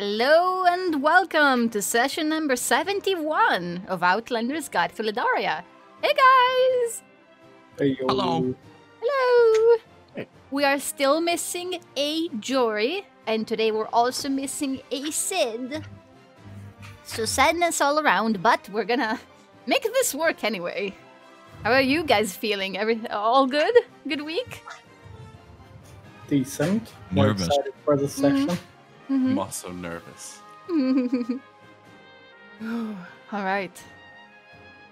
Hello and welcome to session number 71 of Outlander's Guide to Ledaria. Hey guys! Hey, yo. Hello. Hello. Hey. We are still missing a Jory, and today we're also missing a Sid. So sadness all around, but we're gonna make this work anyway. How are you guys feeling? All good? Good week? Decent. More excited for this section. I'm also nervous. All right.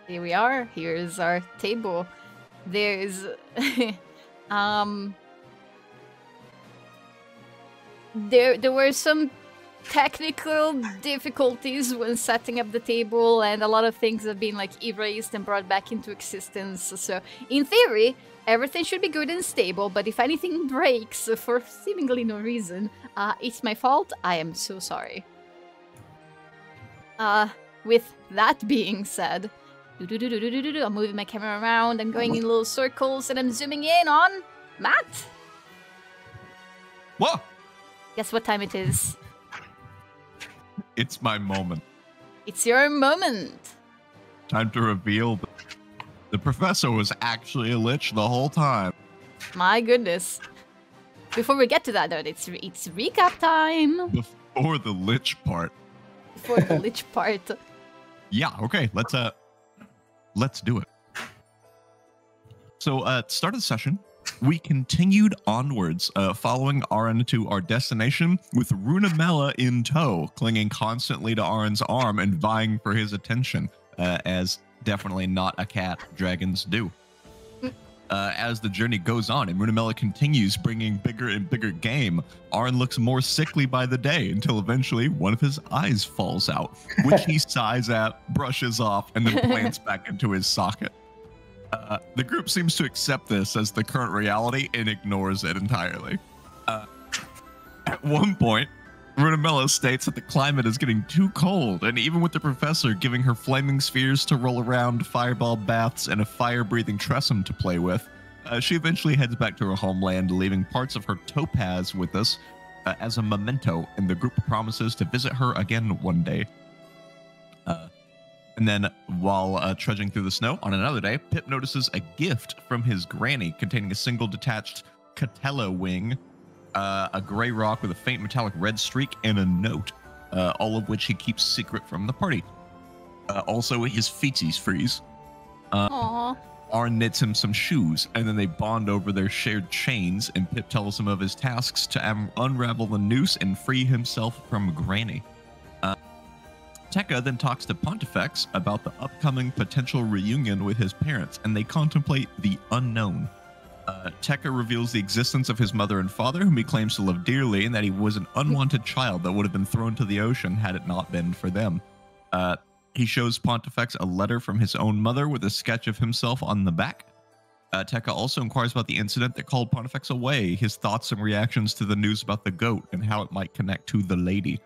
Here we are. Here's our table. There's there were some technical difficulties when setting up the table, and a lot of things have been like erased and brought back into existence. So in theory, everything should be good and stable, but if anything breaks for seemingly no reason, it's my fault. I am so sorry. With that being said, I'm moving my camera around, I'm going in little circles, and I'm zooming in on Matt. What? Guess what time it is? It's my moment. It's your moment. Time to reveal the professor was actually a lich the whole time. My goodness. Before we get to that, though, it's recap time. Before the lich part. Before the lich part. Yeah, okay, let's do it. So, start of the session, we continued onwards, following Arun to our destination with Runamella in tow, clinging constantly to Arun's arm and vying for his attention, as definitely not a cat dragons do. As the journey goes on and Runamella continues bringing bigger and bigger game, Arun looks more sickly by the day until eventually one of his eyes falls out, which he sighs at, brushes off, and then plants back into his socket. The group seems to accept this as the current reality and ignores it entirely. At one point, Runamella states that the climate is getting too cold, and even with the professor giving her flaming spheres to roll around, fireball baths, and a fire-breathing Tressum to play with, she eventually heads back to her homeland, leaving parts of her topaz with us as a memento, and the group promises to visit her again one day. And then, while trudging through the snow on another day, Pip notices a gift from his granny containing a single detached Catella wing, a gray rock with a faint metallic red streak, and a note, all of which he keeps secret from the party. Also, his feeties freeze. Arun knits him some shoes, and then they bond over their shared chains, and Pip tells him of his tasks to unravel the noose and free himself from Granny. Tekka then talks to Pontifex about the upcoming potential reunion with his parents, and they contemplate the unknown. Tekka reveals the existence of his mother and father, whom he claims to love dearly, and that he was an unwanted child that would have been thrown to the ocean had it not been for them. He shows Pontifex a letter from his own mother with a sketch of himself on the back. Tekka also inquires about the incident that called Pontifex away, his thoughts and reactions to the news about the goat, and how it might connect to the lady.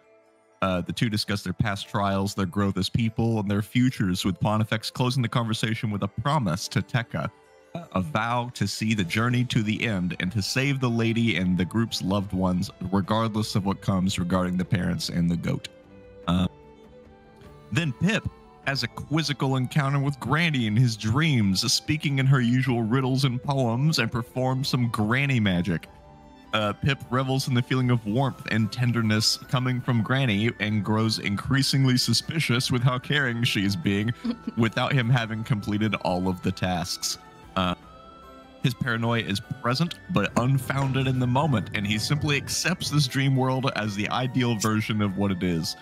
The two discuss their past trials, their growth as people, and their futures, with Pontifex closing the conversation with a promise to Tekka. A vow to see the journey to the end and to save the lady and the group's loved ones, regardless of what comes regarding the parents and the goat. Then Pip has a quizzical encounter with Granny in his dreams, speaking in her usual riddles and poems, and performs some Granny magic. Pip revels in the feeling of warmth and tenderness coming from Granny and grows increasingly suspicious with how caring she is being without him having completed all of the tasks. His paranoia is present, but unfounded in the moment, and he simply accepts this dream world as the ideal version of what it is.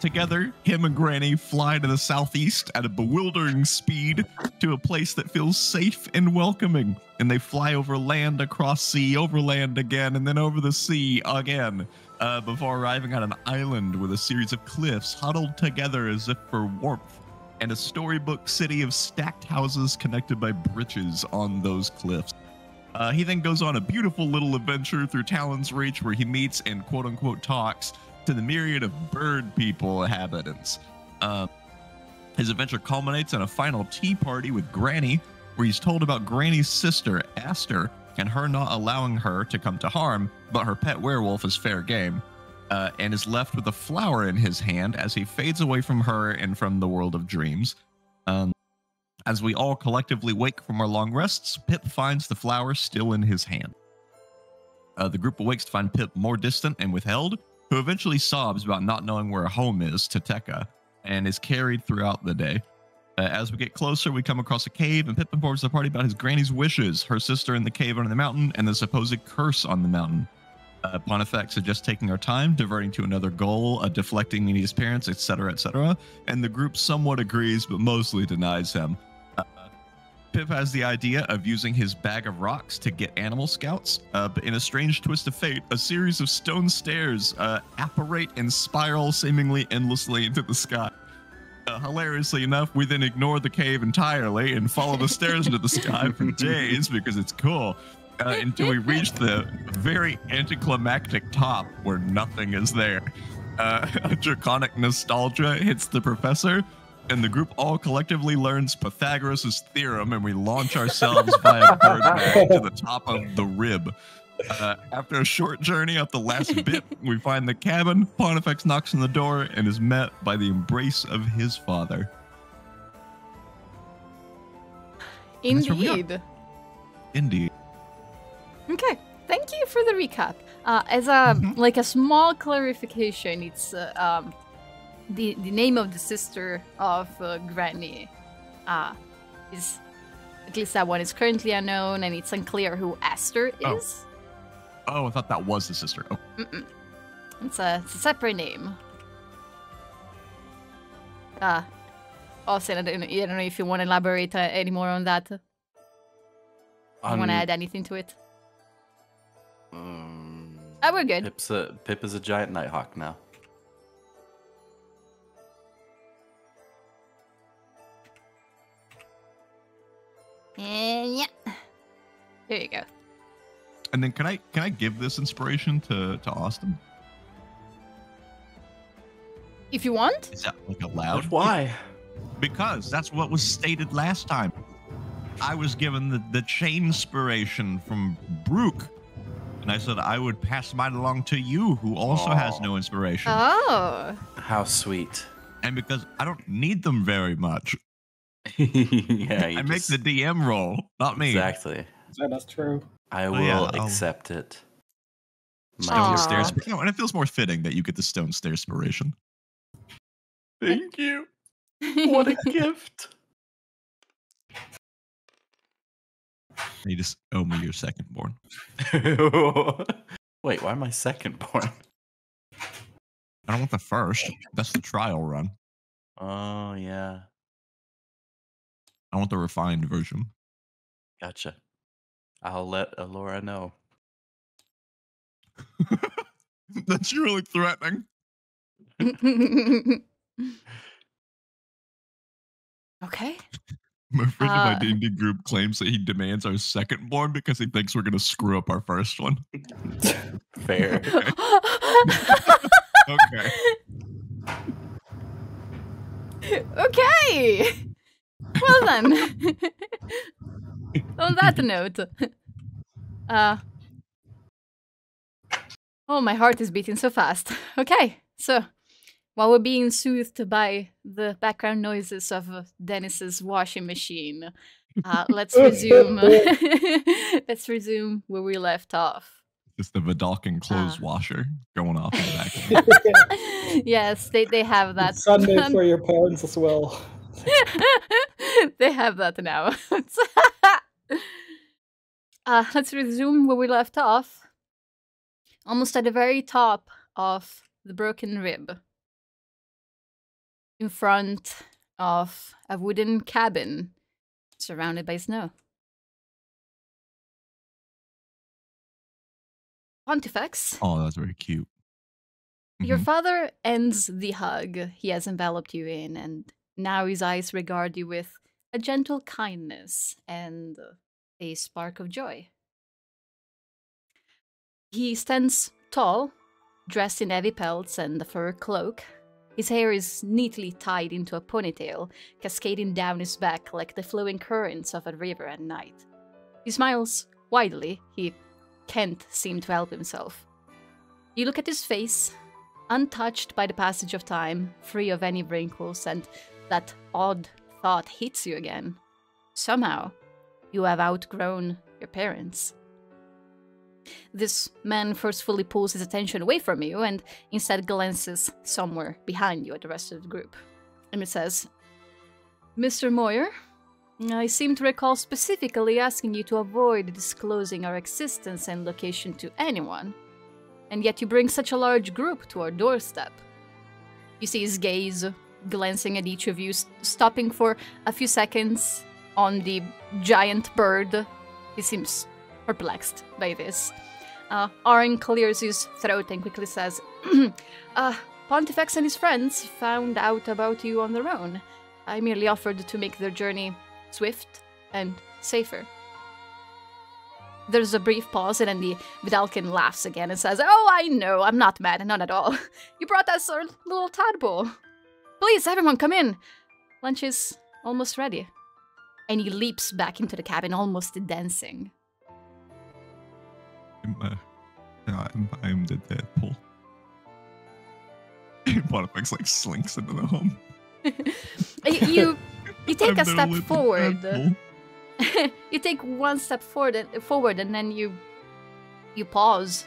Together, him and Granny fly to the southeast at a bewildering speed to a place that feels safe and welcoming, and they fly over land, across sea, over land again, and then over the sea again, before arriving at an island with a series of cliffs huddled together as if for warmth, and a storybook city of stacked houses connected by bridges on those cliffs. He then goes on a beautiful little adventure through Talon's Reach, where he meets and quote-unquote talks to the myriad of bird people inhabitants. His adventure culminates in a final tea party with Granny, where he's told about Granny's sister, Aster, and her not allowing her to come to harm, but her pet werewolf is fair game. and is left with a flower in his hand as he fades away from her and from the world of dreams. As we all collectively wake from our long rests, Pip finds the flower still in his hand. The group awakes to find Pip more distant and withheld, who eventually sobs about not knowing where home is to Tekka, and is carried throughout the day. As we get closer, we come across a cave, and Pip informs the party about his granny's wishes, her sister in the cave under the mountain, and the supposed curse on the mountain. Pontifex suggests taking our time, diverting to another goal, deflecting Nini's parents, etc., etc., and the group somewhat agrees, but mostly denies him. Pip has the idea of using his bag of rocks to get animal scouts, but in a strange twist of fate, a series of stone stairs apparate and spiral seemingly endlessly into the sky. Hilariously enough, we then ignore the cave entirely and follow the stairs into the sky for days because it's cool, until we reach the very anticlimactic top where nothing is there. A draconic nostalgia hits the professor, and the group all collectively learns Pythagoras' theorem, and we launch ourselves via bird bag to the top of the rib. After a short journey up the last bit, we find the cabin. Pontifex knocks on the door and is met by the embrace of his father. Indeed. Indeed. Okay, thank you for the recap. As a like a small clarification, it's the name of the sister of Granny is, at least that one is currently unknown, and it's unclear who Aster is. Oh, I thought that was the sister. Oh. Mm-mm. It's a separate name. Austin, I don't know if you want to elaborate any more on that. You want to add anything to it? Oh, we're good. Pip is a giant nighthawk now. And yeah, there you go. And then can I give this inspiration to Austin? If you want. Is that like allowed? Why? Because that's what was stated last time. I was given the chain inspiration from Brooke, and I said I would pass mine along to you, who also has no inspiration. Oh. How sweet. And because I don't need them very much. Yeah, I make the DM roll, not me. Exactly. Yeah, that's true. I will accept it. Stone stairs, and it feels more fitting that you get the stone stair inspiration. Thank you. What a gift. You just owe me your secondborn. Wait, why am I secondborn? I don't want the first. That's the trial run. Oh yeah. I want the refined version. Gotcha. I'll let Allura know. That's really threatening. Okay. My friend in my D&D group claims that he demands our second born because he thinks we're going to screw up our first one. Fair. Okay. Okay. Well then, on that note, oh, my heart is beating so fast. Okay, so while we're being soothed by the background noises of Dennis's washing machine, let's resume. Let's resume where we left off. It's the Vedalken clothes washer going off in the back. Yes, they have that. It's Sunday for your parents as well. They have that now. Let's resume where we left off. Almost at the very top of the broken rib. In front of a wooden cabin surrounded by snow. Pontifex. Oh, that's very cute. Your father ends the hug he has enveloped you in, and now his eyes regard you with a gentle kindness and a spark of joy. He stands tall, dressed in heavy pelts and a fur cloak. His hair is neatly tied into a ponytail, cascading down his back like the flowing currents of a river at night. He smiles widely. He can't seem to help himself. You look at his face, untouched by the passage of time, free of any wrinkles, and that odd thought hits you again. Somehow, you have outgrown your parents. This man forcefully pulls his attention away from you and instead glances somewhere behind you at the rest of the group. And it says, "Mr. Moyer, I seem to recall specifically asking you to avoid disclosing our existence and location to anyone, and yet you bring such a large group to our doorstep." You see his gaze glancing at each of you, stopping for a few seconds on the giant bird. He seems perplexed by this. Arun clears his throat and quickly says, Pontifex and his friends found out about you on their own. I merely offered to make their journey swift and safer." There's a brief pause, and then the Vedalken laughs again and says, "Oh, I know, I'm not mad, not at all. You brought us our little tadpole. Please, everyone, come in. Lunch is almost ready." And he leaps back into the cabin, almost dancing. I'm the tadpole. Pontifex like slinks into the home. You take a step forward. You take one step forward, and then you pause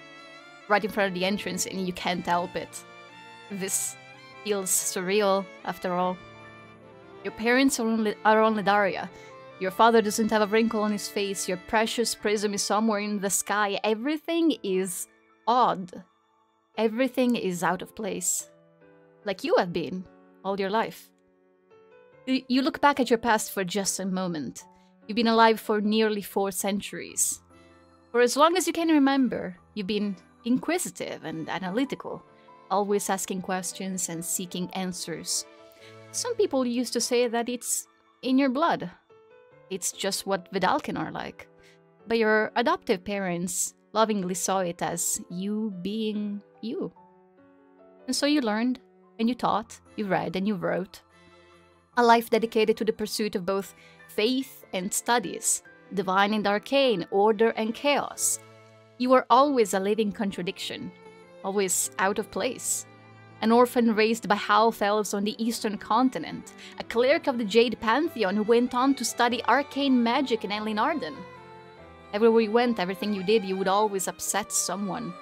right in front of the entrance, and you can't help it. This feels surreal, after all. Your parents are on Ledaria. Your father doesn't have a wrinkle on his face. Your precious prism is somewhere in the sky. Everything is odd. Everything is out of place. Like you have been all your life. You look back at your past for just a moment. You've been alive for nearly 4 centuries. For as long as you can remember, you've been inquisitive and analytical, always asking questions and seeking answers. Some people used to say that it's in your blood. It's just what Vedalken are like. But your adoptive parents lovingly saw it as you being you. And so you learned, and you taught, you read, and you wrote. A life dedicated to the pursuit of both faith and studies, divine and arcane, order and chaos. You are always a living contradiction, always out of place. An orphan raised by half-elves on the eastern continent, a cleric of the Jade Pantheon who went on to study arcane magic in Elinarden. Everywhere you went, everything you did, you would always upset someone.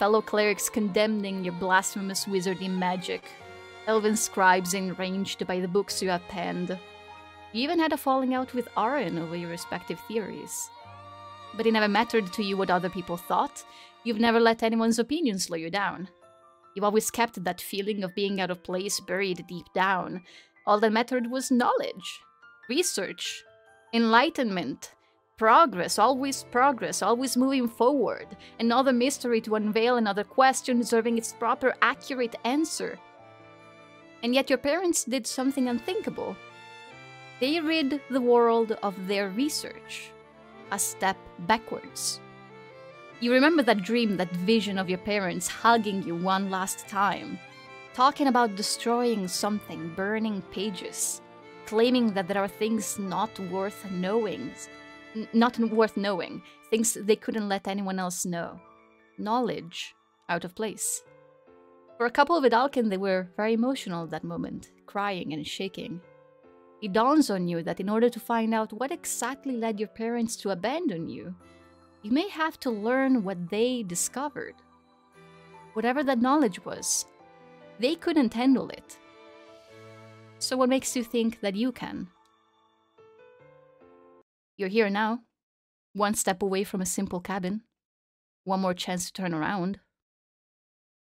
Fellow clerics condemning your blasphemous wizardly magic, elven scribes enraged by the books you have penned. You even had a falling out with Arun over your respective theories. But it never mattered to you what other people thought. You've never let anyone's opinion slow you down. You've always kept that feeling of being out of place buried deep down. All that mattered was knowledge, research, enlightenment, progress, always moving forward. Another mystery to unveil, another question deserving its proper, accurate answer. And yet your parents did something unthinkable. They rid the world of their research. A step backwards. You remember that dream, that vision of your parents hugging you one last time, talking about destroying something, burning pages, claiming that there are things not worth knowing, things they couldn't let anyone else know. Knowledge out of place. For a couple of Vedalken, they were very emotional that moment, crying and shaking. It dawns on you that in order to find out what exactly led your parents to abandon you, you may have to learn what they discovered. Whatever that knowledge was, they couldn't handle it. So what makes you think that you can? You're here now, one step away from a simple cabin, one more chance to turn around.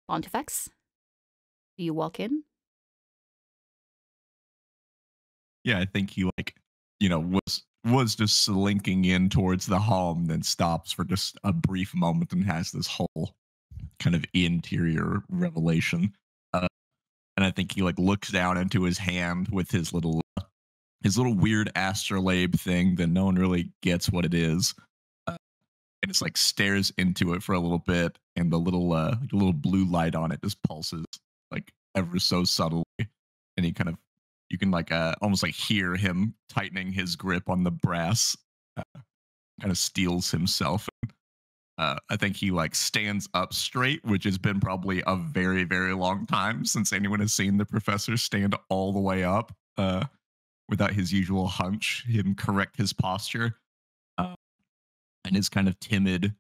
Pontifex, do you walk in? Yeah, I think he was just slinking in towards the home, then stops for just a brief moment and has this whole kind of interior revelation. And I think he looks down into his hand with his little weird astrolabe thing that no one really gets what it is. And it's stares into it for a little bit, and the little blue light on it just pulses ever so subtly, and he kind of. You can almost hear him tightening his grip on the brass, kind of steels himself, and I think he like stands up straight, which has been probably a very, very long time since anyone has seen the professor stand all the way up without his usual hunch, him correct his posture, and his kind of timid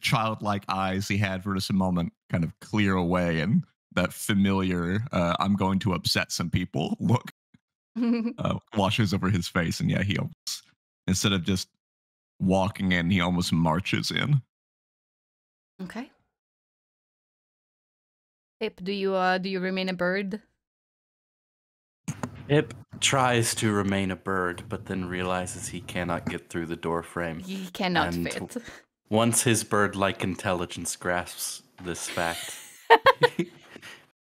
childlike eyes he had for just a moment kind of clear away, and that familiar I'm going to upset some people look washes over his face, and yeah, he almost, instead of just walking in, he almost marches in. Okay. Pip, do you remain a bird? Pip tries to remain a bird, but then realizes he cannot get through the door frame. He cannot fit. Once his bird-like intelligence grasps this fact,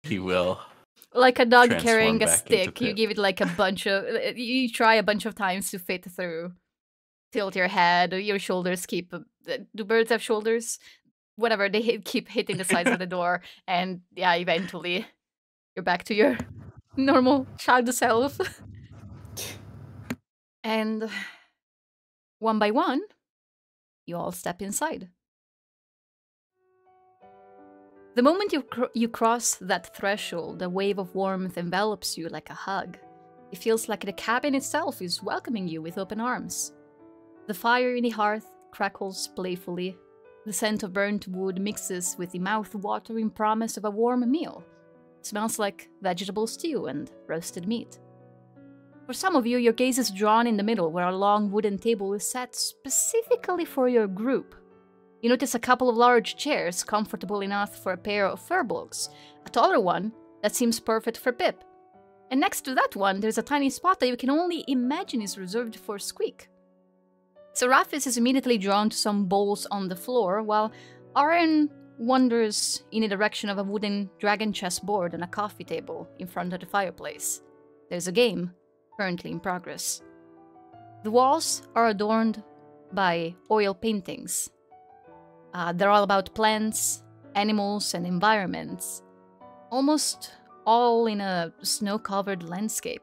he will. Like a dog carrying a stick, you give it like a bunch of... You try a bunch of times to fit through. Tilt your head, your shoulders keep... Do birds have shoulders? Whatever, they keep hitting the sides of the door, and yeah, eventually you're back to your... normal child self. And one by one, you all step inside. The moment you cross that threshold, a wave of warmth envelops you like a hug. It feels like the cabin itself is welcoming you with open arms. The fire in the hearth crackles playfully. The scent of burnt wood mixes with the mouth-watering promise of a warm meal. Smells like vegetable stew and roasted meat. For some of you, your gaze is drawn in the middle, where a long wooden table is set specifically for your group. You notice a couple of large chairs, comfortable enough for a pair of Furbolgs, a taller one that seems perfect for Pip. And next to that one, there's a tiny spot that you can only imagine is reserved for Squeak. Seraphis is immediately drawn to some bowls on the floor, while Arun wanders in the direction of a wooden dragon chess board and a coffee table in front of the fireplace. There's a game currently in progress. The walls are adorned by oil paintings. They're all about plants, animals, and environments, almost all in a snow-covered landscape.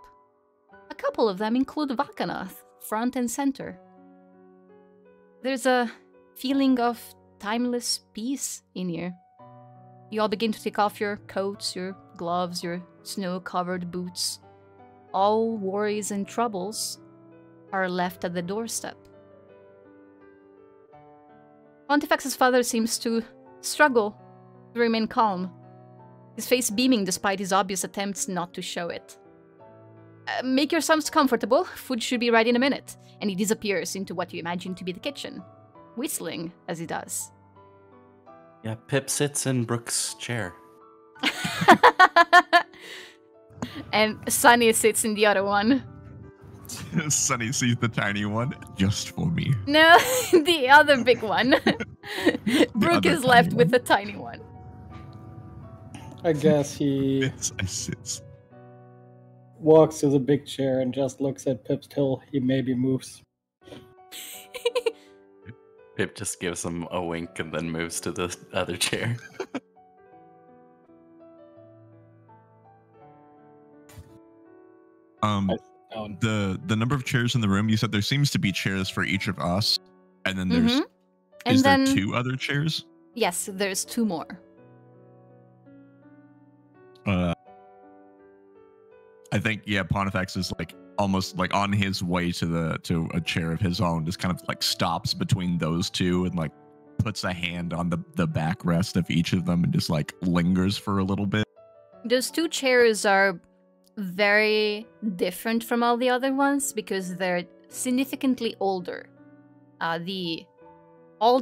A couple of them include Vakanath, front and center. There's a feeling of timeless peace in here. You all begin to take off your coats, your gloves, your snow-covered boots. All worries and troubles are left at the doorstep. Pontifex's father seems to struggle to remain calm, his face beaming despite his obvious attempts not to show it. Make yourselves comfortable, food should be right in a minute, and he disappears into what you imagine to be the kitchen, whistling as he does. Yeah, Pip sits in Brooke's chair. And Sunny sits in the other one. Sunny sees the tiny one just for me. No, the other big one. Brooke is left with the tiny one. I guess he walks to the big chair and just looks at Pip till he maybe moves. Pip just gives him a wink and then moves to the other chair. The number of chairs in the room, you said there seems to be chairs for each of us, and then there's is there two other chairs? Yes, there's two more. I think Pontifex is like almost like on his way to a chair of his own, just kind of like stops between those two and like puts a hand on the backrest of each of them and just like lingers for a little bit. Those two chairs are very different from all the other ones because they're significantly older. All the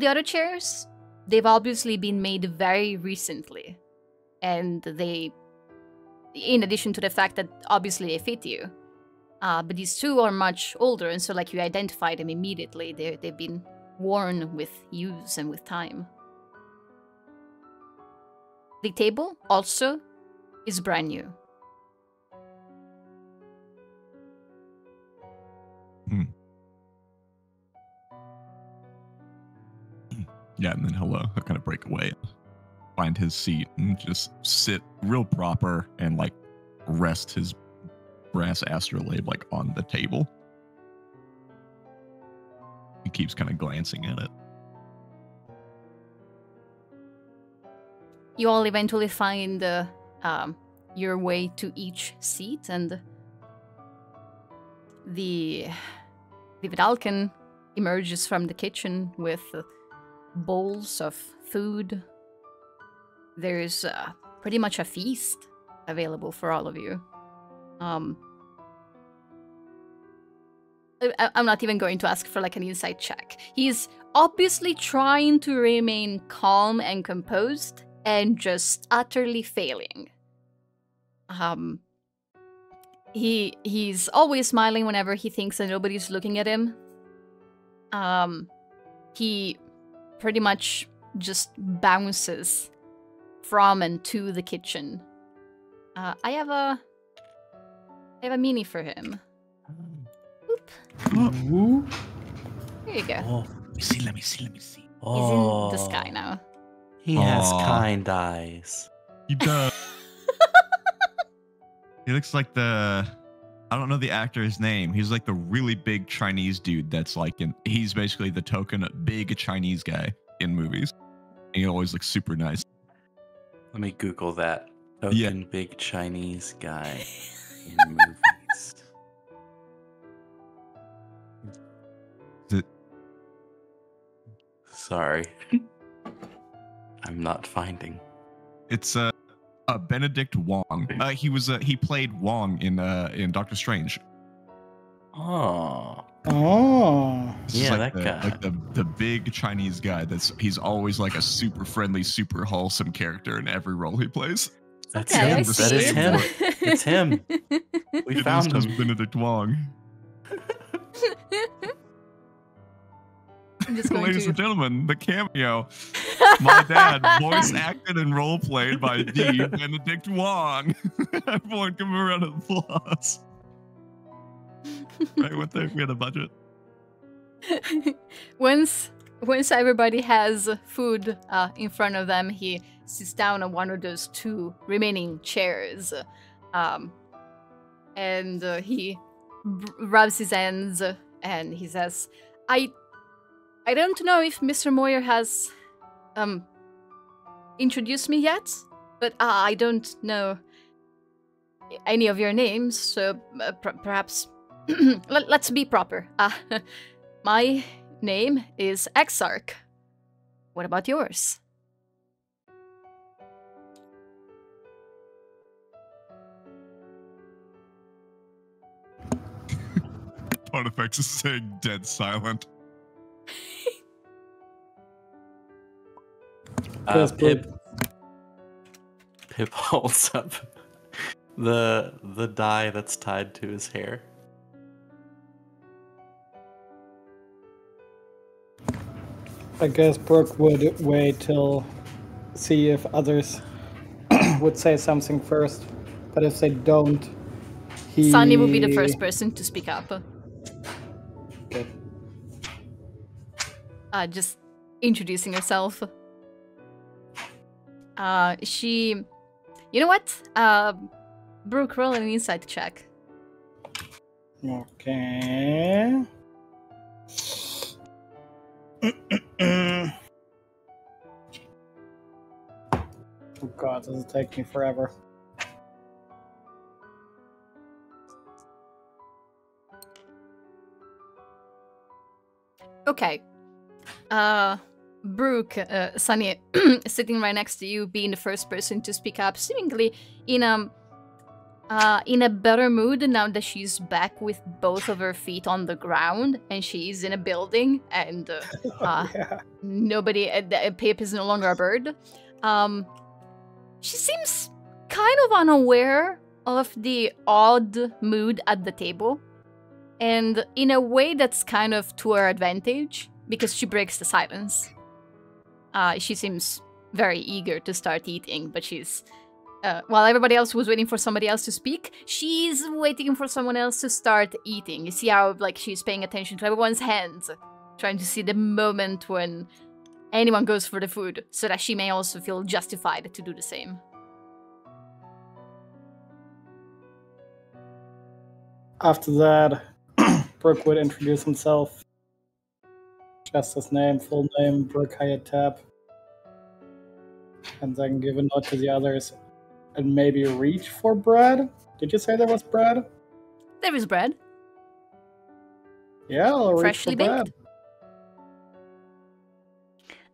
other chairs, they've obviously been made very recently, and they, in addition to the fact that obviously they fit you. But these two are much older, and so like you identify them immediately. They've been worn with use and with time. The table also is brand new. Yeah, and then hello, I kind of break away, find his seat, and just sit real proper and like rest his brass astrolabe like on the table. He keeps kind of glancing at it. you all eventually find your way to each seat, and the Vedalken emerges from the kitchen with bowls of food. There's pretty much a feast available for all of you. I'm not even going to ask for like an insight check. He's obviously trying to remain calm and composed and just utterly failing. He's always smiling whenever he thinks that nobody's looking at him. He pretty much just bounces from and to the kitchen. I have a mini for him. Oop. Here you go. Oh, let me see. Oh. He's in the sky now. He has kind eyes. He does. He looks like the... I don't know the actor's name. He's like the really big Chinese dude that's like in... He's basically the token big Chinese guy in movies. And he always looks super nice. Let me Google that. Token big Chinese guy in movies. Sorry. I'm not finding. It's Benedict Wong. He was he played Wong in Doctor Strange. Oh. Oh. Yeah, like that guy. Like the big Chinese guy that's he's always like a super friendly, super wholesome character in every role he plays. That's him. That is him. It's him. We found him. Benedict Wong. Ladies and gentlemen, the cameo. My dad, voice acted and role played by D. Benedict Wong. Everyone, give him a round of applause. Right, what the? We had a budget. Once everybody has food in front of them, he sits down on one of those two remaining chairs, and he rubs his hands and he says, "I don't know if Mr. Moyer has introduced me yet, but I don't know any of your names, so perhaps let's be proper. My name is Exarch. What about yours?" Pontifex is saying dead silent. Pip holds up the dye that's tied to his hair. I guess Brooke would wait till see if others would say something first, but if they don't, Sunny will be the first person to speak up. Okay. Just introducing herself. She... You know what? Brooke, roll an insight check. Okay... Oh god, this will take me forever. Okay. Brooke, Sunny, sitting right next to you, being the first person to speak up, seemingly in a better mood now that she's back with both of her feet on the ground, and she is in a building, and nobody, Pip is no longer a bird. She seems kind of unaware of the odd mood at the table, and in a way that's kind of to her advantage, because she breaks the silence. She seems very eager to start eating, but she's... while everybody else was waiting for somebody else to speak, she's waiting for someone else to start eating. You see how like she's paying attention to everyone's hands, trying to see the moment when anyone goes for the food, so that she may also feel justified to do the same. After that, Brooke would introduce himself. Just his name, full name, Brooke Hayatap. and then give a note to the others and maybe reach for bread? Did you say there was bread? There is bread. Yeah, I'll reach freshly for baked.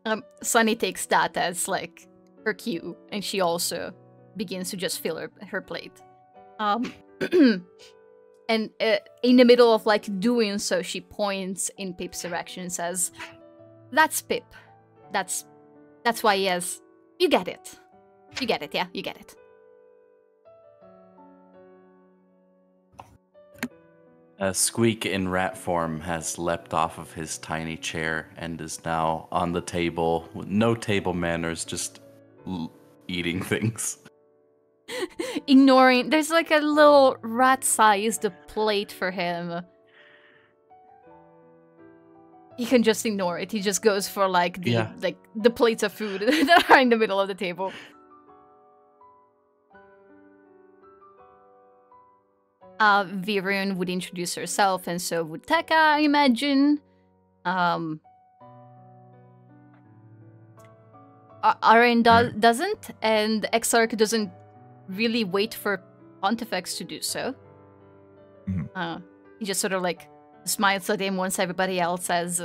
Bread. Sunny takes that as, like, her cue, and she also begins to just fill her plate. And in the middle of, like, doing so, she points in Pip's direction and says, "That's Pip. That's why he has... You get it. You get it, yeah? You get it." A Squeak in rat form has leapt off of his tiny chair and is now on the table with no table manners, just eating things. Ignoring. There's like a little rat-sized plate for him. He can just ignore it. He just goes for like the like the plates of food that are in the middle of the table. Virion would introduce herself, and so would Tekka, I imagine. Arun doesn't, and Exarch doesn't really wait for Pontifex to do so. Mm-hmm. He just sort of like smiles at him once everybody else has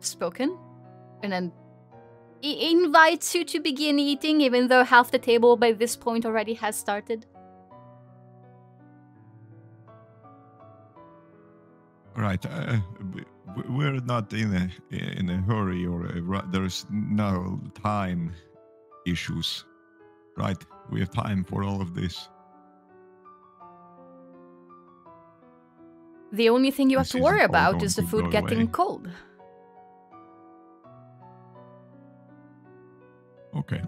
spoken, and then he invites you to begin eating, even though half the table by this point already has started. Right, we're not in a hurry, or there's no time issues, right? We have time for all of this. The only thing you have to worry about is the food getting cold. Okay.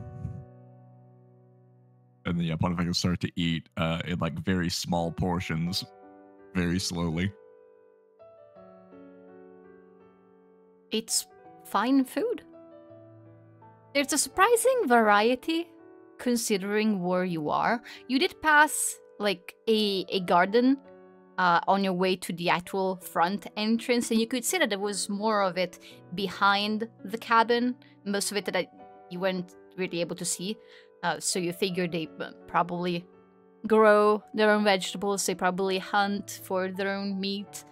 And then, yeah, Pontifex will start to eat in like very small portions, very slowly. It's fine food. There's a surprising variety, considering where you are. You did pass, like, a garden on your way to the actual front entrance, and you could see that there was more of it behind the cabin. Most of it that you weren't really able to see, so you figured they probably grow their own vegetables, they probably hunt for their own meat.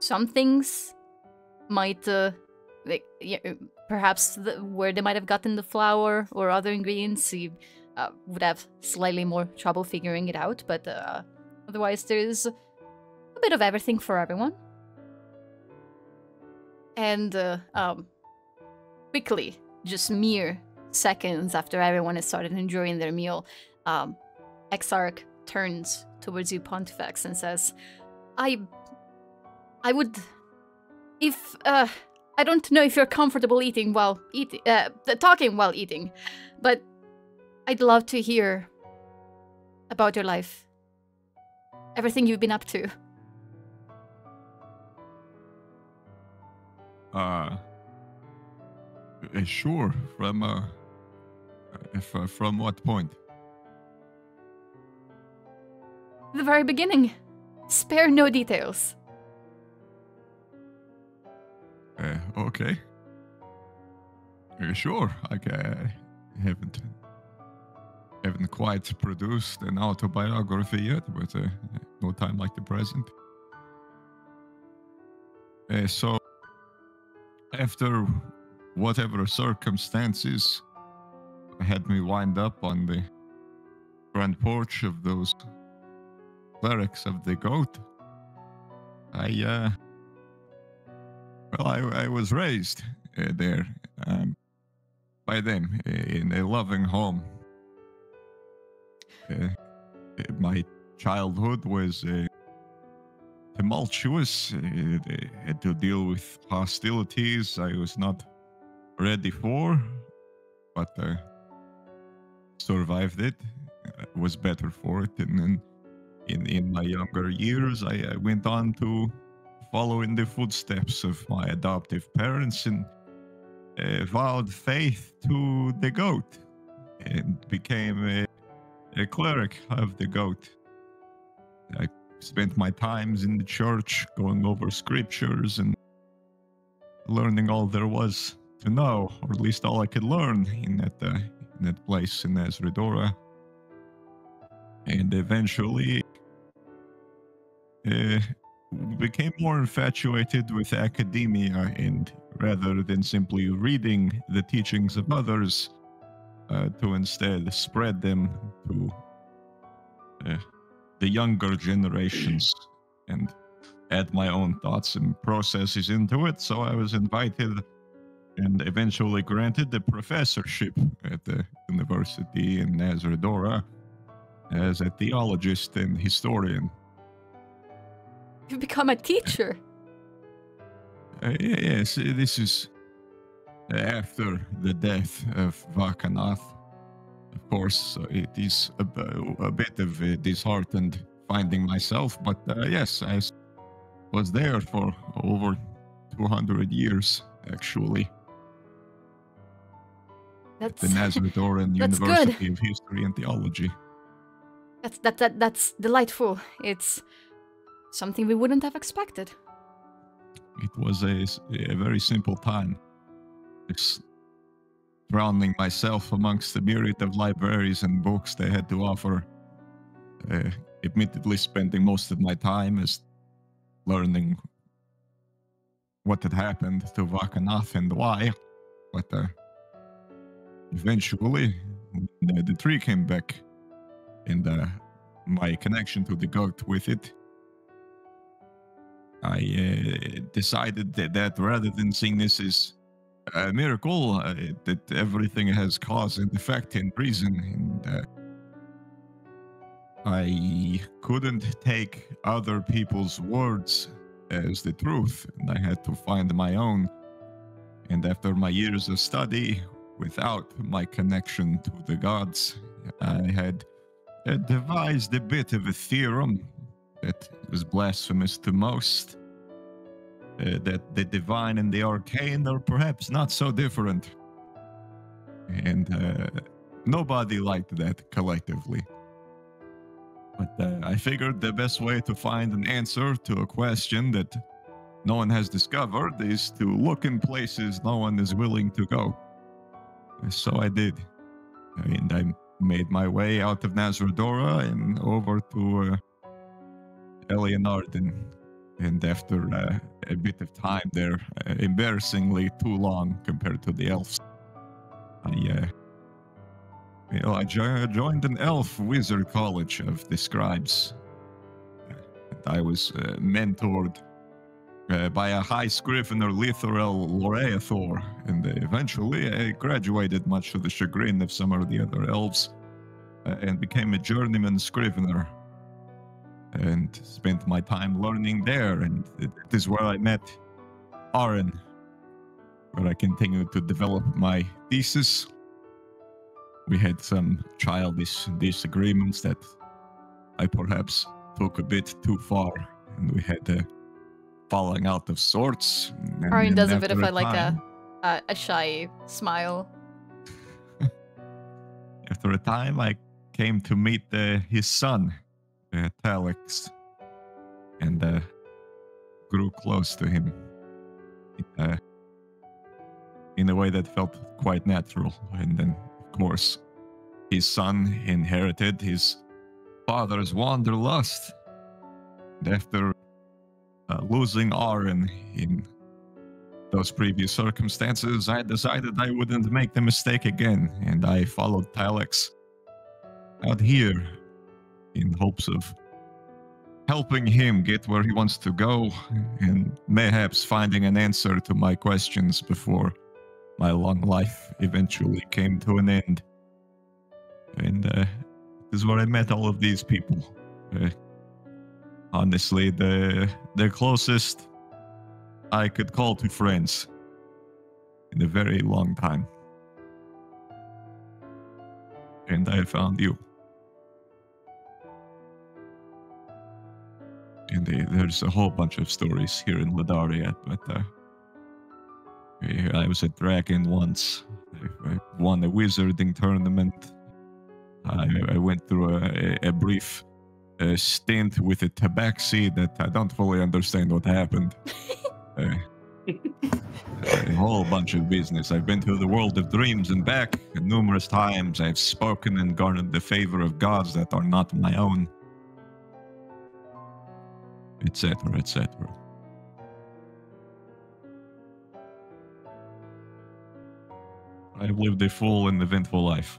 Some things... might, like, yeah, perhaps where they might have gotten the flour or other ingredients, you would have slightly more trouble figuring it out, but otherwise there is a bit of everything for everyone. And quickly, just mere seconds after everyone has started enjoying their meal, Exarch turns towards you, Pontifex, and says, I would... If, I don't know if you're comfortable eating while eating, talking while eating, but I'd love to hear about your life, everything you've been up to. Sure, from what point? The very beginning. Spare no details. Okay. Sure, I haven't quite produced an autobiography yet, but no time like the present. So, after whatever circumstances had me wind up on the front porch of those clerics of the goat, I was raised there by them in a loving home. My childhood was tumultuous. I had to deal with hostilities I was not ready for, but survived it. Was better for it, and then in my younger years, I went on to follow in the footsteps of my adoptive parents and vowed faith to the goat and became a cleric of the goat. I spent my times in the church going over scriptures and learning all there was to know, or at least all I could learn in that place in Nazaridora. And eventually became more infatuated with academia, and rather than simply reading the teachings of others, to instead spread them to the younger generations and add my own thoughts and processes into it. So I was invited and eventually granted the professorship at the university in Nazaridora as a theologist and historian. You've become a teacher. Yes, this is after the death of Vakanath, of course, so it is a bit of disheartened finding myself, but yes, I was there for over 200 years, actually. That's... at the Nazaridoran University of History and Theology. That's delightful. It's something we wouldn't have expected. It was a very simple time. Just drowning myself amongst the myriad of libraries and books they had to offer. Admittedly spending most of my time as learning what had happened to Vakanath and why. But eventually, the tree came back, and my connection to the goat with it, I decided that rather than seeing this as a miracle, that everything has cause and effect and reason, and I couldn't take other people's words as the truth, and I had to find my own. And after my years of study, without my connection to the gods, I had devised a bit of a theorem that is blasphemous to most, that the divine and the arcane are perhaps not so different. And nobody liked that collectively. But I figured the best way to find an answer to a question that no one has discovered is to look in places no one is willing to go. So I did. And I made my way out of Nazaridora and over to Elinarden, and after a bit of time there, embarrassingly too long compared to the elves, I joined an elf wizard college of the scribes. I was mentored by a high scrivener, Lithorel Loreathor, and eventually I graduated, much to the chagrin of some of the other elves, and became a journeyman scrivener. And spent my time learning there, and it is where I met Arun, where I continued to develop my thesis. We had some childish disagreements that I perhaps took a bit too far, and we had a falling out of sorts. Arun does a bit of a shy smile. After a time, I came to meet his son, Talex, and grew close to him in a way that felt quite natural. And then, of course, his son inherited his father's wanderlust. And after losing Arun in those previous circumstances, I decided I wouldn't make the mistake again, and I followed Talex out here, in hopes of helping him get where he wants to go, and mayhaps finding an answer to my questions before my long life eventually came to an end. And this is where I met all of these people. Honestly, the closest I could call to friends in a very long time. And I found you. And there's a whole bunch of stories here in Ledaria, but I was a dragon once. I won a wizarding tournament. I went through a brief stint with a tabaxi that I don't fully understand what happened. A whole bunch of business. I've been through the world of dreams and back, and numerous times I've spoken and garnered the favor of gods that are not my own. Etc, etc. I've lived a full and eventful life.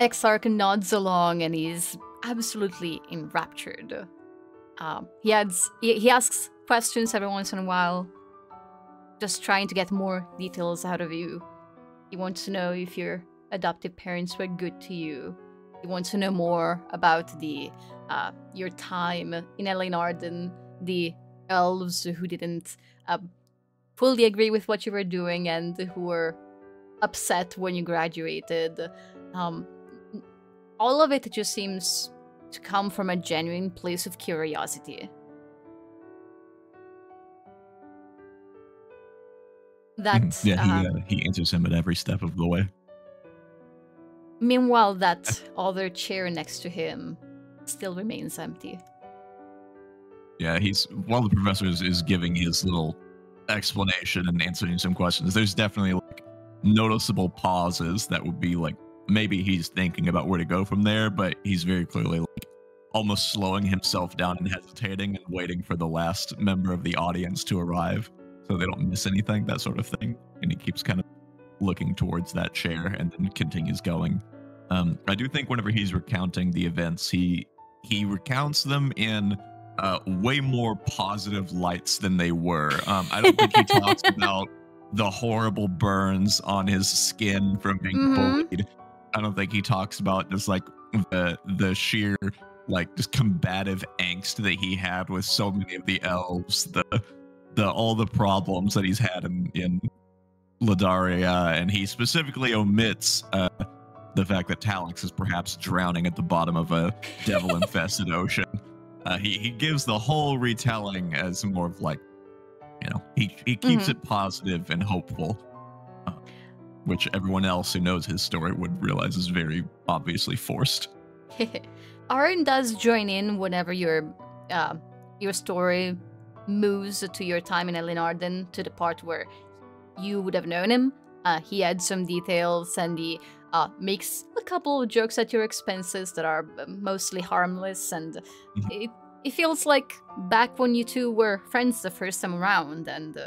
Exarch nods along and he's absolutely enraptured. He asks questions every once in a while, just trying to get more details out of you. He wants to know if your adoptive parents were good to you. He wants to know more about the your time in Elinarden, the elves who didn't fully agree with what you were doing and who were upset when you graduated. All of it just seems to come from a genuine place of curiosity. He answers him at every step of the way. Meanwhile, that other chair next to him still remains empty. Yeah, while the professor is giving his little explanation and answering some questions, there's definitely like noticeable pauses that would be like, maybe he's thinking about where to go from there, but he's very clearly like almost slowing himself down and hesitating and waiting for the last member of the audience to arrive so they don't miss anything, that sort of thing. And he keeps kind of looking towards that chair and then continues going. I do think whenever he's recounting the events, he recounts them in way more positive lights than they were. I don't think he talks about the horrible burns on his skin from being bullied. I don't think he talks about just like the sheer like just combative angst that he had with so many of the elves, all the problems that he's had in Ledaria, and he specifically omits the fact that Talex is perhaps drowning at the bottom of a devil-infested ocean. He gives the whole retelling as more of like, you know, he keeps it positive and hopeful, which everyone else who knows his story would realize is very obviously forced. Arun does join in whenever your story moves to your time in Elinarden, to the part where you would have known him. He adds some details and he makes a couple of jokes at your expenses that are mostly harmless, and it feels like back when you two were friends the first time around and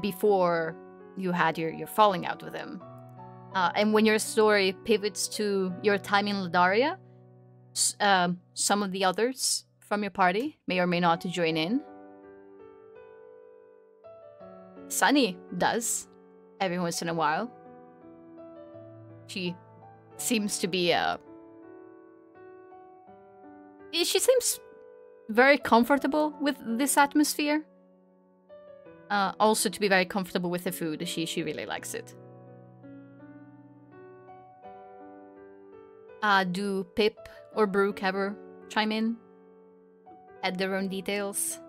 before you had your falling out with him. And when your story pivots to your time in Ledaria, some of the others from your party may or may not join in. Sunny does, every once in a while. She seems to be she seems very comfortable with this atmosphere. Also to be very comfortable with the food. She really likes it. Do Pip or Brooke ever chime in? Add their own details?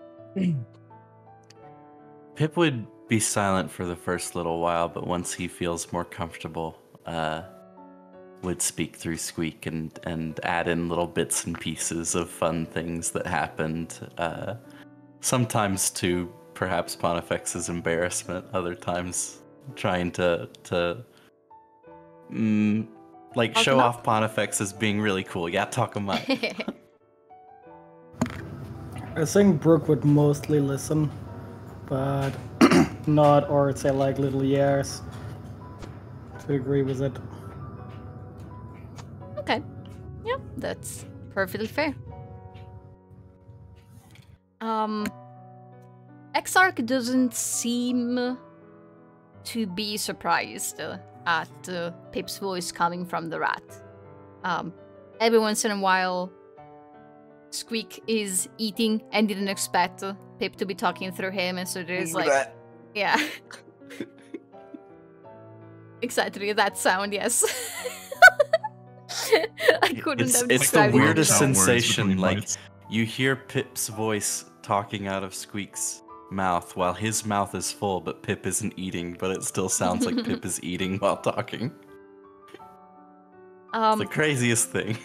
Pip would be silent for the first little while, but once he feels more comfortable, would speak through Squeak and add in little bits and pieces of fun things that happened, sometimes to perhaps Pontifex's embarrassment, other times trying to show off Pontifex as being really cool. Yeah, talk him up. I think Brooke would mostly listen, but nod or say like little yes to agree with it. Okay, yeah, that's perfectly fair. Exarch doesn't seem to be surprised at Pip's voice coming from the rat. Every once in a while, Squeak is eating and didn't expect Pip to be talking through him, and so there's like... Blech. Yeah. Exactly, that sound, yes. I couldn't have described it. It's the weirdest sensation, like, you hear Pip's voice talking out of Squeak's mouth while his mouth is full, but Pip isn't eating, but it still sounds like Pip is eating while talking. It's the craziest thing.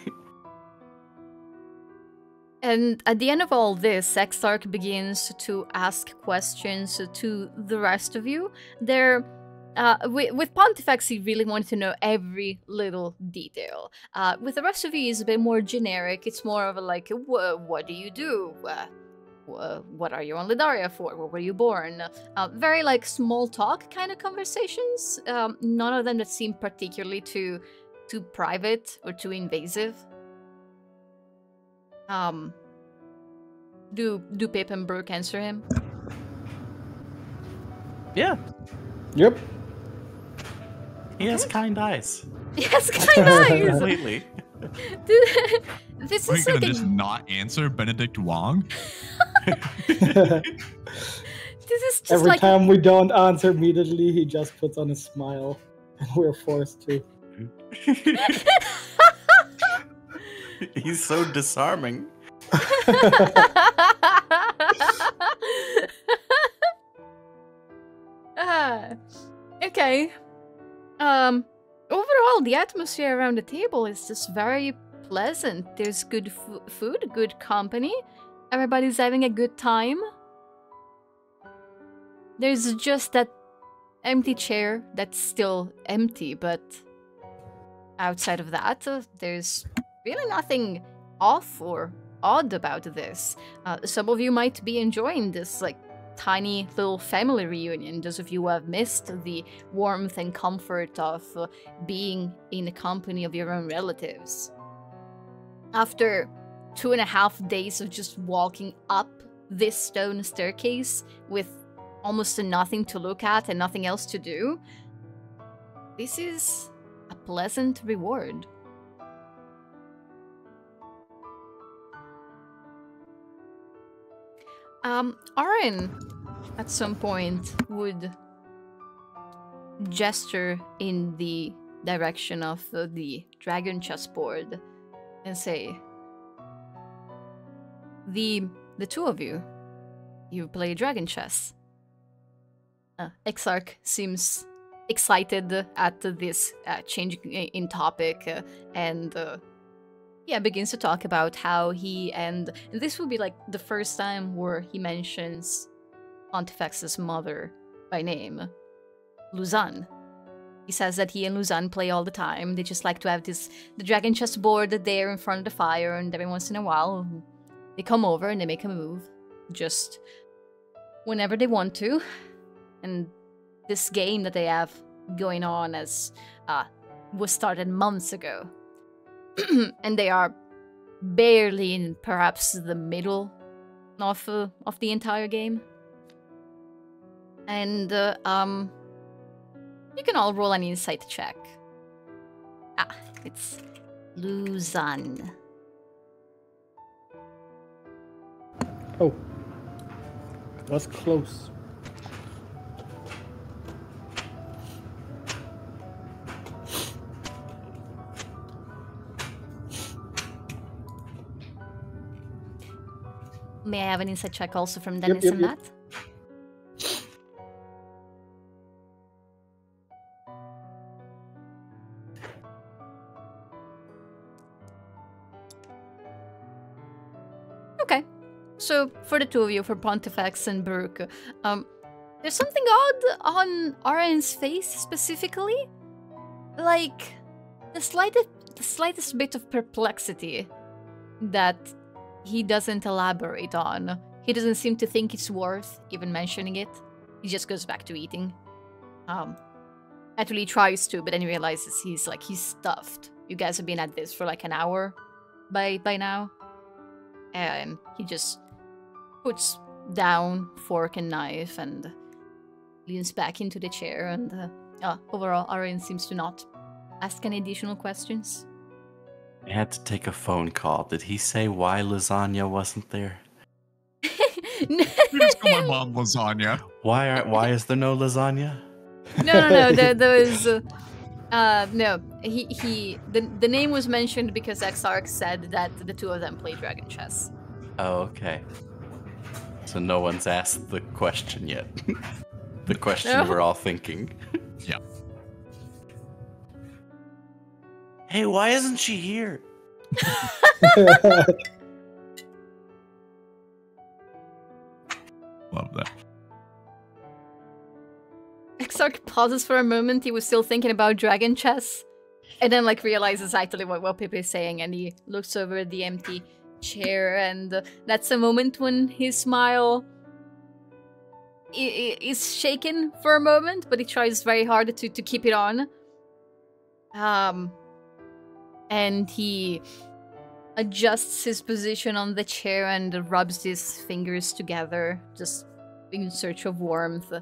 And at the end of all this, Exarch begins to ask questions to the rest of you. With Pontifex, he really wanted to know every little detail. With the rest of you, it's a bit more generic. It's more of a like, what do you do? What are you on Ledaria for? Where were you born? Very like small talk kind of conversations. None of them that seem particularly too private or too invasive. Do Pip and Brooke answer him? Yeah. Yep. He has kind eyes. He has kind eyes! Completely. This is like a... just not answer Benedict Wong? This is just every like... time we don't answer immediately, he just puts on a smile. And we're forced to. He's so disarming. Okay. Overall, the atmosphere around the table is just very pleasant. There's good food, good company. Everybody's having a good time. There's just that empty chair that's still empty, but outside of that, there's really nothing off or odd about this. Some of you might be enjoying this, like, tiny little family reunion. Those of you who have missed the warmth and comfort of being in the company of your own relatives. After 2.5 days of just walking up this stone staircase with almost nothing to look at and nothing else to do, this is a pleasant reward. Arun, at some point, would gesture in the direction of the dragon chessboard and say, the two of you, you play dragon chess. Exarch seems excited at this change in topic and... yeah, begins to talk about how he and this will be like the first time where he mentions Pontifex's mother by name, Luzan. He says that he and Luzan play all the time. They just like to have the dragon chess board there in front of the fire, and every once in a while they come over and they make a move just whenever they want to. And this game that they have going on was started months ago. And they are barely in perhaps the middle of the entire game. And you can all roll an insight check. Ah, it's Luzan. Oh, that's close. May I have an insight check also from Dennis and Matt? Okay. So, for the two of you, for Pontifex and Brooke, there's something odd on Arun's face, specifically. Like, the slightest bit of perplexity that... he doesn't elaborate on. He doesn't seem to think it's worth even mentioning it. He just goes back to eating. Actually tries to, but then he realizes he's stuffed. You guys have been at this for like an hour by now. And he just puts down fork and knife and leans back into the chair. And overall, Arun seems to not ask any additional questions. I had to take a phone call. Did he say why lasagna wasn't there? No. You just call my mom lasagna. Why is there no lasagna? No. There was no. The name was mentioned because Exarch said that the two of them play dragon chess. Oh, okay. So no one's asked the question yet. The question we're all thinking. Yep. Hey, why isn't she here? love that. Exarch pauses for a moment. He was still thinking about dragon chess, and then like realizes actually what Pip is saying, and he looks over at the empty chair, and that's a moment when his smile is shaken for a moment, but he tries very hard to keep it on. And he adjusts his position on the chair and rubs his fingers together, just in search of warmth,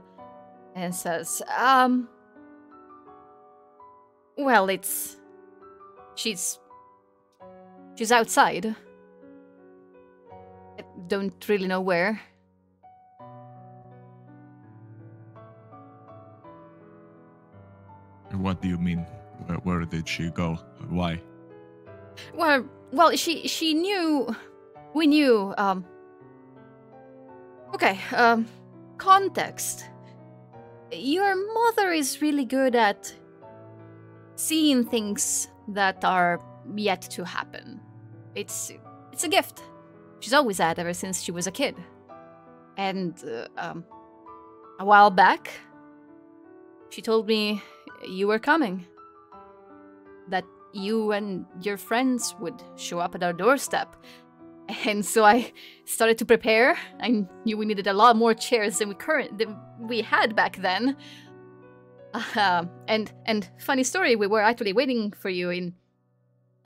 and says, well, it's... She's outside. I don't really know where. What do you mean? Where did she go? Why? Well, she knew... We knew, Okay, context. Your mother is really good at seeing things that are yet to happen. It's a gift. She's always had ever since she was a kid. And, a while back, she told me you were coming. That you and your friends would show up at our doorstep. And so I started to prepare. I knew we needed a lot more chairs than we had back then. And funny story, we were actually waiting for you in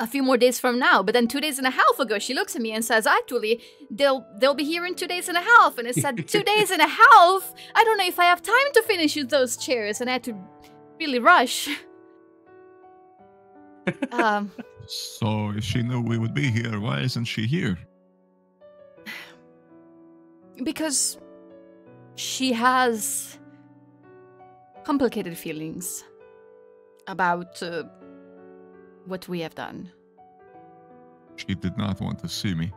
a few more days from now. But then 2.5 days ago, she looks at me and says, actually, they'll be here in 2.5 days. And I said, 2.5 days? I don't know if I have time to finish those chairs. And I had to really rush. So, if she knew we would be here, why isn't she here? Because she has complicated feelings about what we have done. She did not want to see me.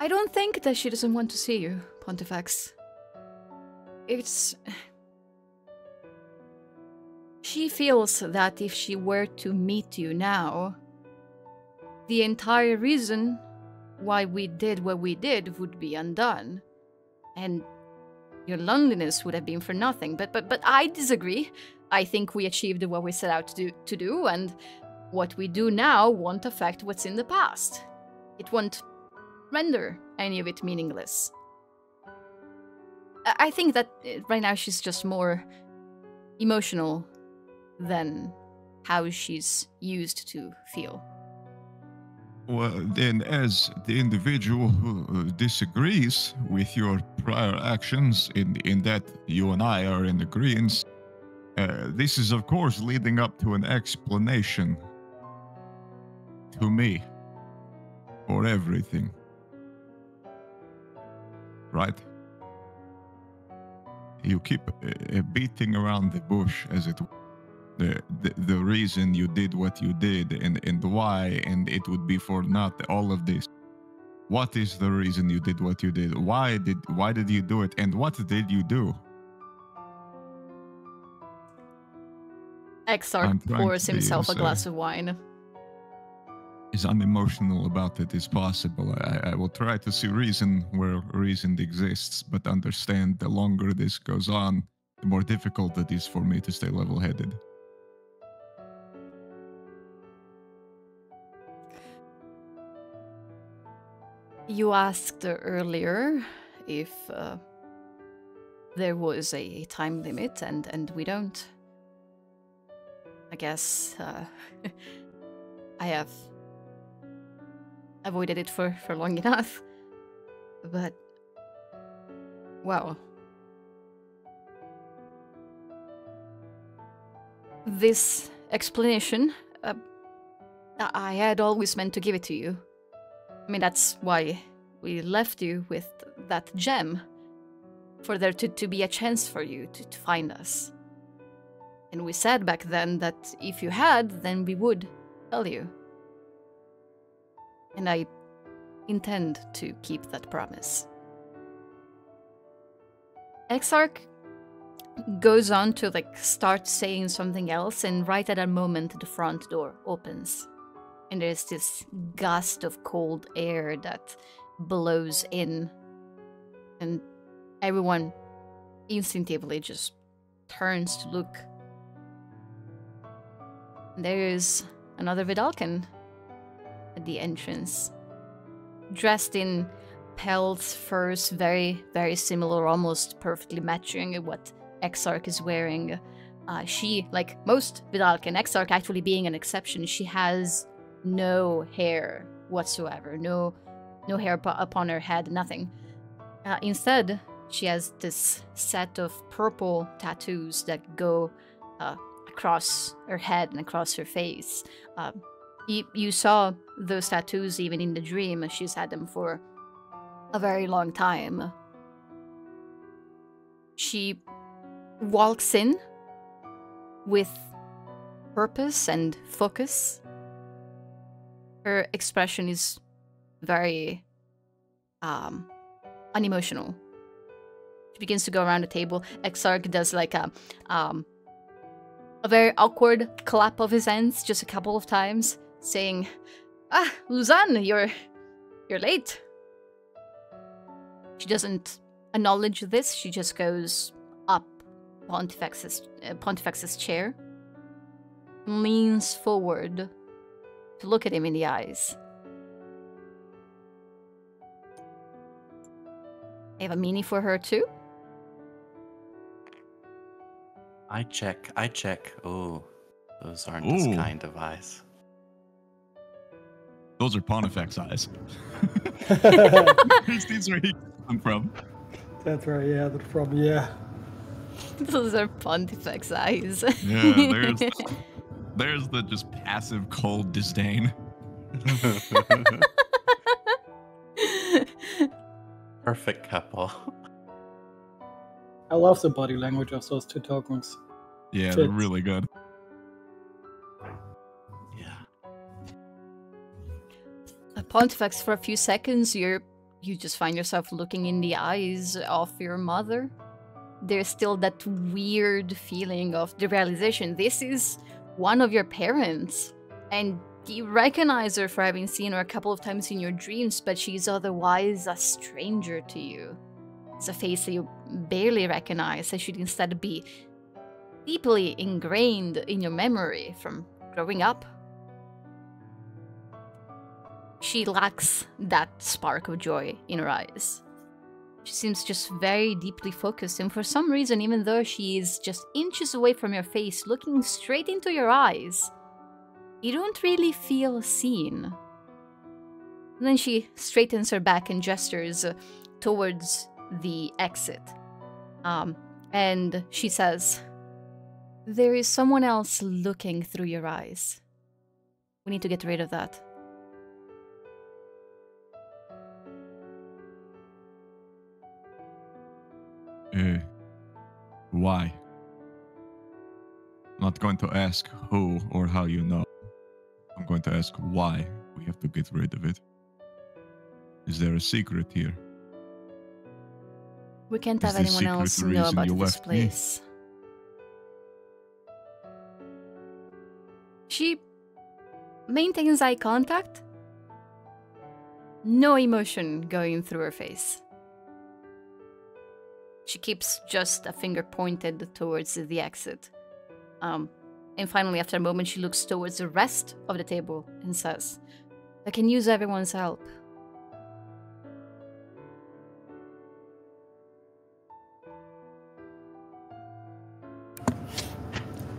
I don't think that she doesn't want to see you, Pontifex. It's... She feels that if she were to meet you now, the entire reason why we did what we did would be undone, and your loneliness would have been for nothing. But I disagree. I think we achieved what we set out to do, and what we do now won't affect what's in the past. It won't render any of it meaningless. I think that right now she's just more emotional than how she's used to feel. Well, then, as the individual who disagrees with your prior actions, in that you and I are in agreement, this is, of course, leading up to an explanation to me for everything. Right? You keep beating around the bush, as it were. The reason you did what you did, and why, and it would be for not all of this. What is the reason you did what you did? Why did you do it? And what did you do? Exarch pours himself a glass of wine. As unemotional about it as possible. I will try to see reason where reason exists, but understand the longer this goes on, the more difficult it is for me to stay level-headed. You asked earlier if there was a time limit, and we don't. I guess I have avoided it for long enough. But, well, this explanation, I had always meant to give it to you. I mean, that's why we left you with that gem, for there to be a chance for you to find us. And we said back then that if you had, then we would tell you. And I intend to keep that promise. Exarch goes on to, like, start saying something else, and right at that moment the front door opens. And there's this gust of cold air that blows in, and everyone instinctively just turns to look. There is another Vedalken at the entrance, dressed in pelts, furs, very similar, almost perfectly matching what Exarch is wearing. She, like most Vedalken, Exarch actually being an exception, she has no hair whatsoever, no hair upon her head, nothing. Instead, she has this set of purple tattoos that go across her head and across her face. You saw those tattoos even in the dream. She's had them for a very long time. She walks in with purpose and focus. Her expression is very unemotional. She begins to go around the table. Exarch does like a very awkward clap of his hands just a couple of times, saying, "Ah, Luzan, you're late." She doesn't acknowledge this. She just goes up Pontifex's chair, leans forward to look at him in the eyes. I have a meanie for her too. I check. Oh, those aren't this kind of eyes. Those are Pontifex eyes. These are where he comes from. That's right, yeah, they're from, yeah. Those are Pontifex eyes. Yeah, there's the just passive, cold disdain. Perfect couple. I love the body language of those two tokens. Yeah, they're really good. Yeah. At Pontifex, for a few seconds, you just find yourself looking in the eyes of your mother. There's still that weird feeling of the realization this is one of your parents, and you recognize her for having seen her a couple of times in your dreams, but she's otherwise a stranger to you. It's a face that you barely recognize, that should instead be deeply ingrained in your memory from growing up. She lacks that spark of joy in her eyes. She seems just very deeply focused, and for some reason, even though she is just inches away from your face, looking straight into your eyes, you don't really feel seen. And then she straightens her back and gestures towards the exit, and she says, "There is someone else looking through your eyes. We need to get rid of that." Why? I'm not going to ask who or how you know. I'm going to ask why we have to get rid of it. Is there a secret here? We can't have anyone else know about this place. She maintains eye contact. No emotion going through her face. She keeps just a finger pointed towards the exit. And finally, after a moment, she looks towards the rest of the table and says, "I can use everyone's help."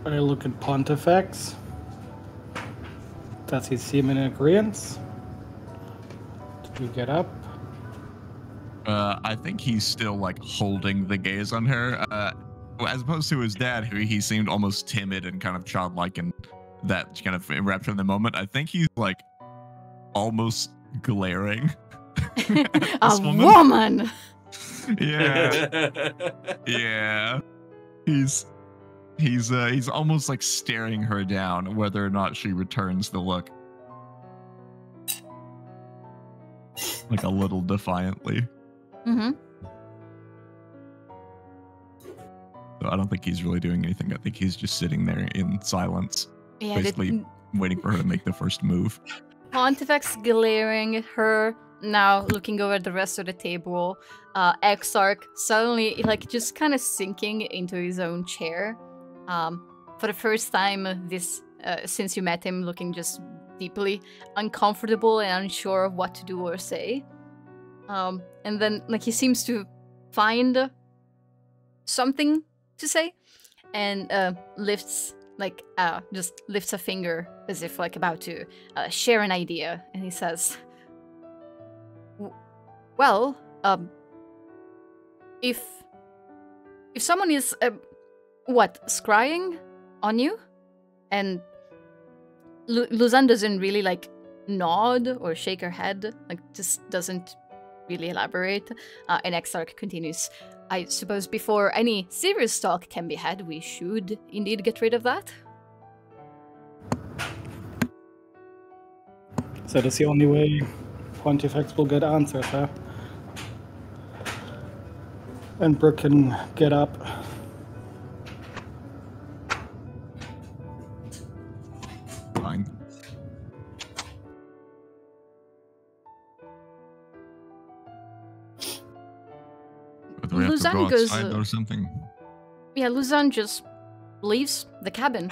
I look at Pontifex. Does he seem in agreement? Do we get up? I think he's still like holding the gaze on her, as opposed to his dad, who he seemed almost timid and kind of childlike and that kind of enraptured in the moment. I think he's like almost glaring. A woman. Yeah. Yeah. He's almost like staring her down, whether or not she returns the look. Like a little defiantly. Mm-hmm. So I don't think he's really doing anything. I think he's just sitting there in silence. Yeah, basically waiting for her to make the first move. Pontifex glaring, her now looking over the rest of the table, Exarch suddenly like just kind of sinking into his own chair. For the first time this since you met him, looking just deeply uncomfortable and unsure of what to do or say. And then like he seems to find something to say and lifts like just lifts a finger as if like about to share an idea, and he says, well, if someone is scrying on you, and Luzan doesn't really like nod or shake her head, like just doesn't really elaborate, and Exarch continues, I suppose before any serious talk can be had, we should indeed get rid of that. So that's the only way Pontifex will get answers, huh? And Brooke can get up. Fine. But we have to go outside or something. Yeah, Luzan just leaves the cabin.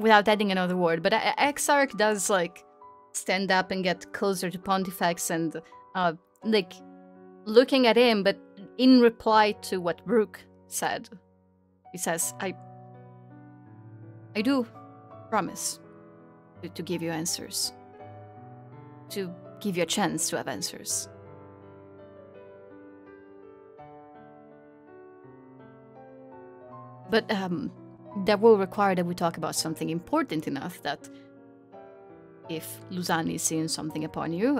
Without adding another word, but Exarch does like stand up and get closer to Pontifex and like looking at him, but in reply to what Brooke said, he says, I do promise to give you answers, to give you a chance to have answers. But that will require that we talk about something important enough that if Luzan is seeing something upon you,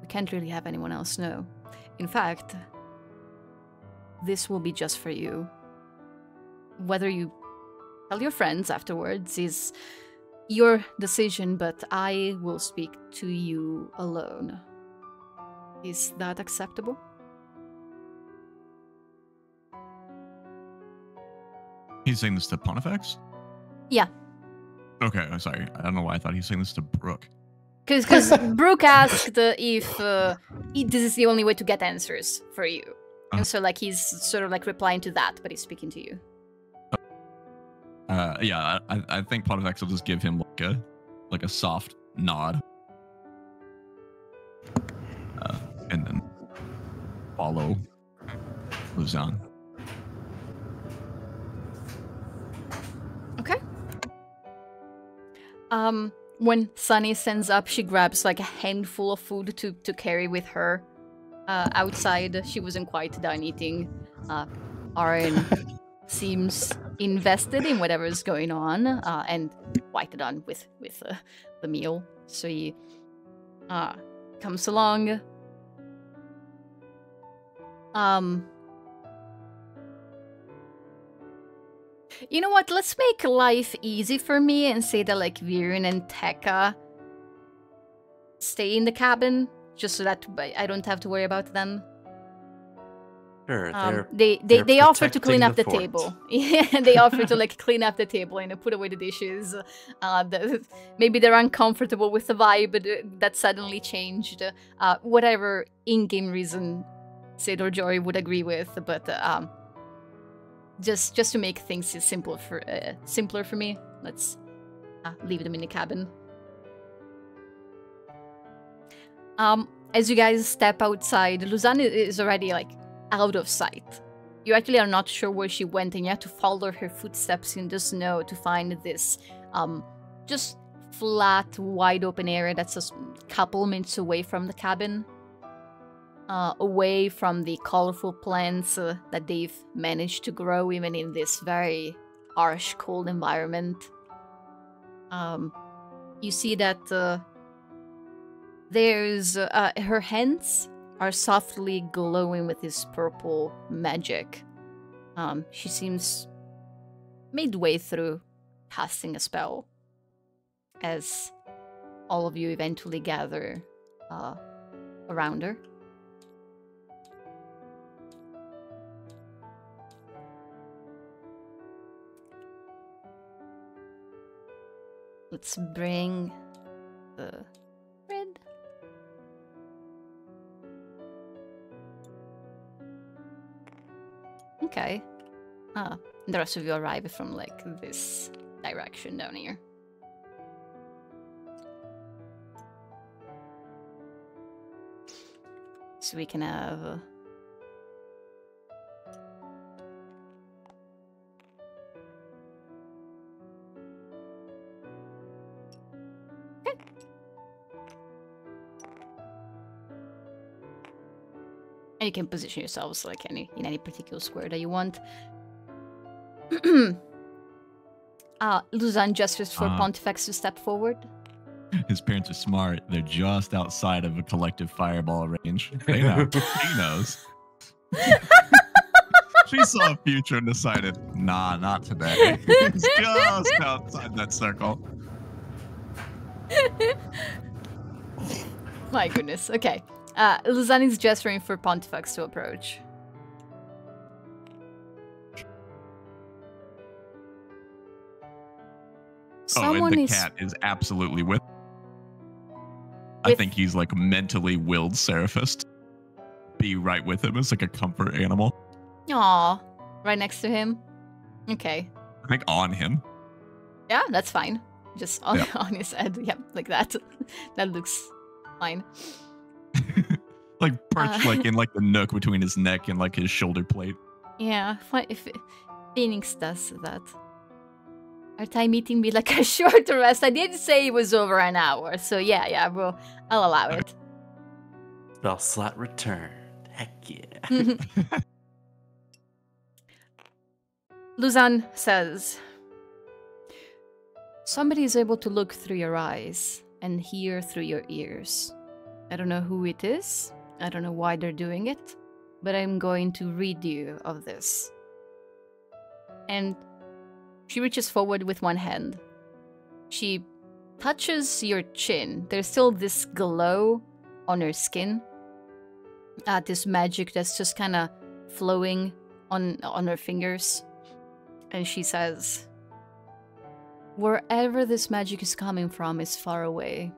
we can't really have anyone else know. In fact, this will be just for you. Whether you tell your friends afterwards is your decision, but I will speak to you alone. Is that acceptable? He's saying this to Pontifex? Yeah. Okay, I'm sorry. I don't know why I thought he was saying this to Brooke. Because Brooke asked if this is the only way to get answers for you. And so like he's sort of like replying to that, but he's speaking to you. Yeah, I think Pontifex will just give him like a soft nod. And then follow Luzan. Okay. When Sunny stands up, she grabs like a handful of food to carry with her. Outside, she wasn't quite done eating. Arun seems invested in whatever's going on and quite done with the meal. So he comes along. You know what, let's make life easy for me and say that like Virion and Tekka stay in the cabin, just so that I don't have to worry about them. Sure, they offer to clean up the table. Yeah, they offer to like clean up the table and put away the dishes. Maybe they're uncomfortable with the vibe that suddenly changed. Whatever in-game reason Sid or Jory would agree with, but Just to make things simple for, simpler for me, let's leave them in the cabin. As you guys step outside, Luzan is already like out of sight. You actually are not sure where she went, and you have to follow her footsteps in the snow to find this just flat, wide open area that's a couple minutes away from the cabin. Away from the colorful plants that they've managed to grow even in this very harsh, cold environment. You see that there's her hands are softly glowing with this purple magic. She seems midway through casting a spell as all of you eventually gather around her. Let's bring the red Okay. Ah, and the rest of you arrive from, like, this direction down here. So we can have... And you can position yourselves like in any particular square that you want. Luzan gestures for Pontifex to step forward. His parents are smart. They're just outside of a collective fireball range. They know. He knows. She saw a future and decided, nah, not today. He's just outside that circle. My goodness. Okay. Luzan is gesturing for Pontifex to approach. Someone and the cat is absolutely with. I think he's like mentally willed Seraphis to be right with him. It's like a comfort animal. Aww. Right next to him? Okay. I think on him. Yeah, that's fine. Just on, on his head. Yep, like that. That looks fine. Like perched like in like the nook between his neck and like his shoulder plate. Yeah, if Phoenix does that. Our time eating be like a short rest. I did say it was over an hour, so yeah, well, I'll allow it. Spell slot returned. Heck yeah. Luzan says, somebody is able to look through your eyes and hear through your ears. I don't know who it is, I don't know why they're doing it, but I'm going to rid you of this. And she reaches forward with one hand. She touches your chin. There's still this glow on her skin. This magic that's just kind of flowing on her fingers. And she says, wherever this magic is coming from is far away.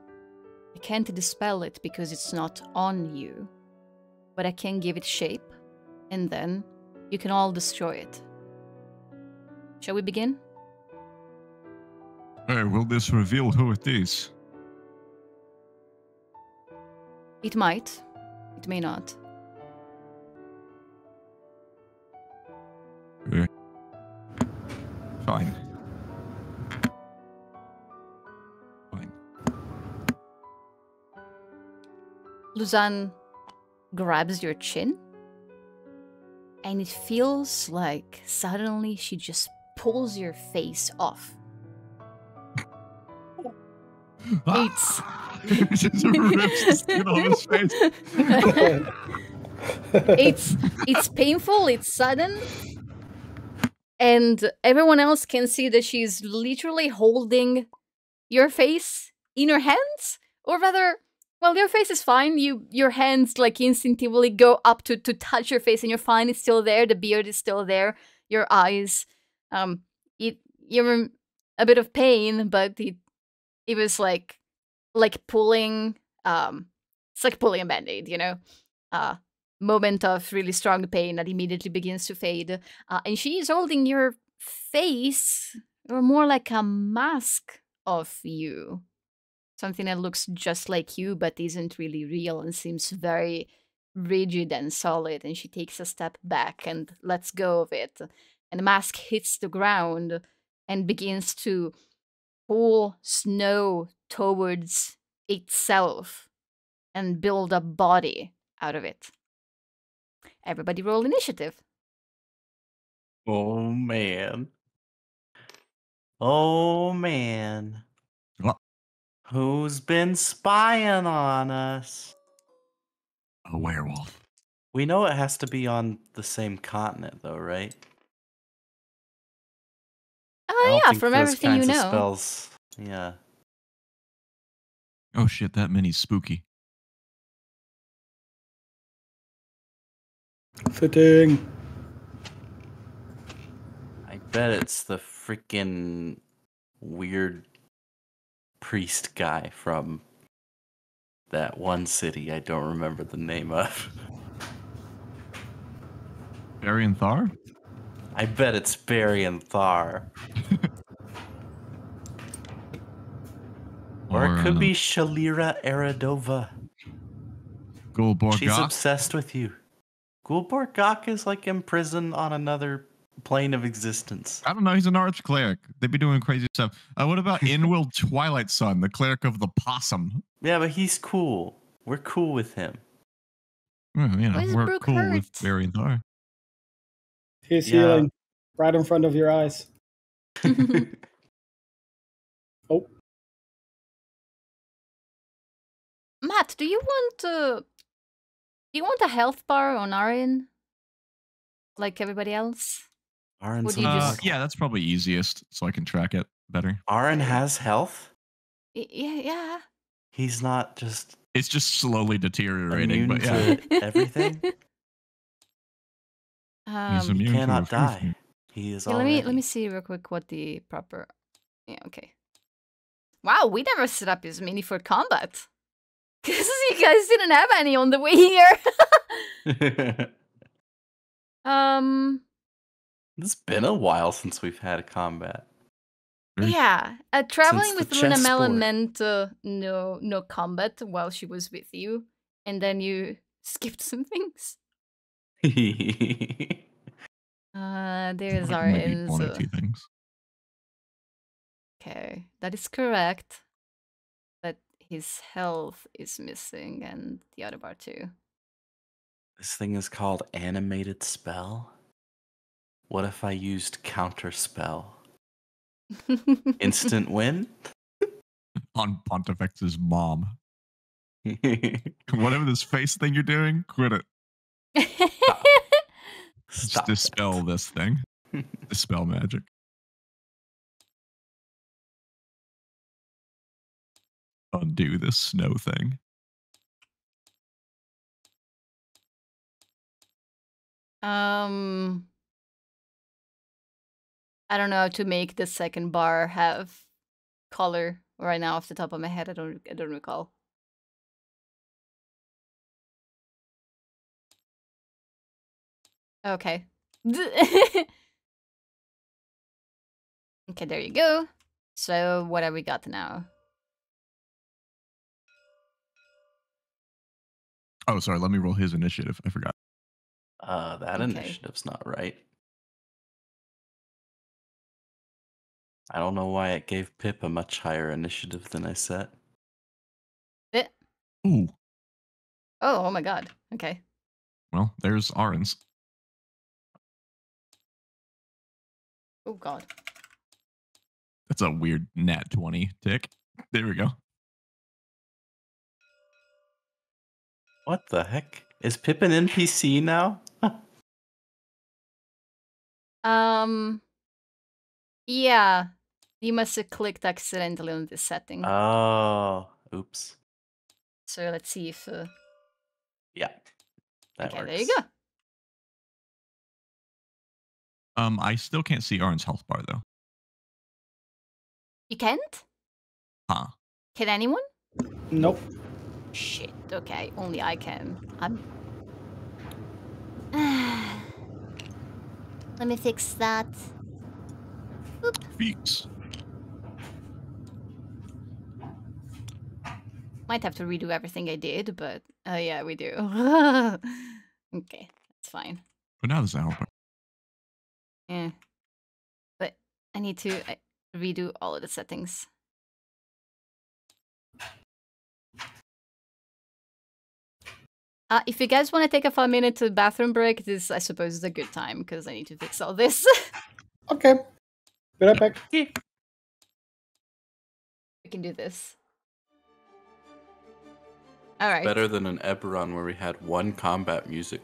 I can't dispel it because it's not on you, but I can give it shape, and then you can all destroy it. Shall we begin? Will this reveal who it is? It might. It may not. Fine. Luzan grabs your chin, and it feels like suddenly she just pulls your face off. It's... just rips the skin off his face. It's painful, it's sudden, and everyone else can see that she's literally holding your face in her hands, or rather... Well, your face is fine. Your hands like instinctively go up to touch your face, and your fine is still there. The beard is still there. Your eyes, you're in a bit of pain, but it was like pulling, it's like pulling a band-aid, you know, moment of really strong pain that immediately begins to fade, and she is holding your face, or more like a mask of you. Something that looks just like you, but isn't really real and seems very rigid and solid. And she takes a step back and lets go of it. And the mask hits the ground and begins to pull snow towards itself and build a body out of it. Everybody roll initiative. Oh, man. Oh, man. Who's been spying on us? A werewolf. We know it has to be on the same continent, though, right? Oh, yeah, from everything you know. Spells. Yeah. Oh, shit, that many's spooky. Fitting. I bet it's the freaking weird... priest guy from that one city I don't remember the name of. Varianthar? I bet it's Barry and Thar. Or it could be Shalira Aradova. Gulborgok. She's obsessed with you. Gulborgok is like imprisoned on another plane of existence. I don't know. He's an archcleric. They'd be doing crazy stuff. What about Inwill Twilight Sun, the cleric of the possum? Yeah, but he's cool. We're cool with him. Well, you know, we're cool with Barry and Thar. He's healing right in front of your eyes. Oh. Matt, do you want a health bar on Arun? Like everybody else? Arun's yeah, that's probably easiest, so I can track it better. Arun has health? Yeah. He's not just... It's just slowly deteriorating, but yeah. Everything? He cannot die. He is let me see real quick what the proper... Yeah, okay. Wow, we never set up his mini for combat. Because you guys didn't have any on the way here. It's been a while since we've had a combat. Yeah, traveling with Runamella meant no combat while she was with you, and then you skipped some things. There's our things. Okay, that is correct. But his health is missing, and the other bar too. This thing is called animated spell. What if I used counter spell? Instant win? On Pontifex's mom. Whatever this face thing you're doing, quit it. Stop. Just stop dispel it. This thing. Dispel magic. Undo this snow thing. I don't know how to make the second bar have color right now off the top of my head. I don't recall. Okay. Okay, there you go. So what have we got now? Oh, sorry. Let me roll his initiative. I forgot. That initiative's not right. I don't know why it gave Pip a much higher initiative than I set. It? Ooh. Oh, my god. Okay. Well, there's Arun's. Oh, god. That's a weird nat 20 tick. There we go. What the heck? Is Pip an NPC now? Yeah. You must have clicked accidentally on this setting. Oh, oops. So let's see if... Yeah, that works. There you go. I still can't see Arun's health bar, though. You can't? Huh. Can anyone? Nope. Shit, okay, only I can. Let me fix that. Oop. Fix. Might have to redo everything I did, but yeah, we do. Okay, that's fine. But now there's a helper. Yeah. But I need to redo all of the settings. If you guys want to take a 5-minute bathroom break, this, I suppose, is a good time, because I need to fix all this. Okay. Be right back. Yeah. We can do this. All right. Better than an Eberron where we had one combat music.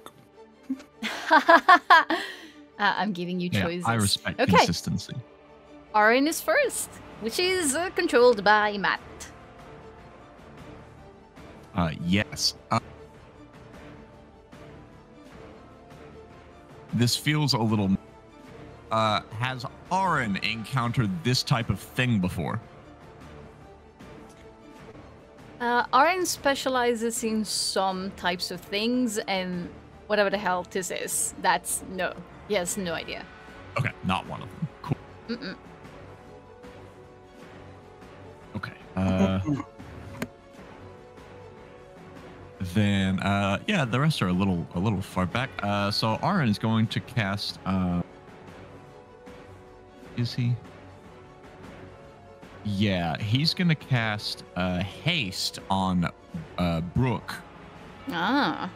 I'm giving you choices. I respect consistency. Arun is first, which is controlled by Matt. Yes. This feels a little... has Arun encountered this type of thing before? Arun specializes in some types of things, and whatever the hell this is, that's no. He has no idea. Okay, not one of them. Cool. Mm-mm. Okay. Then yeah, the rest are a little far back. So Arun is going to cast. Is he? Yeah, he's gonna cast haste on Brooke. Ah.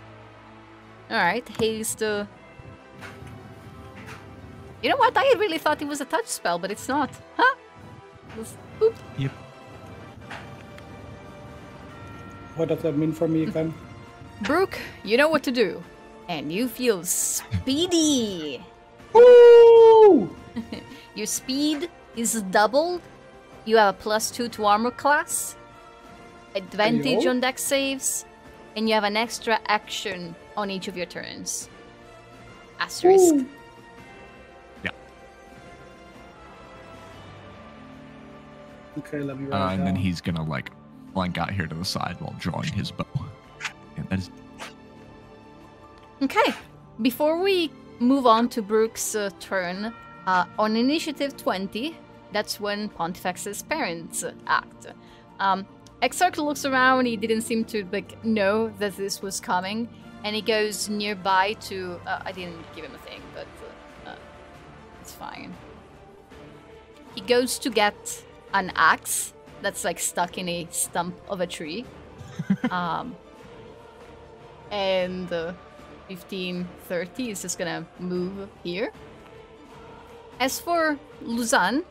All right, haste. You know what? I really thought it was a touch spell, but it's not. Huh? Oops. Yep. What does that mean for me again? Brooke, you know what to do. And you feel speedy. Woo! Your speed is doubled. You have a +2 to armor class. Advantage on dex saves. And you have an extra action on each of your turns. Asterisk. Ooh. Okay, let me and down. Then he's gonna like flank out here to the side while drawing his bow. And that is... Okay, before we move on to Brooke's turn, on initiative 20, that's when Pontifex's parents act. Exarch looks around, he didn't seem to like know that this was coming, and he goes nearby to. I didn't give him a thing, but it's fine. He goes to get an axe that's like stuck in a stump of a tree. And 1530 is just gonna move here. As for Luzan,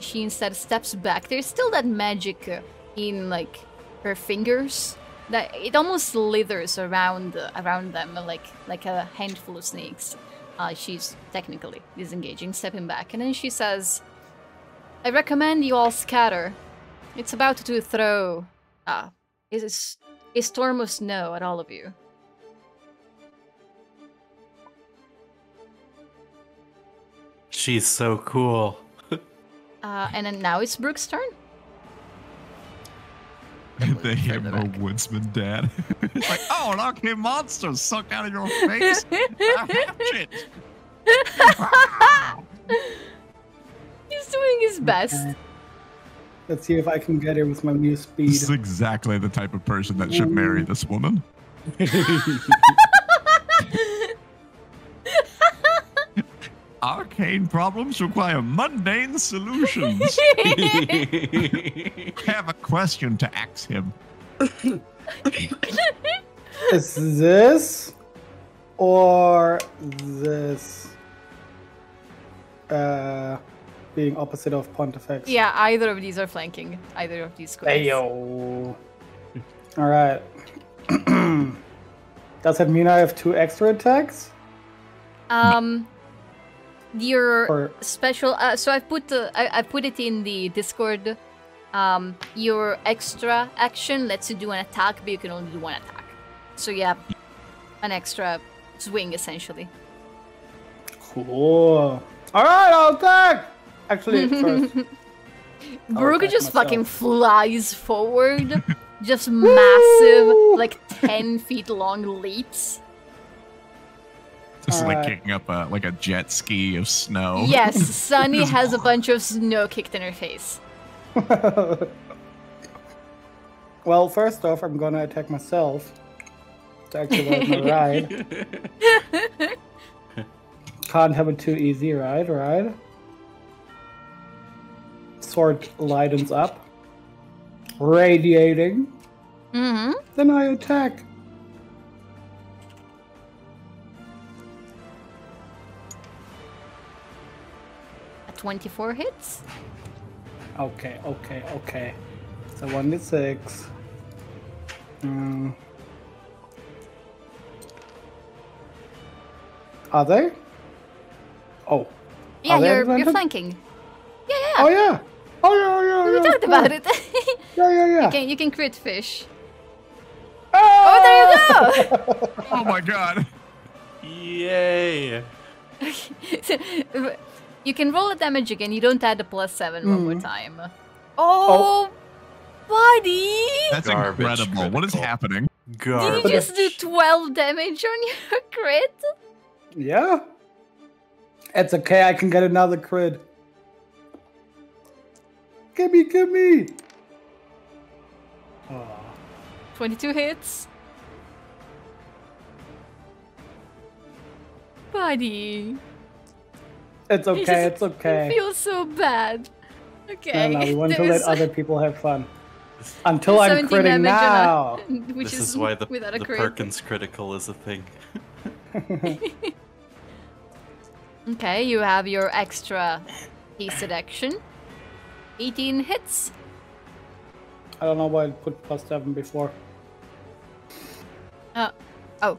she instead steps back. There's still that magic in like her fingers that it almost slithers around them like a handful of snakes. She's technically disengaging, stepping back, and then she says, I recommend you all scatter. It's about to throw a storm of snow at all of you. She's so cool. And then now it's Brooke's turn. They have a woodsman dad. It's like, oh, an arcane monster sucked out of your face. I have it. He's doing his best. Okay. Let's see if I can get her with my new speed. This is exactly the type of person that should marry this woman. Arcane problems require mundane solutions. I have a question to ask him. Is this or this? Being opposite of Pontifex. Yeah, either of these are flanking. Either of these squares. Ayo. Alright. Does that mean I have 2 extra attacks? Your special... so I've put I put it in the Discord. Your extra action lets you do an attack, but you can only do 1 attack. So you have an extra swing, essentially. Cool. Alright, I'll attack! Actually, first. Brooke just fucking flies forward. Just massive, like 10 feet long leaps. Just like kicking up like a jet ski of snow. Yes, Sunny has a bunch of snow kicked in her face. Well, first off, I'm gonna attack myself to activate my ride. Can't have it too easy, right? Right? Sword lightens up. Radiating. Mm-hmm. Then I attack. A 24 hits? Okay, okay, okay. So 1d6. Are they? Oh. Yeah, you're flanking. Yeah, yeah. Oh, yeah. Oh, yeah, yeah, yeah. We talked about it. Yeah, yeah, yeah. You can crit fish. Oh, oh there you go. Oh, my God. Yay. So, you can roll the damage again. You don't add the +7 one more time. Oh, buddy. That's garbage incredible. Critical. What is happening? Garbage. Did you just do 12 damage on your crit? Yeah. It's okay, I can get another crit. Gimme, gimme! Oh. 22 hits. Buddy. It's okay, just, it's okay. It feels so bad. Okay. No, no, we want to let other people have fun. Until I'm critting now! Which this is why the Perkins critical is a thing. Okay, you have your extra hasted action. 18 hits. I don't know why I put plus 7 before. Oh.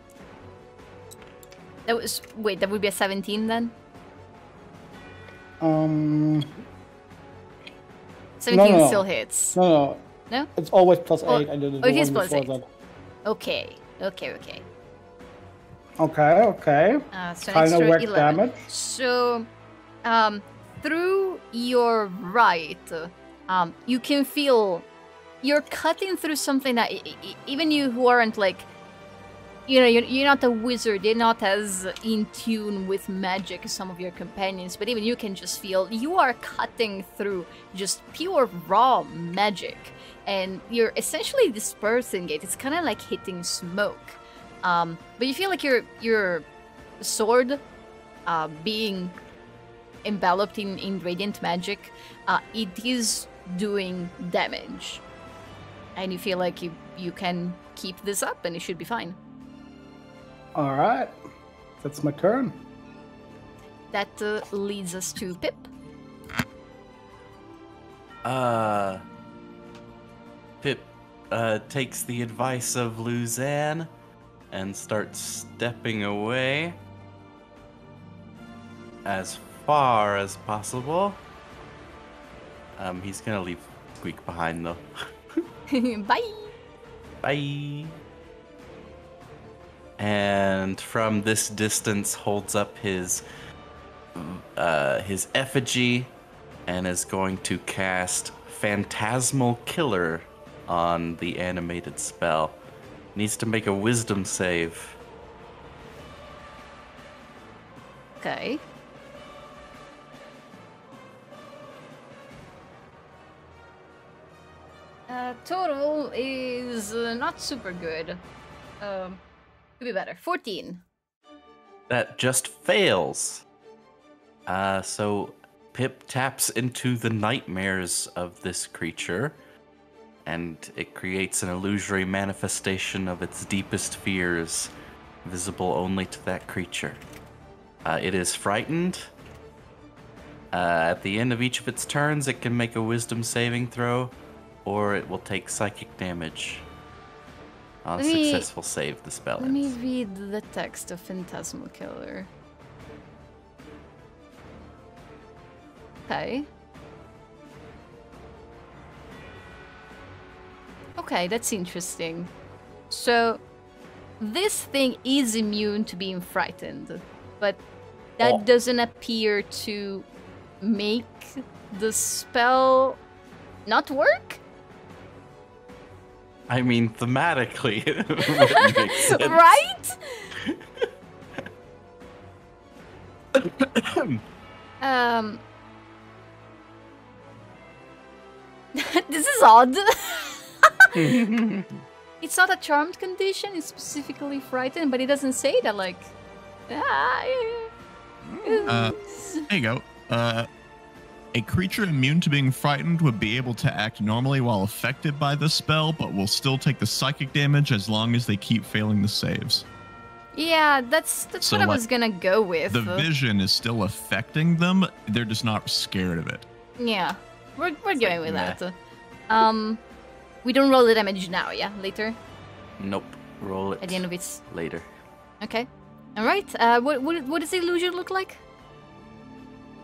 That was... Wait, that would be a 17 then? 17 no. Still hits. No. No? It's always plus 8. I did it. Oh, it is plus 8. That. Okay. So an extra 11. Damage. So, through your right, you can feel you're cutting through something that even you who aren't like, you know, you're not a wizard, you're not as in tune with magic as some of your companions, but even you can just feel you are cutting through just pure raw magic, and you're essentially dispersing it. It's kind of like hitting smoke. But you feel like your sword being enveloped in radiant magic, it is doing damage. And you feel like you can keep this up and it should be fine. Alright. That's my turn. That leads us to Pip. Pip takes the advice of Luzan and starts stepping away as far as possible. He's gonna leave Squeak behind though. Bye. And from this distance, holds up his effigy and is going to cast Phantasmal Killer on the animated spell. Needs to make a wisdom save. Okay. Total is not super good. Could be better. 14. That just fails. So Pip taps into the nightmares of this creature, and it creates an illusory manifestation of its deepest fears, visible only to that creature. It is frightened. At the end of each of its turns, it can make a wisdom saving throw, or it will take psychic damage on a successful save. The spell ends. Let me read the text of Phantasmal Killer. Okay. Okay, that's interesting. So, this thing is immune to being frightened, but that doesn't appear to make the spell not work? I mean, thematically, it wouldn't make sense. Right? This is odd. It's not a charmed condition, it's specifically frightened, but it doesn't say that, like... there you go. A creature immune to being frightened would be able to act normally while affected by the spell, but will still take the psychic damage as long as they keep failing the saves. Yeah, that's so what I was gonna go with. The vision is still affecting them, they're just not scared of it. Yeah, we're going with that. We don't roll the damage now, yeah? Later? Nope. Roll it. At the end of it's... Later. Okay. Alright, what does the illusion look like?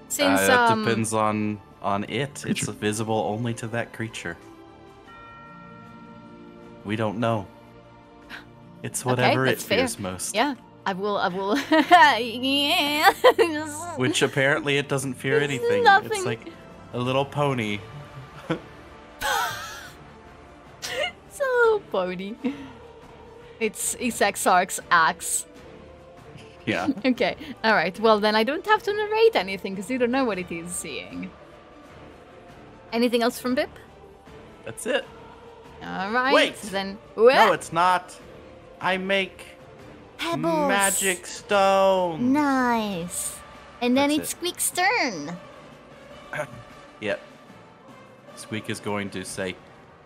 Since, that depends on it. Creature. It's visible only to that creature. We don't know. It's whatever it fears most. Yeah, I will... yeah. Which apparently it doesn't fear anything. Nothing. It's like a little pony. It's a little pony. It's Exarch's axe. Yeah. Okay. All right. Well, then I don't have to narrate anything because you don't know what it is seeing. Anything else from Pip? That's it. All right. Wait. Then. No, it's not. I make pebbles. Magic stone. Nice. And then it's Squeak's turn. Yep. Squeak is going to say,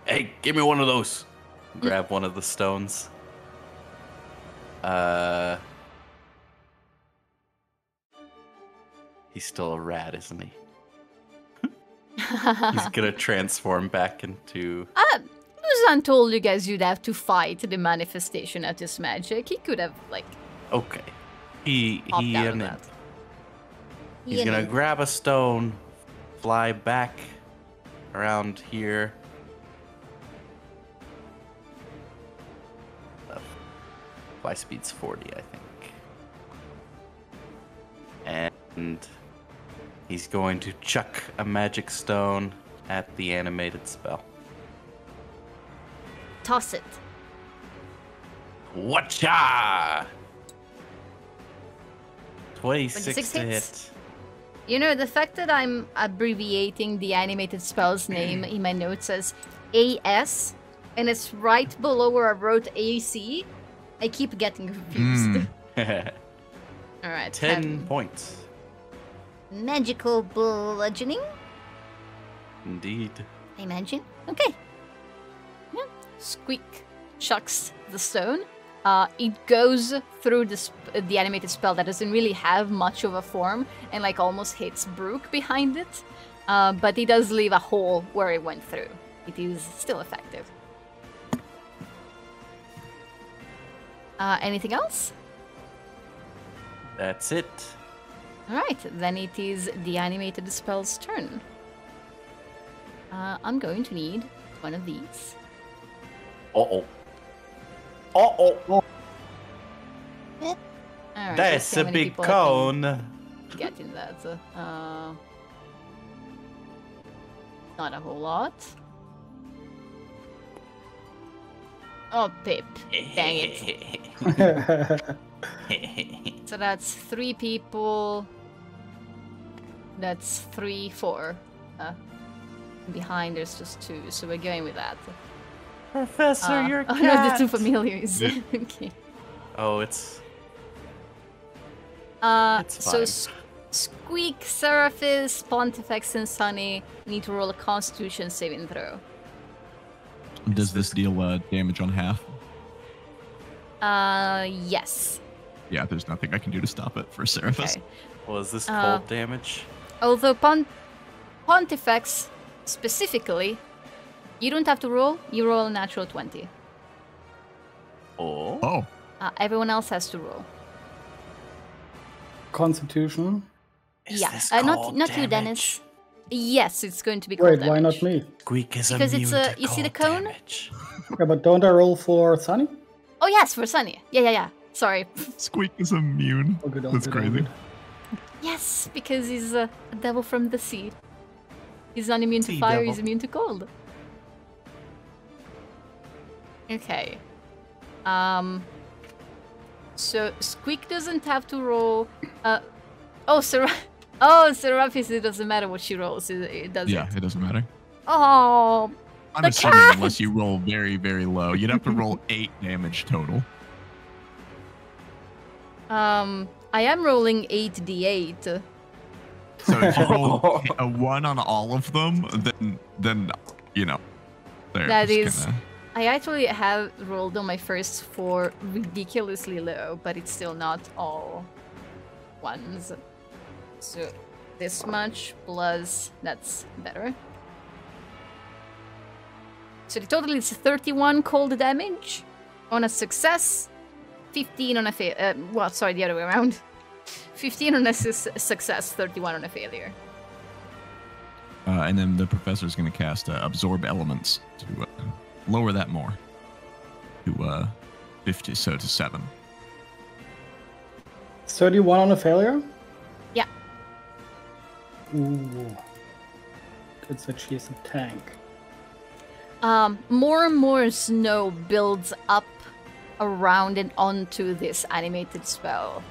"Hey, give me one of those." Grab one of the stones. He's still a rat, isn't he? He's gonna transform back into. Luzan told you guys you'd have to fight the manifestation of this magic. He could have like. Okay. He's gonna grab a stone, fly back around here. Fly speed's 40, I think. And he's going to chuck a magic stone at the animated spell. Toss it. Whatcha! 26 to hit. You know, the fact that I'm abbreviating the animated spell's name in my notes as AS, and it's right below where I wrote AC, I keep getting confused. All right. 10 points. Magical bludgeoning? Indeed. I imagine. Okay. Yeah. Squeak chucks the stone. It goes through the animated spell that doesn't really have much of a form and like almost hits Brooke behind it. But it does leave a hole where it went through. It is still effective. Anything else? That's it. Alright, then it is the animated spell's turn. I'm going to need one of these. Uh-oh. Uh-oh. Right, that's a big cone. Getting that. Not a whole lot. Oh, Pip. Dang it. So that's 3 people. That's 4. Behind there's just 2, so we're going with that. Professor, you're cat. Oh no, the 2 familiars. Okay. Oh, it's fine. So Squeak, Seraphis, Pontifex, and Sunny need to roll a Constitution saving throw. Does this deal damage on half? Yes. Yeah, there's nothing I can do to stop it for Seraphis. Okay. Well, is this cold damage? Although Pontifex specifically, you don't have to roll. You roll a natural 20. Oh. Everyone else has to roll. Constitution. Is this not you, Dennis. Yes, it's going to be cold damage. Wait, why not me? Squeak is because it's a. You see the cone? Yeah, but don't I roll for Sunny? Oh yes, for Sunny. Yeah. Sorry. Squeak is immune. Oh, that's crazy. Yes, because he's a devil from the sea. He's not immune to fire. Devil. He's immune to cold. Okay. So Squeak doesn't have to roll. Seraphis, it doesn't matter what she rolls. It doesn't. Yeah, it doesn't matter. Oh, I'm assuming cat. Unless you roll very, very low, you'd have to roll 8 damage total. I am rolling 8d8. So if you roll a 1 on all of them, then you know. That is. Kinda... I actually have rolled on my first 4 ridiculously low, but it's still not all ones. So this much plus that's better. So the total is 31 cold damage on a success, 15 on a fail. Well, sorry, the other way around. 15 on a success, 31 on a failure. And then the professor is going to cast absorb elements to lower that more to 50, so to 7. 31 on a failure. Ooh. Good, so she's a tank. More and more snow builds up around and onto this animated spell.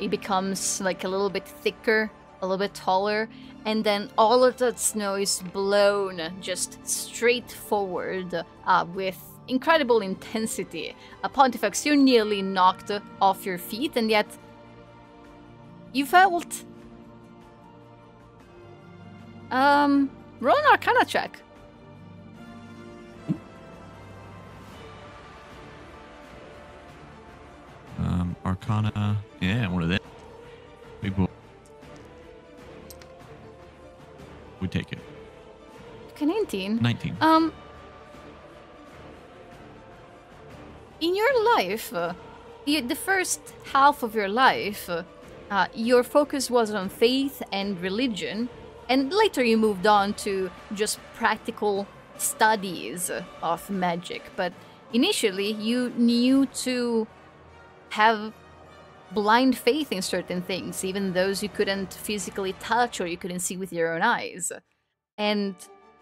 It becomes like a little bit thicker, a little bit taller, and then all of that snow is blown just straight forward with incredible intensity. Pontifex, you're nearly knocked off your feet, and yet you felt... roll an Arcana check. Arcana, yeah, one of them. Big boy. We take it. Okay, 19. 19. In your life, the first half of your life, your focus was on faith and religion, and later you moved on to just practical studies of magic. But initially, you knew to have blind faith in certain things, even those you couldn't physically touch or you couldn't see with your own eyes. And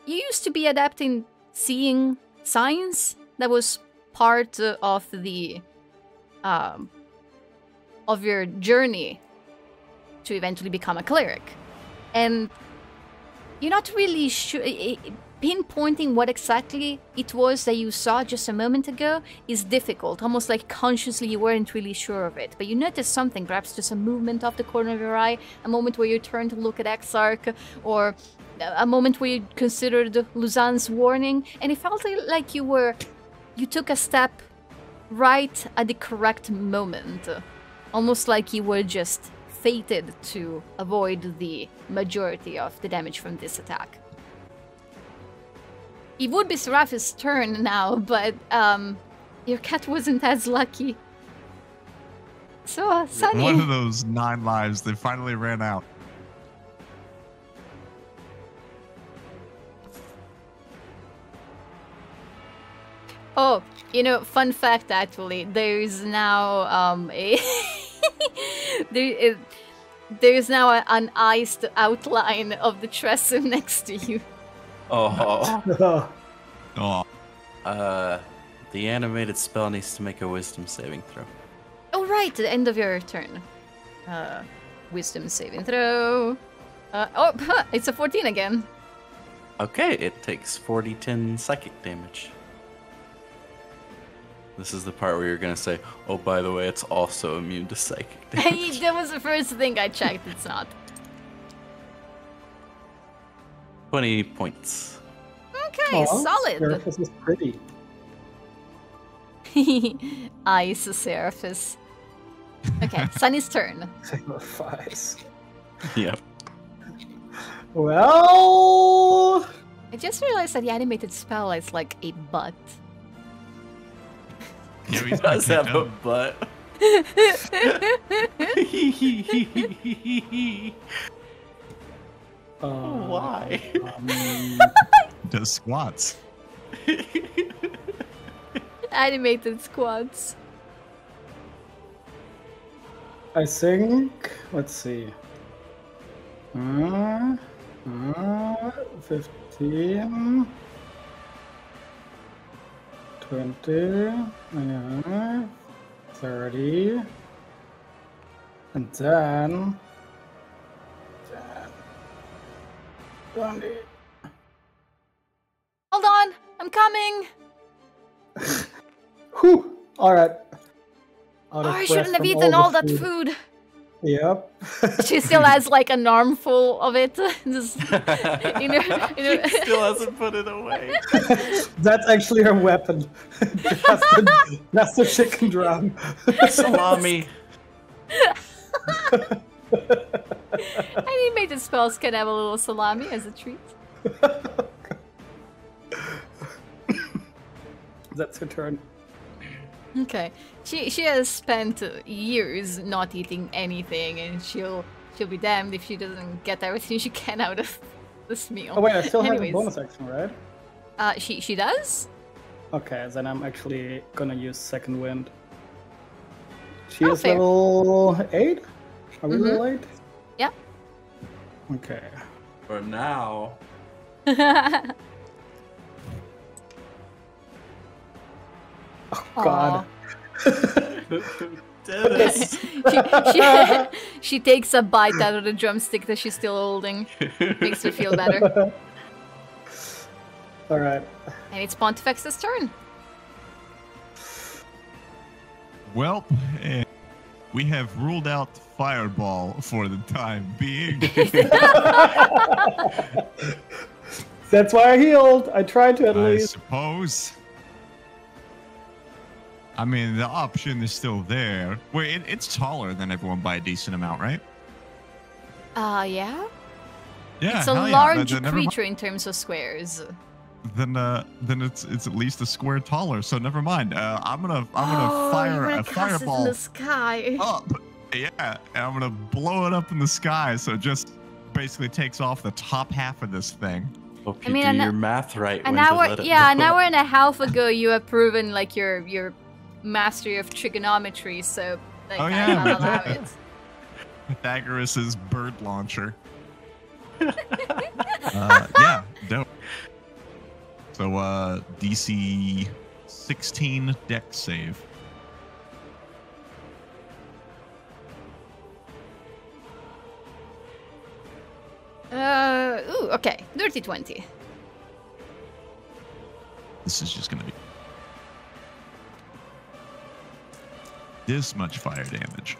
you used to be adept in seeing signs. That was part of the of your journey to eventually become a cleric. And you're not really sure. Pinpointing what exactly it was that you saw just a moment ago is difficult, almost like consciously you weren't really sure of it. But you noticed something, perhaps just a movement off the corner of your eye, a moment where you turned to look at Exarch, or a moment where you considered Luzan's warning, and it felt like you took a step right at the correct moment. Almost like you were just fated to avoid the majority of the damage from this attack. It would be Seraphis' turn now, but your cat wasn't as lucky. So, Sunny... One of those 9 lives, they finally ran out. Oh, you know, fun fact actually, there is now a... there is now an iced outline of the Tressum next to you. Oh. Oh. The animated spell needs to make a wisdom saving throw. Oh, right, at the end of your turn. Wisdom saving throw. Oh, it's a 14 again. Okay, it takes 4d10 psychic damage. This is the part where you're going to say, oh, by the way, it's also immune to psychic damage. That was the first thing I checked, it's not. 20 points. Okay, aww, solid. Seraphis is pretty. Ice Seraphis. Okay, Sunny's turn. Sacrifice. Yep. Well, I just realized that the animated spell is like a butt. Yeah, he does have a butt. Why? Does squats. Animated squats. I think, let's see. 15. 20. 30. And then... 20. Hold on, I'm coming. Whew, all right. Oh, I shouldn't have eaten all that food. Yep. She still has like an armful of it. Just, you know. She still hasn't put it away. That's actually her weapon. that's the chicken drum. Salami. Animated spells can have a little salami as a treat. That's her turn. Okay, she has spent years not eating anything, and she'll be damned if she doesn't get everything she can out of this meal. Oh wait, I still have a bonus action, right? She does. Okay, then I'm actually gonna use second wind. She is level 8. Are we late? Yeah. Okay. For now. Oh, God. Dennis. she takes a bite out of the drumstick that she's still holding. Makes me feel better. All right. And it's Pontifex's turn. Well, we have ruled out Fireball for the time being. That's why I healed. I tried to, at least. I suppose. I mean, the option is still there. Wait, it's taller than everyone by a decent amount, right? Yeah. Yeah. It's a large creature in terms of squares. Then it's at least a square taller. So never mind. I'm gonna fire a fireball in the sky. Up. Yeah, and I'm gonna blow it up in the sky. So it just basically takes off the top half of this thing. Hope you do your math right. An hour and a half ago, you have proven like your mastery of trigonometry. So like, I'll allow it. Pythagoras' bird launcher. Yeah, dope. So DC 16 Dex save. Ooh, okay. Dirty 20. This is just gonna be this much fire damage.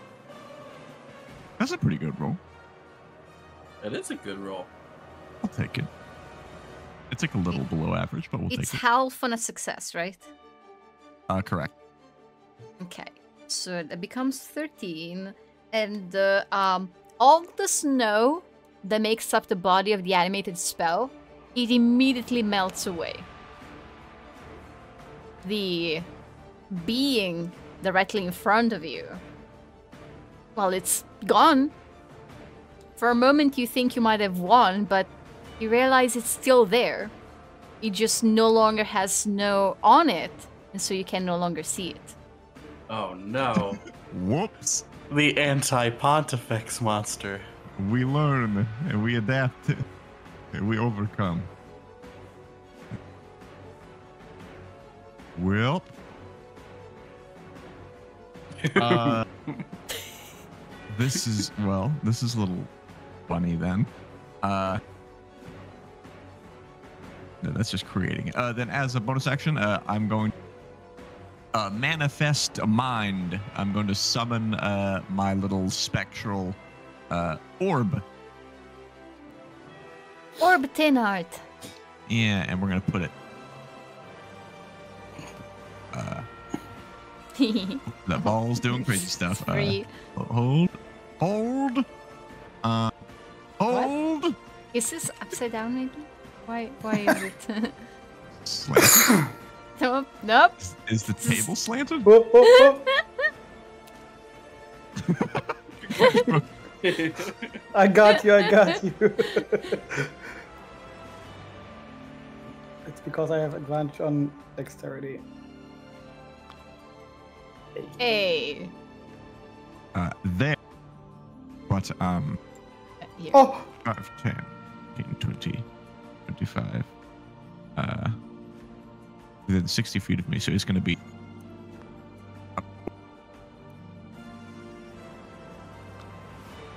That's a pretty good roll. That is a good roll. I'll take it. It's like a little below average, but we'll take it. It's half on a success, right? Correct. Okay, so that becomes 13, and all the snow that makes up the body of the animated spell, it immediately melts away. The being directly in front of you, well, it's gone. For a moment, you think you might have won, but you realize it's still there. It just no longer has snow on it, and so you can no longer see it. Oh no. Whoops. The anti-Pontifex monster. We learn, and we adapt, and we overcome. Well. This is a little funny then. No, that's just creating it. Then as a bonus action, I'm going to manifest a mind. I'm going to summon my little spectral orb. Orb Tinart. Yeah, and we're going to put it the ball's doing crazy stuff. Hold. What? Is this upside down maybe? Why is it? Slanted? Nope. Is the table slanted? I got you. It's because I have advantage on dexterity. Hey. There. But, Here. Oh! 5, 10, 15, 20. 25, within 60 feet of me, so it's going to be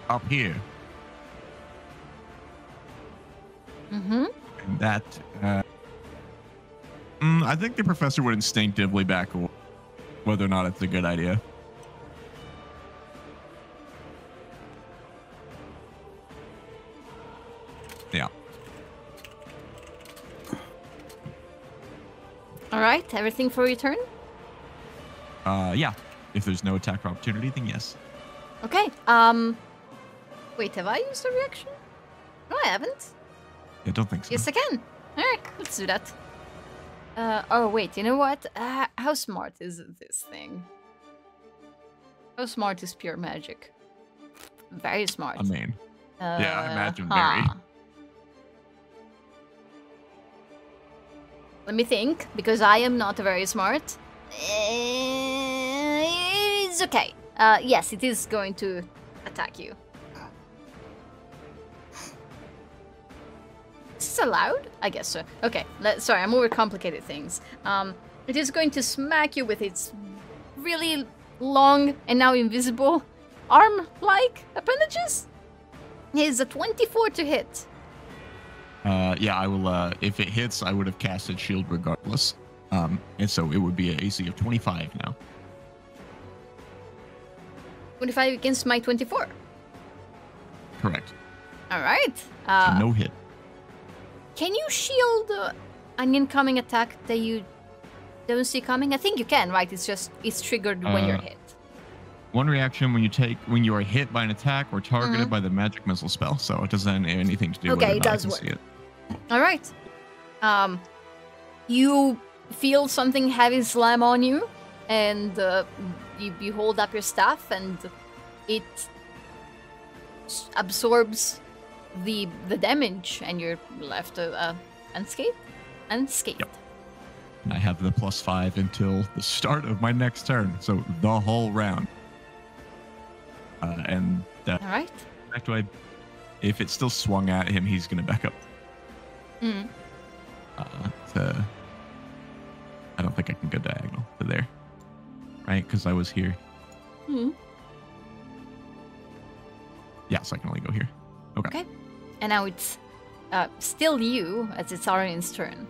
up here. Mm-hmm. And that, I think the professor would instinctively back away, whether or not it's a good idea. Yeah. All right, everything for your turn? Yeah. If there's no attack or opportunity, then yes. Okay. Wait, have I used a reaction? No, I haven't. I don't think so. Yes, I can. All right, let's do that. Oh, wait, you know what? How smart is this thing? How smart is pure magic? Very smart. I mean, yeah, I imagine very. Let me think, because I am not very smart. It's okay. Yes, it is going to attack you. Is this allowed? I guess so. Okay, sorry, I'm overcomplicated things. It is going to smack you with its really long and now invisible arm-like appendages is a 24 to hit. Yeah, I will. If it hits, I would have casted shield regardless, and so it would be an AC of 25 now. 25 against my 24. Correct. All right. So no hit. Can you shield an incoming attack that you don't see coming? I think you can, right? It's just it's triggered when you're hit. One reaction when you are hit by an attack or targeted by the magic missile spell, so it doesn't have anything to do with it. Okay, it does work. All right. You feel something heavy slam on you, and you hold up your staff, and it absorbs the damage, and you're left unscathed. Yep. And I have the +5 until the start of my next turn, so the whole round. And that. All right. If it's still swung at him, he's gonna back up. I don't think I can go diagonal to there, right? Because I was here. Yeah, so I can only go here. Okay. And now it's still you, as it's Arun's turn.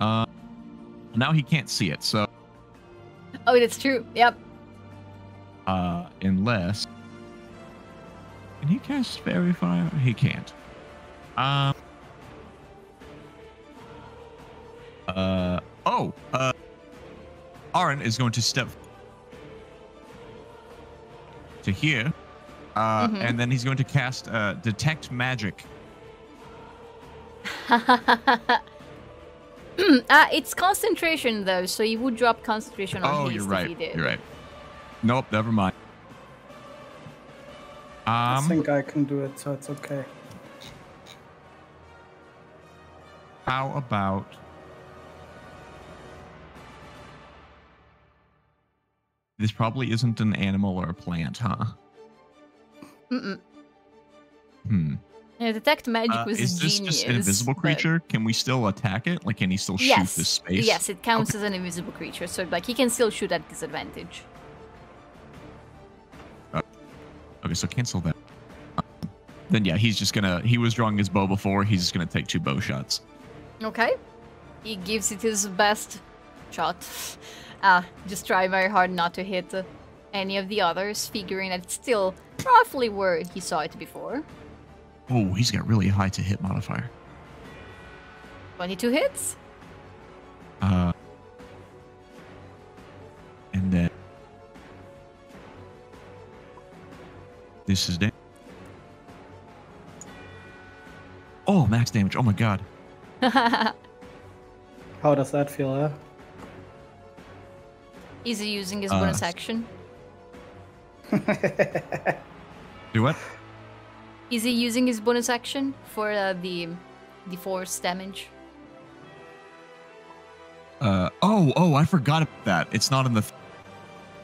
Now he can't see it, so. Oh, that's true. Yep. Unless. Can he cast Fairy Fire? He can't. Arun is going to step to here, and then he's going to cast Detect Magic. It's concentration though, so he would drop concentration on haste. You're right. Nope, never mind. I think I can do it, so it's okay. How about this? Probably isn't an animal or a plant, huh? Yeah, detect magic was genius. Is this just an invisible creature? Can we still attack it? Like, can he still shoot this space? Yes, it counts as an invisible creature, so like he can still shoot at disadvantage. Okay, so cancel that. Then yeah, he's just gonna. He was drawing his bow before. He's just gonna take 2 bow shots. Okay, he gives it his best shot. Just try very hard not to hit any of the others, figuring that it's still roughly where he saw it before. Oh, he's got really high to hit modifier. 22 hits. And then this is damage. Oh, max damage. Oh my god. How does that feel, huh? Is he using his bonus action? Do what? Is he using his bonus action for the force damage? I forgot about that. It's not in the.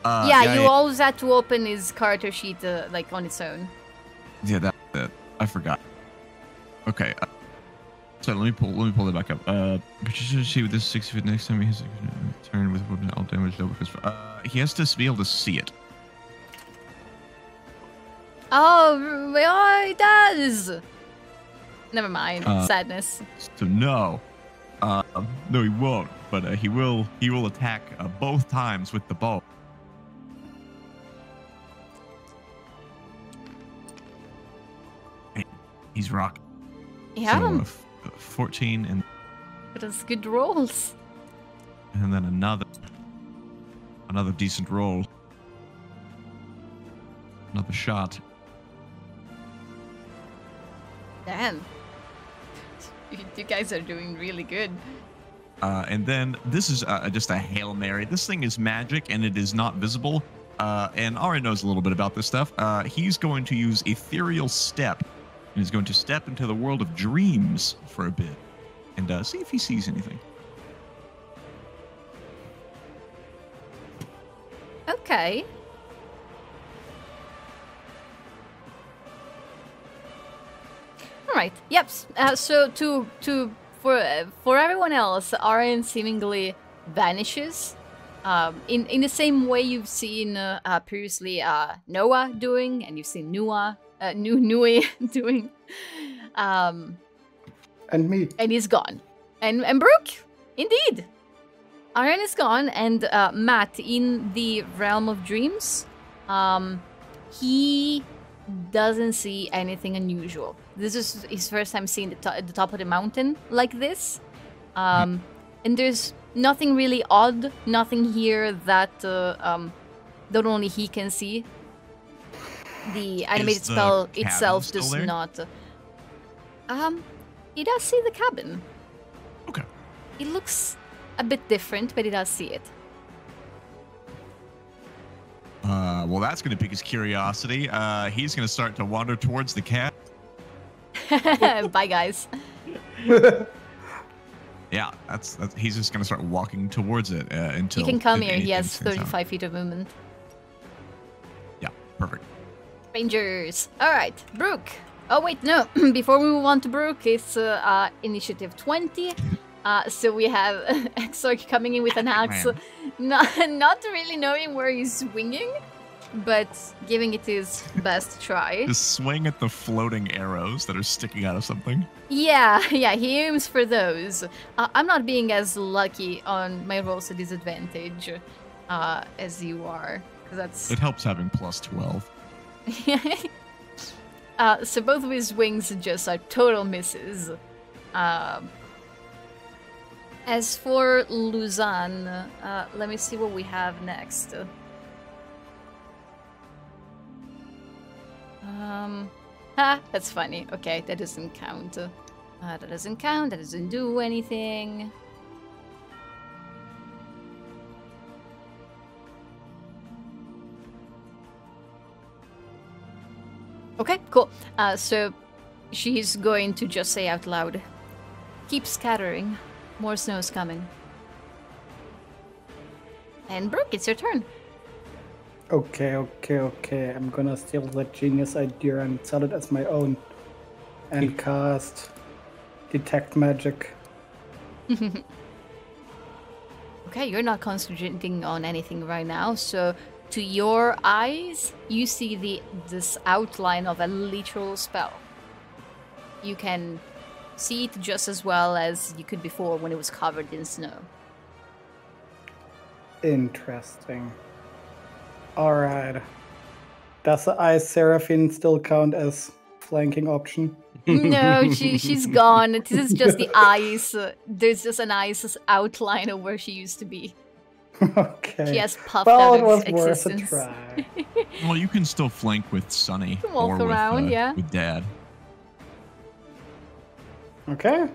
You always had to open his character sheet like on its own. Yeah, that I forgot. Okay, so let me pull that back up. See with this 6 feet next time he has a turn with all damage double. He has to be able to see it. Oh, it does. Never mind. Sadness. So no, no, he won't. But he will. He will attack both times with the bow. He's rocking. Yeah. So, 14 and. But that's good rolls. And then another decent roll. Another shot. Damn. You guys are doing really good. And then this is just a Hail Mary. This thing is magic and it is not visible. And Ari knows a little bit about this stuff. He's going to use Ethereal Step and is going to step into the world of dreams for a bit and see if he sees anything. Okay. Right. Yep. So for everyone else, Arun seemingly vanishes, In the same way you've seen previously Noah doing, and you've seen Nui doing. And me. And he's gone. And Brooke, indeed. Arun is gone, and Matt, in the realm of dreams, he doesn't see anything unusual. This is his first time seeing the top of the mountain like this. And there's nothing really odd, nothing here that not only he can see. The animated spell itself does not. He does see the cabin. Okay. It looks a bit different, but he does see it. Well, that's going to pique his curiosity. He's going to start to wander towards the cat. Bye, guys. Yeah, that's he's just going to start walking towards it until... You can come here. He has 35 feet of movement. Yeah, perfect. Rangers. All right, Brooke. Oh, wait, no. Before we move on to Brooke, it's initiative 20. So we have Exarch coming in with an axe, not really knowing where he's swinging, but giving it his best try. Just swing at the floating arrows that are sticking out of something. Yeah, he aims for those. I'm not being as lucky on my rolls at disadvantage as you are. It helps having plus 12. So both of his wings just are total misses. As for Luzan, let me see what we have next. That's funny. Okay, that doesn't count. That doesn't count. That doesn't do anything. Okay, cool. So she's going to just say out loud, keep scattering. More snow's coming. And Brooke, it's your turn. Okay. I'm gonna steal that genius idea and sell it as my own. And cast Detect Magic. Okay, you're not concentrating on anything right now, so to your eyes, you see this outline of a literal spell. You can see it just as well as you could before when it was covered in snow. Interesting. Alright. Does the Ice Seraphim still count as flanking option? No, she's gone. This is just the ice. There's just an ice outline of where she used to be. Okay. She has puffed out of existence. Well, it was worth a try. Well, you can still flank with Sunny. You can walk around, with Dad. Okay,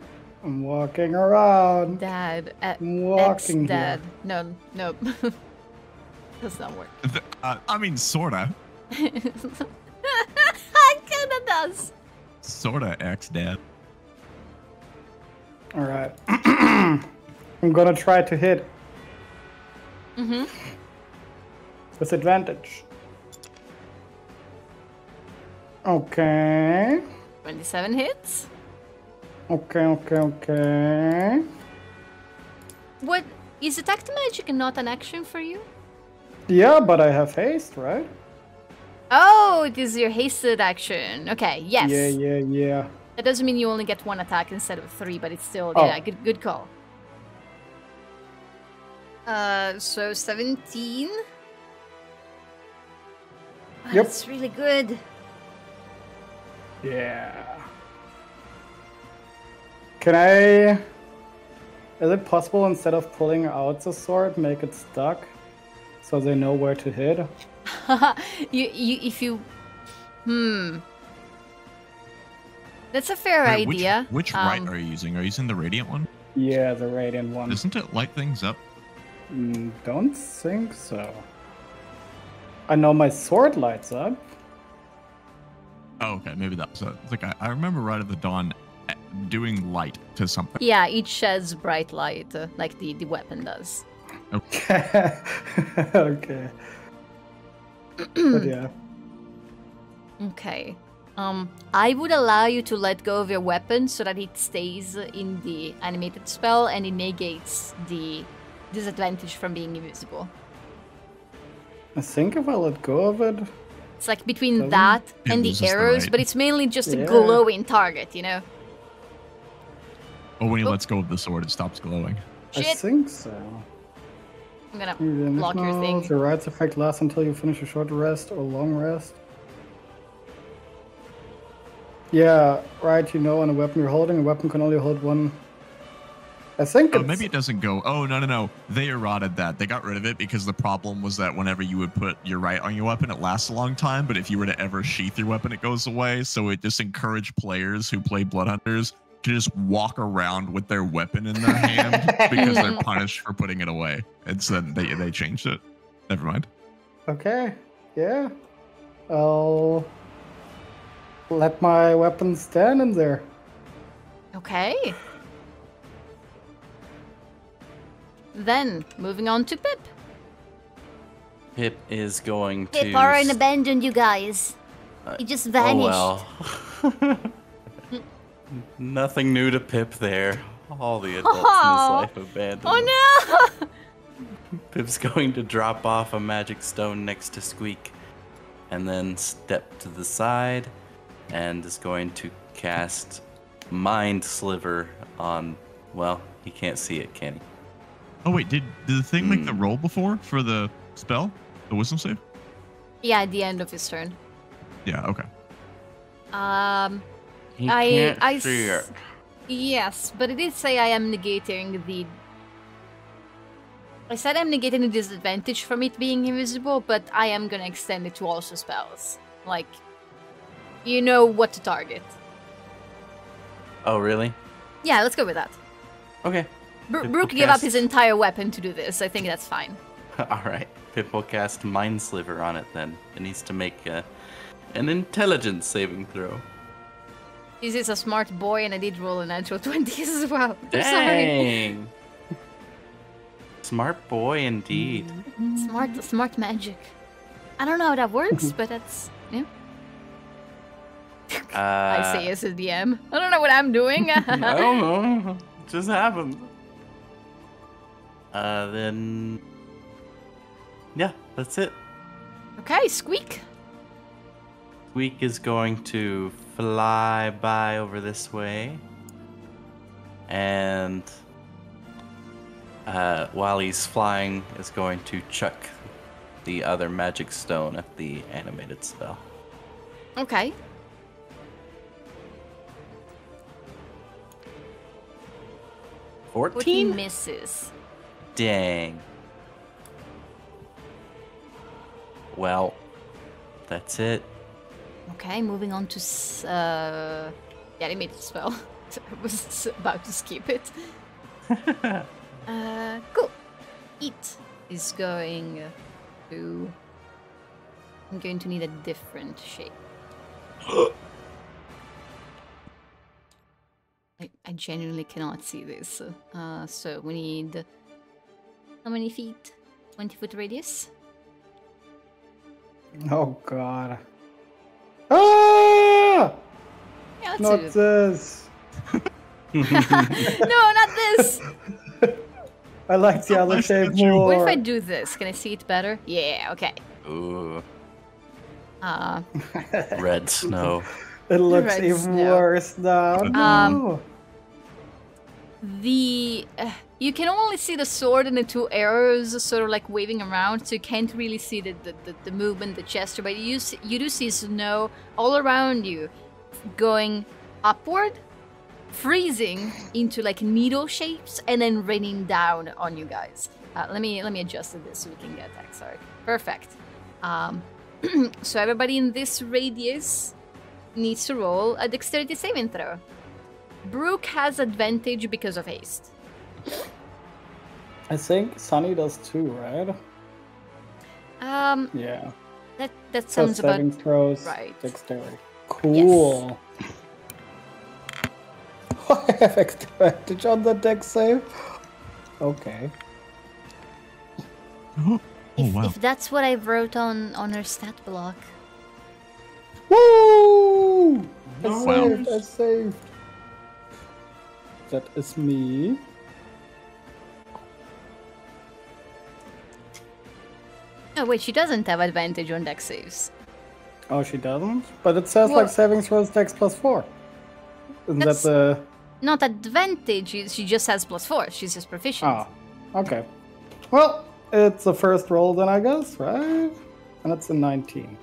I'm walking around. Dad, I'm walking Dad. No, does not work. I mean, sorta. I kinda does. Sorta ex Dad. All right, I'm gonna try to hit. With advantage. Okay. 27 hits. Okay. What is Detect Magic not an action for you? Yeah, but I have haste, right? Oh, it is your hasted action. Okay, yes. Yeah. That doesn't mean you only get one attack instead of three, but it's still good call. So 17. Wow, yep. That's really good. Yeah. Can I... Is it possible, instead of pulling out the sword, make it stuck? So they know where to hit? That's a fair idea. Which right are you using? Are you using the radiant one? Yeah, the radiant one. Doesn't it light things up? Don't think so. I know my sword lights up. Oh, okay. Maybe that's it. It's like I remember right at the dawn doing light to something. Yeah, it sheds bright light, like the weapon does. Okay. Okay. But yeah. Okay. I would allow you to let go of your weapon so that it stays in the animated spell and it negates the disadvantage from being invisible. I think if I let go of it... It's like between that and the arrows, but it's mainly just a glowing target, you know? Oh, when he lets go of the sword, it stops glowing. Shit. I think so. I'm gonna block your thing. Your rights effect lasts until you finish a short rest or long rest. Yeah, right, you know, on a weapon you're holding, a weapon can only hold one. I think maybe it doesn't go. Oh, no. They eroded that. They got rid of it because the problem was that whenever you would put your right on your weapon, it lasts a long time. But if you were to ever sheath your weapon, it goes away. So it just encouraged players who play Bloodhunters to just walk around with their weapon in their hand because they're punished for putting it away. And so they changed it. Never mind. Okay. Yeah. I'll let my weapon stand in there. Okay. Then, moving on to Pip. Pip is going to... Pip, Arun abandoned you guys. He just vanished. Oh, well. Nothing new to Pip there. All the adults in his life abandoned. Oh, no! Pip's going to drop off a magic stone next to Squeak, and then step to the side, and is going to cast Mind Sliver on... Well, he can't see it, can he? Oh wait, did the thing make the roll before for the spell? The wisdom save? Yeah, at the end of his turn. Yeah, okay. I can't see it. Yes, but it did say I am negating the... I said I'm negating the disadvantage from it being invisible, but I am gonna extend it to also spells. Like, you know what to target. Oh, really? Yeah, let's go with that. Okay. Brooke gave up his entire weapon to do this. I think that's fine. Alright. Pip will cast Mind Sliver on it then. It needs to make an intelligence saving throw. This is a smart boy, and I did roll a natural 20 as well. Dang! Sorry. Smart boy indeed. Smart magic. I don't know how that works, but that's... Yeah. I say yes as a DM. I don't know what I'm doing. I don't know. It just happened. Then... Yeah, that's it. Okay, Squeak. Squeak is going to fly by over this way. And... while he's flying, is going to chuck the other magic stone at the animated spell. Okay. What he misses. Dang. Well, that's it. Okay, moving on to the animated spell. I was about to skip it. Cool. It is going to... I'm going to need a different shape. I genuinely cannot see this. So we need... How many feet? 20-foot radius? Oh god. Ah! Yeah, not this! No, not this! I like the other shape more. What if I do this? Can I see it better? Yeah, okay. Ooh. Red snow. It looks red even snow. Worse now. You can only see the sword and the two arrows sort of like waving around, so you can't really see the movement, the gesture, but you do see snow all around you going upward, freezing into like needle shapes, and then raining down on you guys. Let me adjust this so we can get that. Sorry. Perfect. So everybody in this radius needs to roll a dexterity saving throw. Brooke has advantage because of haste. I think Sunny does too, right? Yeah. That sounds about right. Dexterity. Cool. Yes. I have advantage on the dex save. Okay. If that's what I wrote on her stat block. Woo! I saved. That is me. Oh wait, she doesn't have advantage on dex saves. Oh, she doesn't? But it says like saving throws dex +4. Isn't that the... Not advantage, she just has +4, she's just proficient. Ah, okay. Well, it's the first roll then, I guess, right? And it's a 19.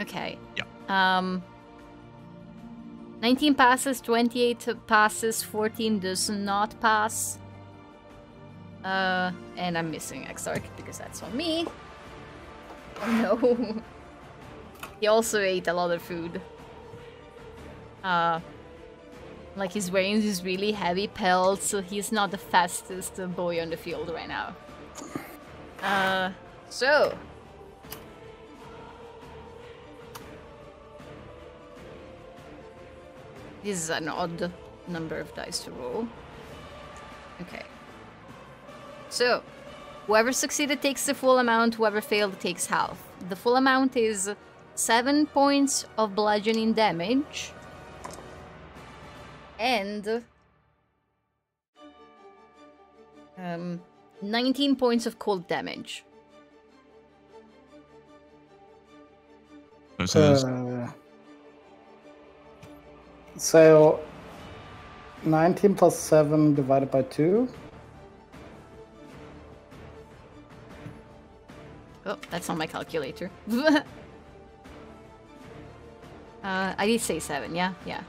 Okay. Yeah. 19 passes, 28 passes, 14 does not pass. And I'm missing Exarch because that's on me. Oh no. He also ate a lot of food. Like, he's wearing these really heavy pelts, so he's not the fastest boy on the field right now. So... This is an odd number of dice to roll. Okay. So, whoever succeeded takes the full amount, whoever failed takes half. The full amount is 7 points of bludgeoning damage. And 19 points of cold damage. So 19 plus 7 divided by 2. Oh, that's on my calculator. I did say 7, yeah? Yeah.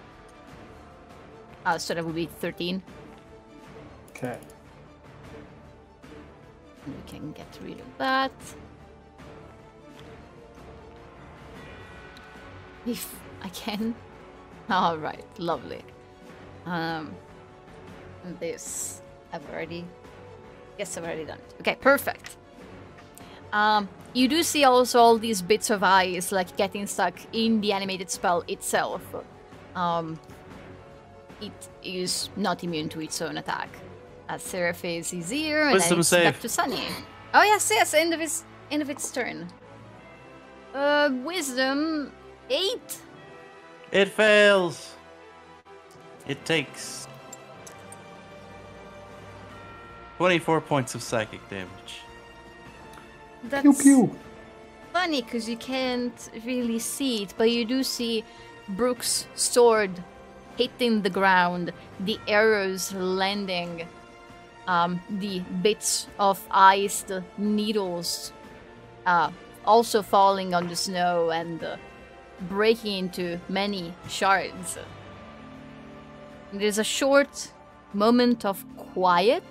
So that would be 13. Okay. We can get rid of that. If I can. Alright, lovely. This I've already done it. Okay, perfect. You do see also all these bits of eyes like getting stuck in the animated spell itself. It is not immune to its own attack. As Seraphis is here, and then it's back to Sunny. Oh yes, yes, end of its turn. Wisdom 8. It fails. It takes 24 points of psychic damage. That's pew, pew. Funny because you can't really see it, but you do see Brooke's sword hitting the ground, the arrows landing, the bits of ice, the needles also falling on the snow and breaking into many shards. There's a short moment of quiet,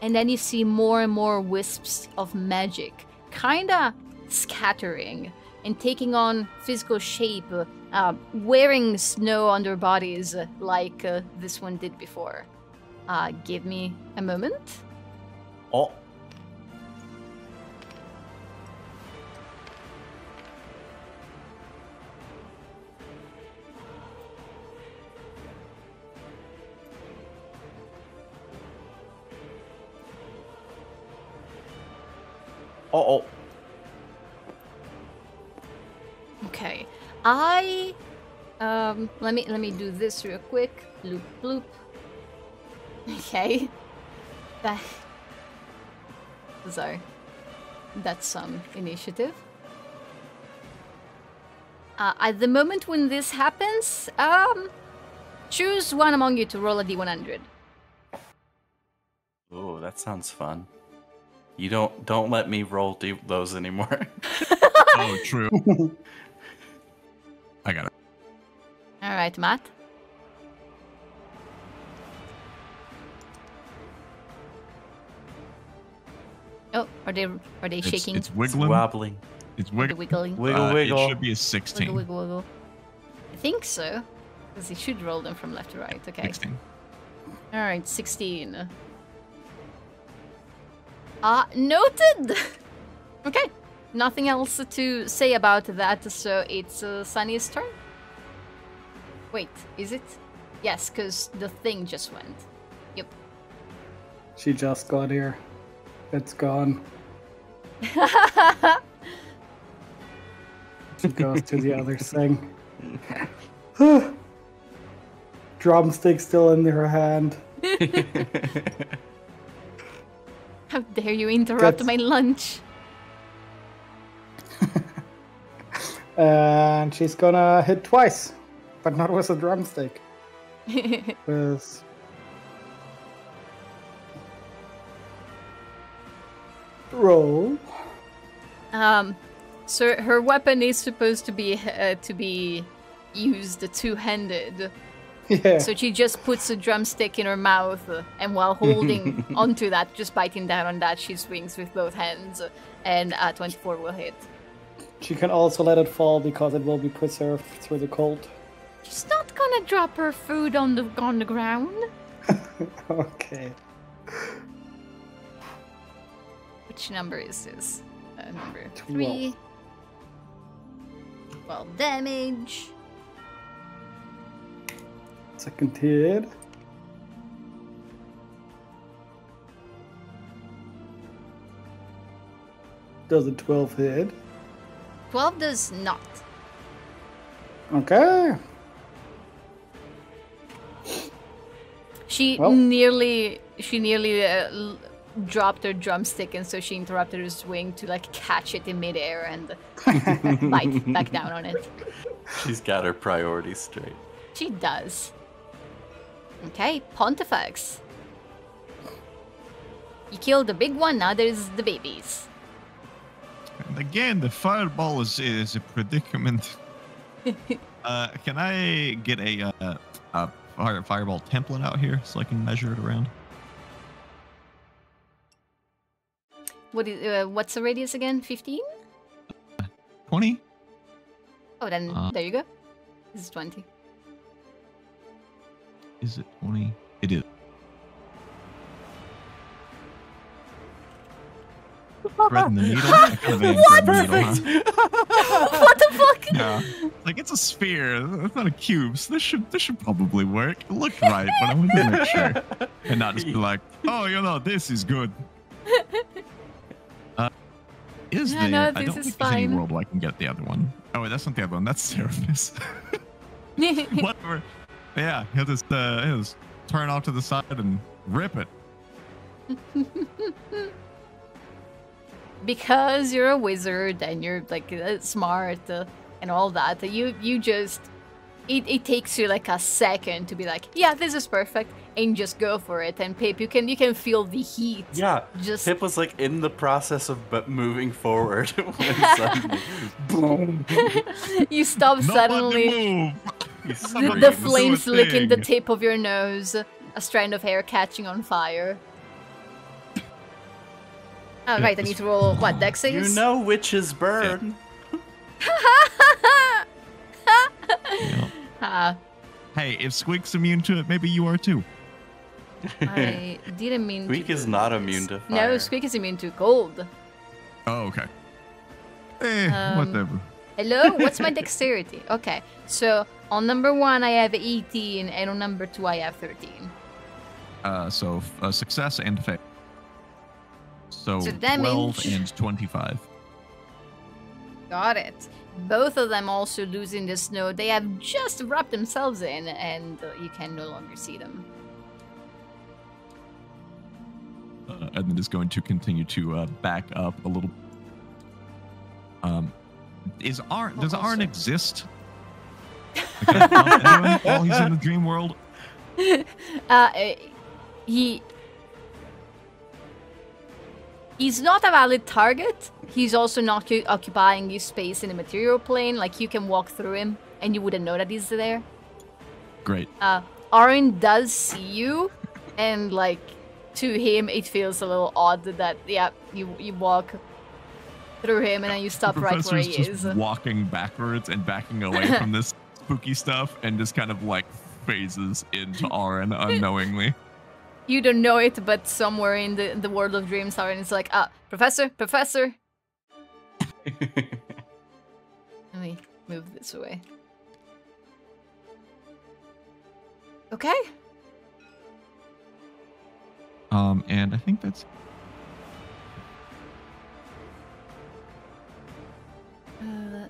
and then you see more and more wisps of magic, kinda scattering and taking on physical shape, wearing snow on their bodies like this one did before. Give me a moment. Oh. Uh-oh. Okay. I let me do this real quick. Bloop bloop. Okay. That sorry. That's some initiative. At the moment when this happens, choose one among you to roll a D100. Oh, that sounds fun. You don't let me roll those anymore. Oh, true. I got it. All right, Matt. Oh, are they shaking? It's wiggling. It's wobbling. It's wiggling. Wiggle, wiggle. It should be a 16. Wiggle, wiggle, wiggle. I think so, because you should roll them from left to right. Okay. 16. All right, 16. Noted! Okay, nothing else to say about that, so it's Sunny's turn. Wait, is it? Yes, because the thing just went. Yep. She just got here. It's gone. She goes to the other thing. Drumstick still in her hand. How dare you interrupt my lunch? And she's gonna hit twice, but not with a drumstick. With... roll. So her weapon is supposed to be used two-handed. Yeah. So she just puts a drumstick in her mouth, and while holding onto that, just biting down on that, she swings with both hands, and 24 will hit. She can also let it fall because it will be preserved through the cold. She's not gonna drop her food on the ground. Okay. Which number is this? Number 3. 12 damage. Second hit. Does a 12 hit? 12 does not. Okay. She nearly dropped her drumstick, and so she interrupted her swing to like catch it in midair and bite back down on it. She's got her priorities straight. She does. Okay, Pontifex. You killed the big one, now there's the babies. And again, the fireball is a predicament. Can I get a fireball template out here so I can measure it around? What's the radius again? 15? 20? Oh, then there you go. This is 20. Is it 20? It is. Thread in the needle? What? Perfect! Needle, huh? What the fuck? Yeah. Like, it's a sphere. It's not a cube. So this should probably work. It looked right, but I wanted to make sure. And not just be like, oh, you know, this is good. Is yeah, there? No, I don't think there's any world where I can get the other one. Oh, wait, that's not the other one. That's Seraphis. Whatever. Yeah, he'll just turn off to the side and rip it. Because you're a wizard and you're like smart and all that, you just it takes you like a second to be like, yeah, this is perfect, and just go for it. And Pip, you can feel the heat. Yeah, just Pip was like in the process of moving forward when suddenly, boom! You stop suddenly. The flames licking the tip of your nose, a strand of hair catching on fire. Oh, right, I need to roll, what, Dex saves? You know witches burn. Yeah. Hey, if Squeak's immune to it, maybe you are too. I didn't mean Squeak is not immune to fire. No, Squeak is immune to cold. Oh, okay. Eh, whatever. Hello? What's my dexterity? Okay, so on number 1 I have 18, and on number 2 I have 13. So success and fail. So 12 and 25. Got it. Both of them also lose in the snow. They have just wrapped themselves in, and you can no longer see them. And then is going to continue to back up a little. Does Arun exist? Like, anyone while he's in the dream world? He's not a valid target. He's also not occupying his space in the material plane. Like, you can walk through him, and you wouldn't know that he's there. Great. Arun does see you, and, like, to him, it feels a little odd that, yeah, you walk through him, and then you stop right where he is. Just walking backwards and backing away from this spooky stuff, and just kind of, like, phases into Arun unknowingly. You don't know it, but somewhere in the world of dreams, Arun is like, professor. Let me move this away. Okay. And I think that's.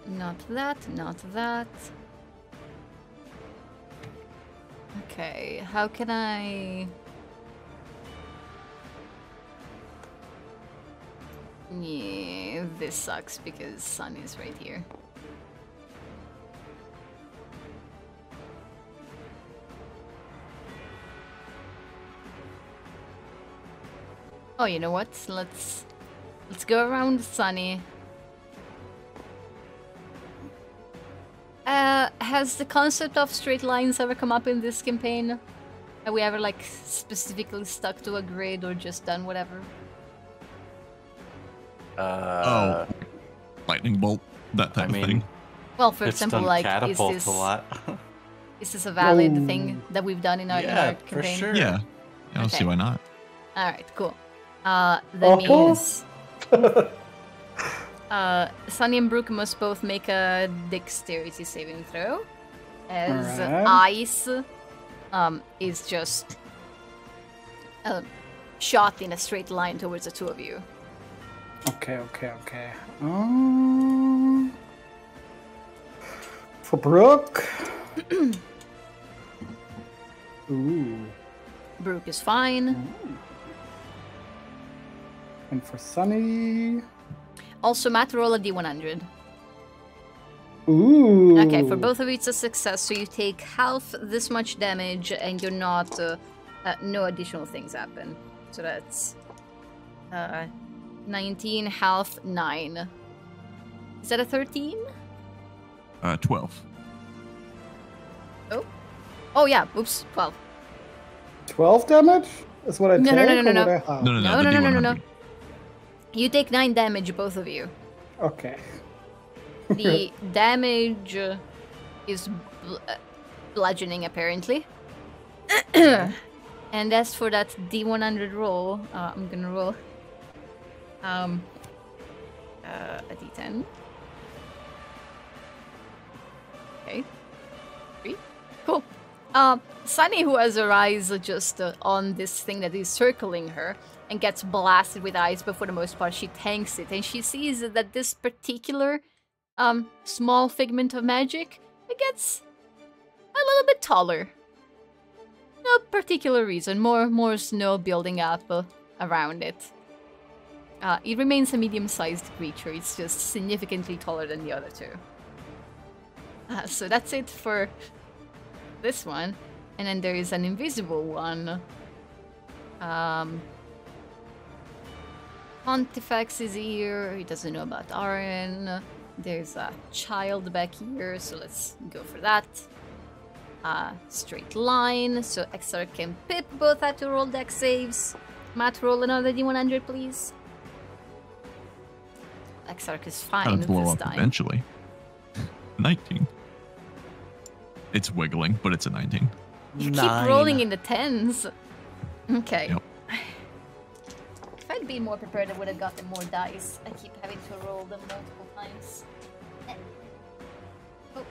Not that. Okay, how can I? Yeah, this sucks because Sun is right here. Oh, you know what? Let's go around Sunny. Has the concept of straight lines ever come up in this campaign? Have we ever, like, specifically stuck to a grid or just done whatever? Oh, lightning bolt, that type of thing. Well, for example, like, is this a lot? Is this a valid thing that we've done in our, campaign? For sure. Yeah, I don't see why not. All right, cool. That means Sunny and Brooke must both make a dexterity saving throw, as ice is just shot in a straight line towards the two of you. Okay, okay, okay. For Brooke. Ooh. Brooke is fine. Mm. And for Sunny. Also, Matt, roll a D100. Ooh. Okay, for both of you, it's a success. So you take half this much damage, and you're not. No additional things happen. So that's. 19, half, 9. Is that a 13? 12. Oh. Oh, yeah. Oops, 12. 12 damage? That's what I take? No. You take 9 damage, both of you. Okay. The damage is bludgeoning, apparently. And as for that D100 roll, I'm gonna roll... a D10. Okay. 3. Cool. Sunny, who has her eyes just on this thing that is circling her and gets blasted with ice, but for the most part she tanks it, and she sees that this particular small figment of magic, it gets a little bit taller. No particular reason. More snow building up around it. It remains a medium-sized creature. It's just significantly taller than the other two. So that's it for this one. And then there is an invisible one. Pontifex is here. He doesn't know about Arun. There's a child back here, so let's go for that. Straight line. So Exarch and Pip both had to roll dex saves. Matt, roll another D100, please. Exarch is fine this time. Eventually. 19. It's wiggling, but it's a 19. You keep rolling in the tens. Okay. Yep. If I'd been more prepared, I would have gotten more dice. I keep having to roll them multiple times. Oh,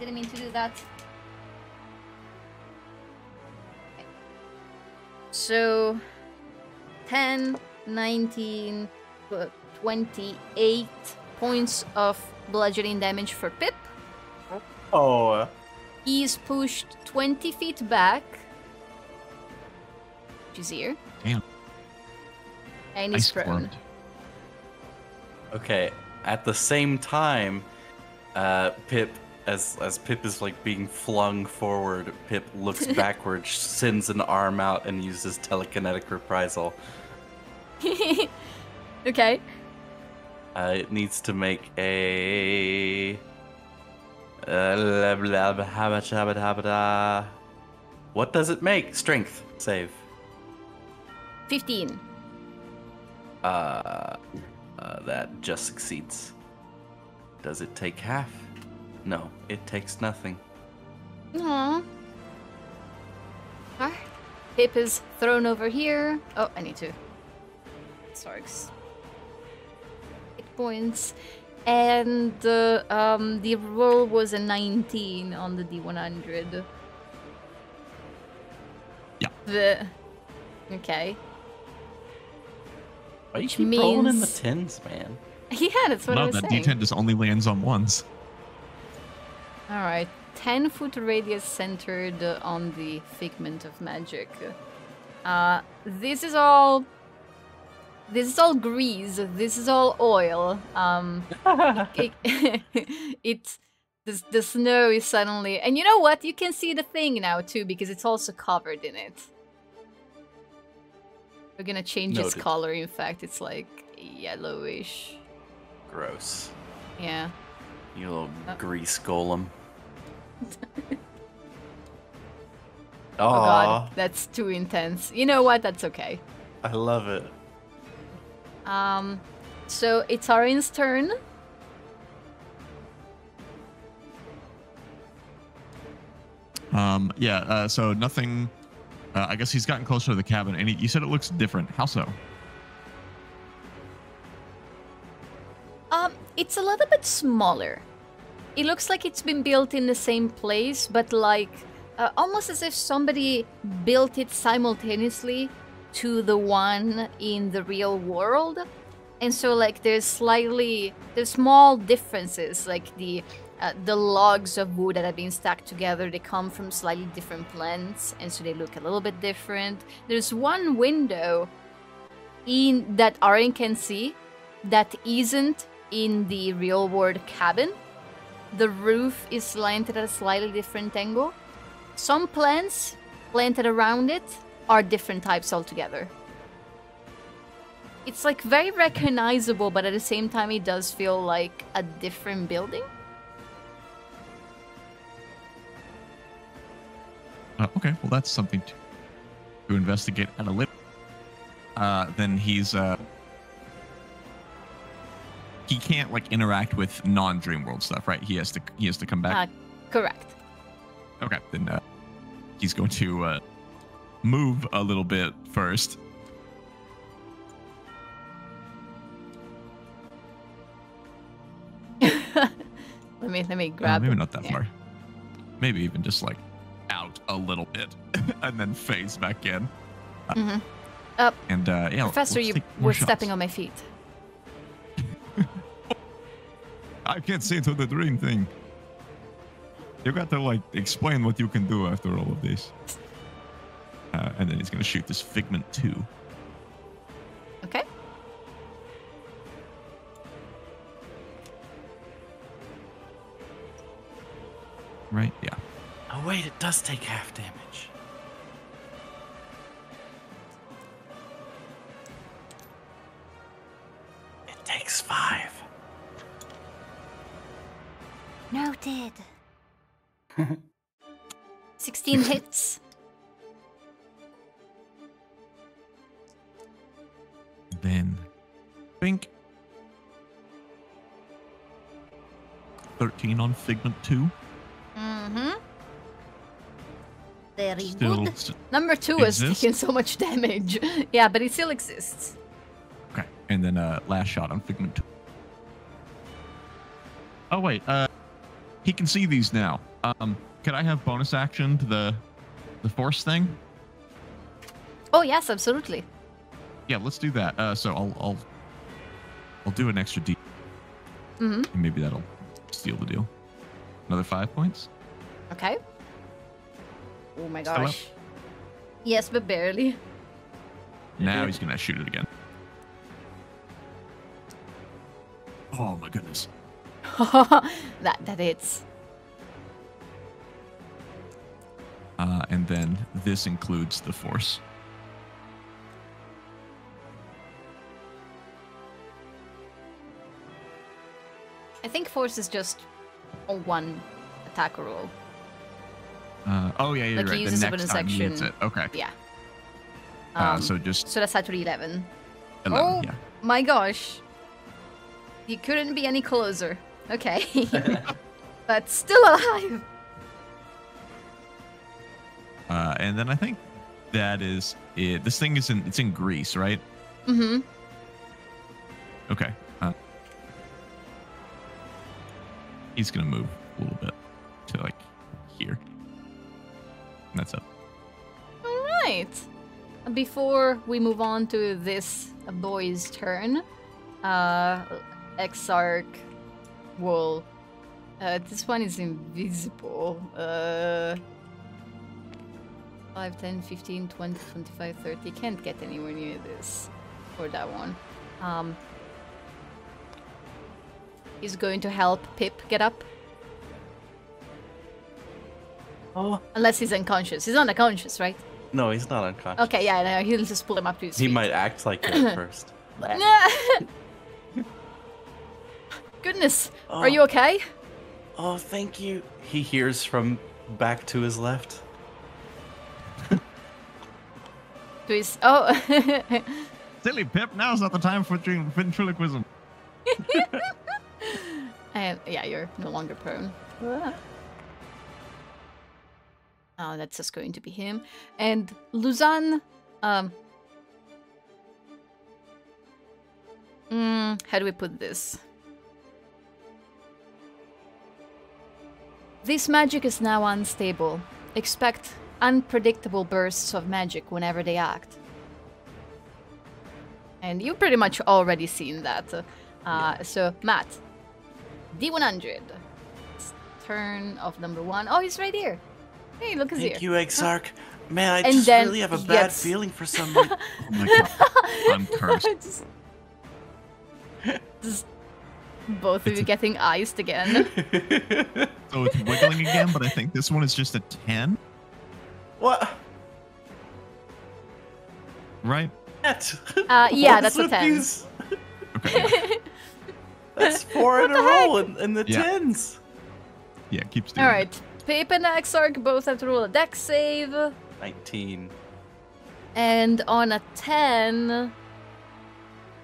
didn't mean to do that. Okay. So, 10, 19, 28 points of bludgeoning damage for Pip. Oh. He's pushed 20 feet back. Which is here. Damn. And he's prone. Okay. At the same time, Pip, as Pip is like being flung forward, Pip looks backwards, sends an arm out, and uses telekinetic reprisal. Okay. It needs to make a what does it make? Strength save. 15. That just succeeds. Does it take half? No, it takes nothing. Aww. Alright. Pip is thrown over here. Oh, I need to. Sorgs. 8 points, and the roll was a 19 on the D100. Yeah. Okay. Why you keep rolling in the tens, man? Yeah, that's what I was saying. That D10 just only lands on ones. All right, 10-foot radius centered on the figment of magic. This is all This is all grease. This is all oil. The snow is suddenly... And you know what? You can see the thing now, too, because it's also covered in it. We're gonna change its color, in fact. It's like yellowish. Gross. Yeah. You little grease golem. Oh god, that's too intense. You know what? That's okay. I love it. So it's Arun's turn. So nothing... I guess he's gotten closer to the cabin, and you said it looks different. How so? It's a little bit smaller. It looks like it's been built in the same place, but like... almost as if somebody built it simultaneously to the one in the real world. And so, like, there's small differences, like the logs of wood that have been stacked together, they come from slightly different plants, and so they look a little bit different. There's one window in that Arun can see that isn't in the real world cabin. The roof is slanted at a slightly different angle. Some plants planted around it are different types altogether. It's like very recognizable, but at the same time it does feel like a different building. Okay, well that's something to investigate and a little. Then he's he can't like interact with non-dream world stuff, right? He has to come back. Correct. Okay, then he's going to move a little bit first. let me grab. Maybe not that far. Maybe even just like out a little bit, and then phase back in. Yeah, Professor, you were stepping on my feet. I can't see through the dream thing. You got to like explain what you can do after all of this. And then he's gonna shoot this figment too. Okay. Right? Yeah. Oh wait, it does take half damage. It takes 5. Noted. 16 hits. Then, think 13 on Figment 2. Mm-hmm. Very good. Number 2 has taken so much damage. Yeah, but it still exists. Okay, and then last shot on Figment 2. Oh wait, he can see these now. Could I have bonus action to the force thing? Oh yes, absolutely. Yeah, let's do that. So I'll do an extra D. And maybe that'll steal the deal. Another 5 points. Okay. Oh my gosh. Yes, but barely. Now he's gonna shoot it again. Oh my goodness. that hits. And then this includes the force. I think force is just a 1 attack roll. Yeah, like right. He uses the next time he hits it. Okay. Yeah. So that's actually 11. 11. Oh yeah. My gosh! You couldn't be any closer. Okay. But still alive. And then I think that is it. This thing is it's in Greece, right? Mm-hmm. Okay. He's gonna move a little bit to like here. And that's it. All right. Before we move on to this boy's turn, Exarch will. This one is invisible. 5, 10, 15, 20, 25, 30. Can't get anywhere near this. for that one. He's going to help Pip get up. Oh. Unless he's unconscious. He's not unconscious, right? No, he's not unconscious. Okay, yeah, no, he'll just pull him up to his feet. He might act like it first. Goodness, are you okay? Oh, thank you. He hears from back to his left. To his... Oh. Silly Pip, now's not the time for ventriloquism. And yeah, you're no longer prone. Oh, that's just going to be him. And Luzan... how do we put this? This magic is now unstable. Expect unpredictable bursts of magic whenever they act. And you've pretty much already seen that. Yeah. So, Matt. D100. It's turn of number one. Oh, he's right here. Hey, look, he's here. Thank you, Exarch. Man, I just really have a bad feeling for some reason. Oh my god, I'm cursed. Just both of you getting iced again. So it's wiggling again, but I think this one is just a 10. What? Right? Yeah, that's a 10. These? Okay. That's four in a row in the tens. Yeah, it keeps doing it. Alright, Pip and Exarch both have to roll a dex save. 19. And on a 10...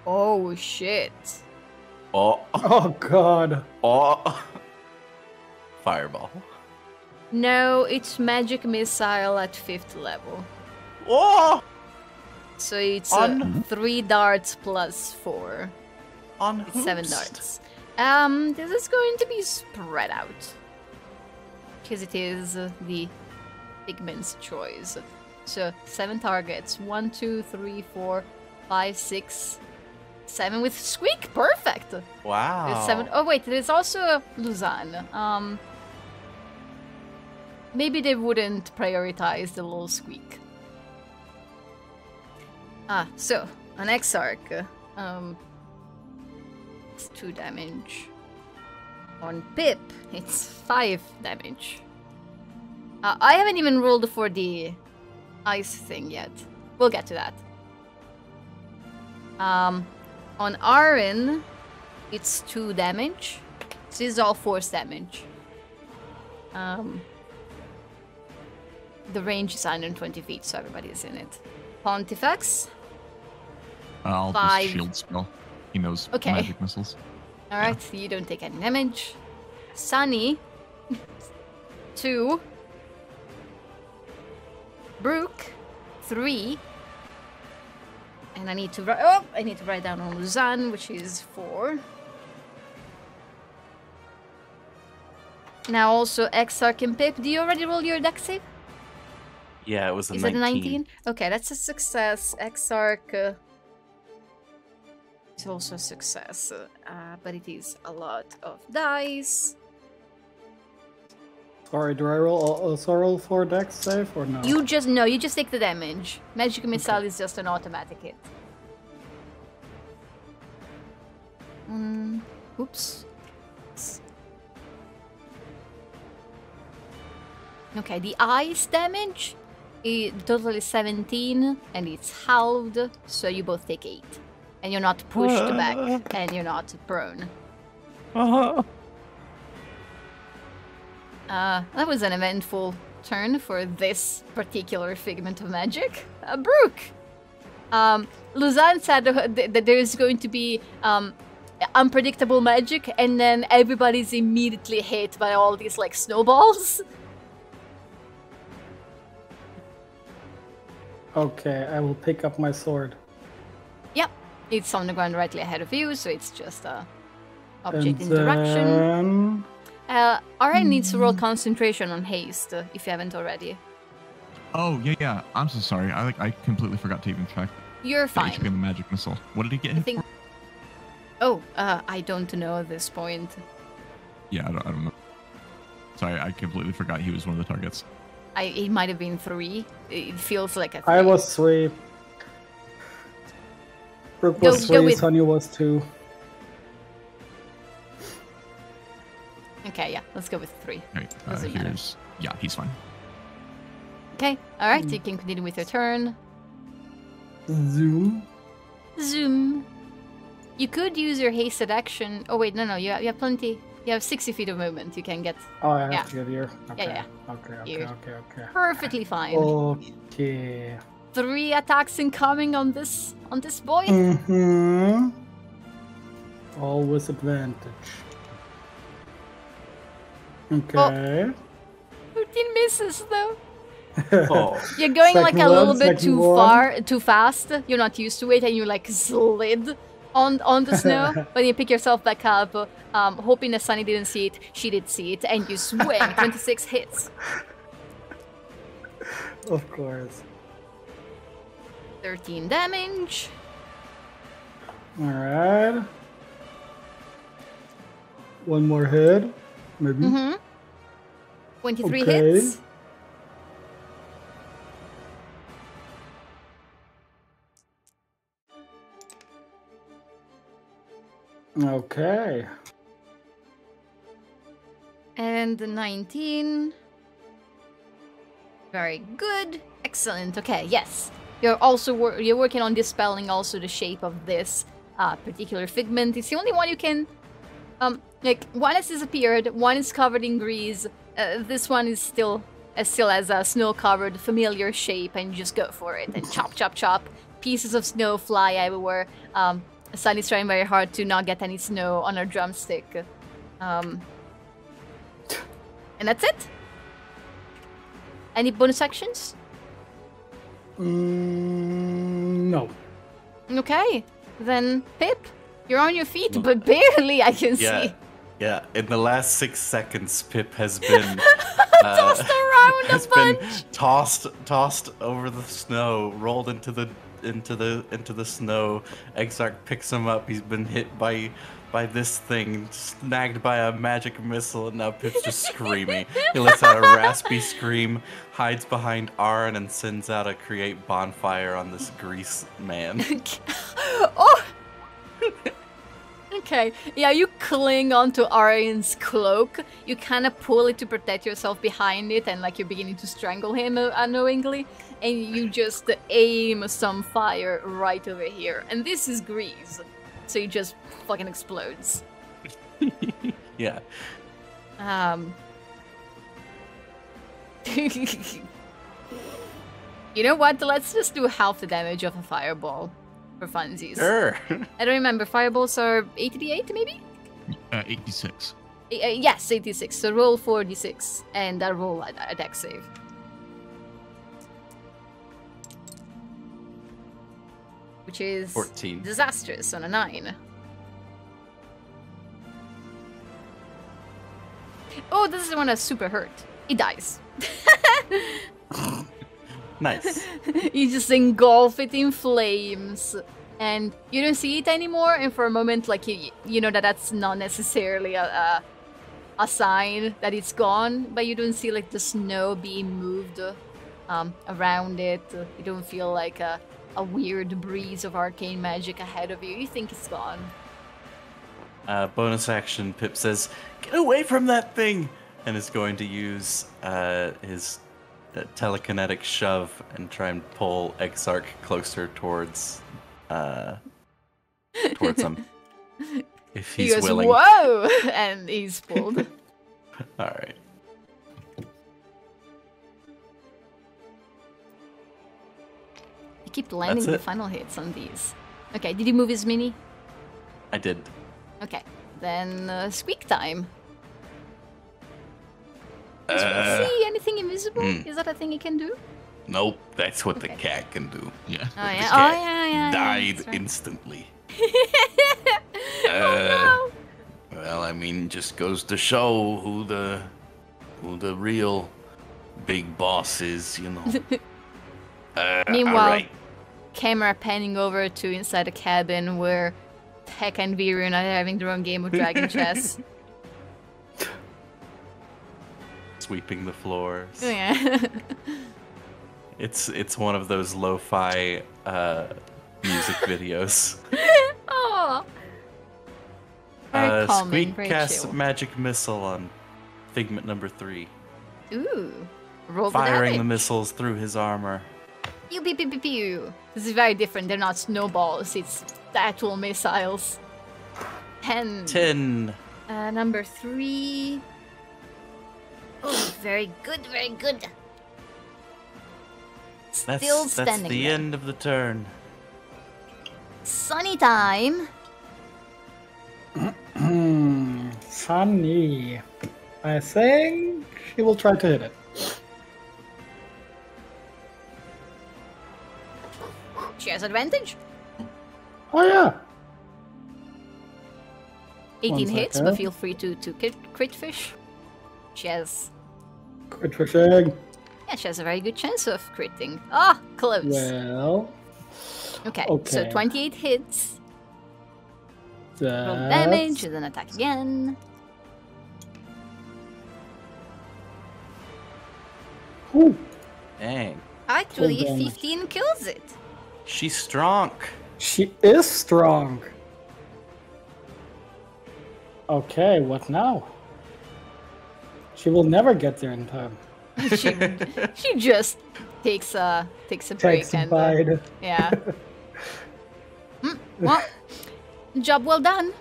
Oh, shit. Oh. Oh, God. Oh. Fireball. No, it's magic missile at 5th level. Oh! So it's 3 darts plus 4. On 7 darts. This is going to be spread out. Because it is the pigment's choice. So 7 targets. 1, 2, 3, 4, 5, 6... 7 with Squeak, perfect. Wow. There's 7. Oh wait, there's also Luzan. Maybe they wouldn't prioritize the little Squeak. Ah, so an Exarch. It's 2 damage. On Pip, it's 5 damage. I haven't even rolled for the ice thing yet. We'll get to that. On Arun, it's 2 damage. This is all force damage. The range is 120 feet, so everybody's in it. Pontifex. I'll just shield spell. He knows magic missiles. Alright, so you don't take any damage. Sunny. 2. Brooke. 3. And I need to write. Oh, I need to write down on Luzan, which is 4. Now also Exarch and Pip. Do you already roll your dex save? Yeah, it was a 19. Is it a 19? Okay, that's a success. Exarch is also a success, but it is a lot of dice. Sorry, do I roll also roll for dex save or no? You just you just take the damage. Magic missile is just an automatic hit. Oops. Okay, the ice damage. The total is 17, and it's halved, so you both take 8, and you're not pushed back, and you're not prone. That was an eventful turn for this particular figment of magic. Brooke! Luzan said that there's going to be unpredictable magic, and then everybody's immediately hit by all these, like, snowballs. Okay, I will pick up my sword. Yep, it's on the ground rightly ahead of you, so it's just a object interaction. Arun needs to roll concentration on haste, if you haven't already. Oh, yeah. I'm so sorry. I completely forgot to even check. You're fine. The magic missile. What did he get? I don't know at this point. Yeah, I don't know. Sorry, I completely forgot he was one of the targets. It might have been 3. It feels like a 3. I was 3. Brooke was three, Sunny was 2. Okay, yeah, let's go with 3. Right, yeah, he's fine. Okay, alright, you can continue with your turn. Zoom. You could use your hasted action. Oh wait, no, no, you have plenty. You have 60 feet of movement. You can get. Oh, I have to get here. Okay. Yeah, yeah. Okay. Perfectly fine. Okay. 3 attacks incoming on this boy. Mm-hmm. All with advantage. Okay. Oh. 13 misses though. Oh. You're going like a little bit too fast. You're not used to it, and you like slid on the snow. But you pick yourself back up, hoping that Sunny didn't see it. She did see it, and you swing. 26 hits. Of course. 13 damage. All right. One more hit, maybe. 23 hits. Okay. And 19. Very good. Excellent. Okay, yes. You're also working on dispelling also the shape of this particular figment. It's the only one you can... like, one has disappeared, one is covered in grease. This one is still as a snow-covered familiar shape, and you just go for it. And chop, chop, chop. Pieces of snow fly everywhere. Sunny's trying very hard to not get any snow on her drumstick. And that's it. Any bonus actions? No. Okay. Then, Pip, you're on your feet, but barely, I can see. Yeah, in the last 6 seconds, Pip has been... tossed around a bunch! Been tossed over the snow, rolled into the snow. Exarch picks him up. He's been hit by this thing, snagged by a magic missile, and now Pip's just screaming. He lets out a raspy scream, hides behind Arun, and sends out a create bonfire on this grease man. Oh. Okay. Yeah, you cling onto Arun's cloak. You kind of pull it to protect yourself behind it, and like you're beginning to strangle him unknowingly. And you just aim some fire right over here. And this is grease. So it just fucking explodes. Yeah. You know what? Let's just do half the damage of a fireball for funsies. Sure. I don't remember. Fireballs are 8d8 maybe? 86. Yes, 86. So roll 4d6 and I roll a dex save. Which is 14. Disastrous on a 9. Oh, this is the one that's super hurt. It dies. Nice. You just engulf it in flames, and you don't see it anymore. And for a moment, like you know that that's not necessarily a sign that it's gone, but you don't see like the snow being moved around it. You don't feel like a weird breeze of arcane magic ahead of you. You think it's gone. Bonus action, Pip says, "Get away from that thing!" And is going to use his telekinetic shove and try and pull Exarch closer towards him. If he's willing. Whoa! And he's pulled. All right. Keep landing the final hits on these. Okay, did you move his mini? I did. Okay, then Squeak time. Does he see anything invisible? Is that a thing he can do? Nope, that's what the cat can do. Yeah. Oh, yeah. The cat died instantly. Oh, no. Well, I mean, just goes to show who the real big boss is, you know. Meanwhile, camera panning over to inside the cabin where Tekka and Virion are having their own game of dragon chess. Sweeping the floors. Oh, yeah. It's one of those lo-fi music videos. Oh. Calming, Squeak casts Magic Missile on Figment number 3. Ooh. Roll firing the missiles through his armor. Pew, pew, pew, pew, pew. This is very different. They're not snowballs. It's actual missiles. 10. Number 3. Oh, very good, very good. Still standing. That's the there. End of the turn. Sunny time. Sunny. I think he will try to hit it. She has advantage. Oh yeah. 18 hits, but feel free to crit fish. She has crit fishing. Yeah, she has a very good chance of critting. Ah, oh, close. Well. Okay, so 28 hits. Roll damage and then attack again. Ooh. Dang. Actually, 15 kills it. She's strong. She is strong. Okay, what now? She will never get there in time. she just takes a break and yeah. Well, job well done.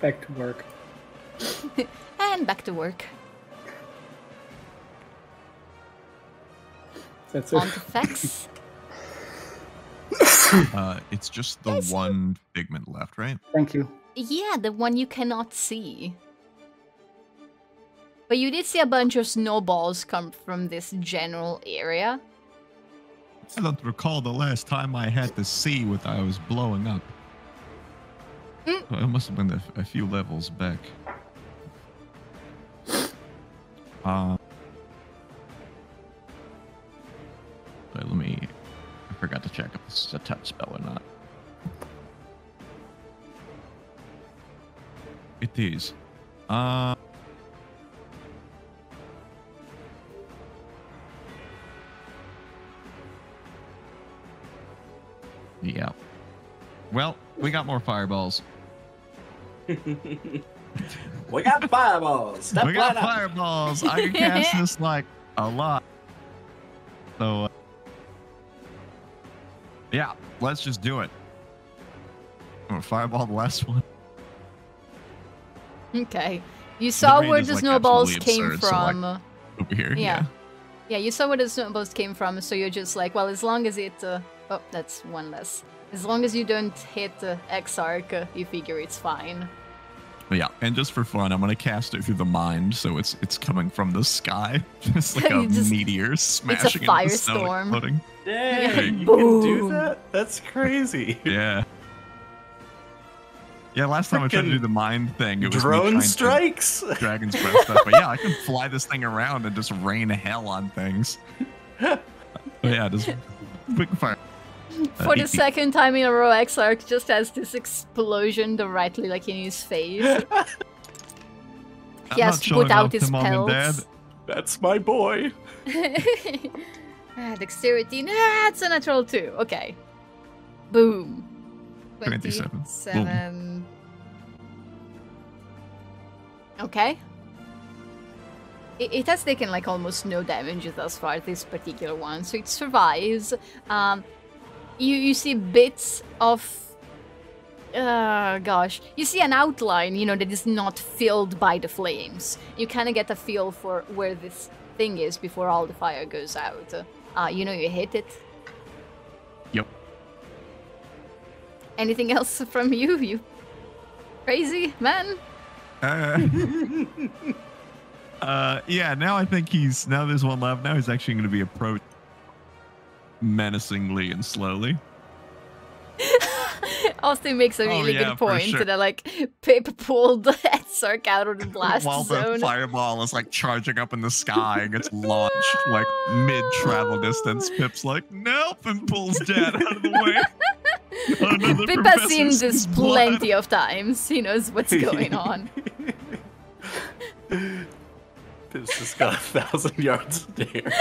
Back to work. And back to work. That's Pontifex. It's just the one figment left, right? Thank you. Yeah, the one you cannot see. But you did see a bunch of snowballs come from this general area. I don't recall the last time I had to see what I was blowing up. Well, it must have been a few levels back. Let me... I forgot to check if this is a touch spell or not. It is. Yeah. Well, we got more fireballs. We got fireballs! Step we got fireballs! I can cast this, like, a lot. So... yeah, let's just do it. I'm gonna fireball the last one. Okay. You saw where the snowballs came from. So like, over here, yeah. Yeah, you saw where the snowballs came from, so you're just like, well, as long as it... oh, that's one less. As long as you don't hit Exarch, you figure it's fine. Yeah, and just for fun, I'm gonna cast it through the mind, so it's coming from the sky. It's like a meteor smashing into the snow and floating. Dang, yeah, you can do that? That's crazy. Yeah. Yeah, last time I tried to do the mind thing, it was drone strikes. Dragon's breath stuff, but yeah, I can fly this thing around and just rain hell on things. But yeah, just quick fire. For the second time in a row, Exarch just has this explosion directly, like, in his face. He has to put out his pelts. That's my boy. Dexterity. Nah, it's a natural 2. Okay. Boom. 27. Boom. Okay. It has taken, like, almost no damage thus far, this particular one, so it survives. You see bits of... gosh. You see an outline, you know, that is not filled by the flames. You kind of get a feel for where this thing is before all the fire goes out. You know, you hit it. Yep. Anything else from you, you crazy man? Yeah, now I think he's... now there's one left. Now he's actually going to be approached menacingly and slowly. Austin makes a really good point that, like, Pip pulled Exarch out of the blast while zone. While the fireball is, like, charging up in the sky and gets launched, like, mid-travel distance. Pip's like, nope, and pulls Dad out of the way. Pip has seen this plenty of times. He knows what's going on. Pip's just got 1,000 yards of air.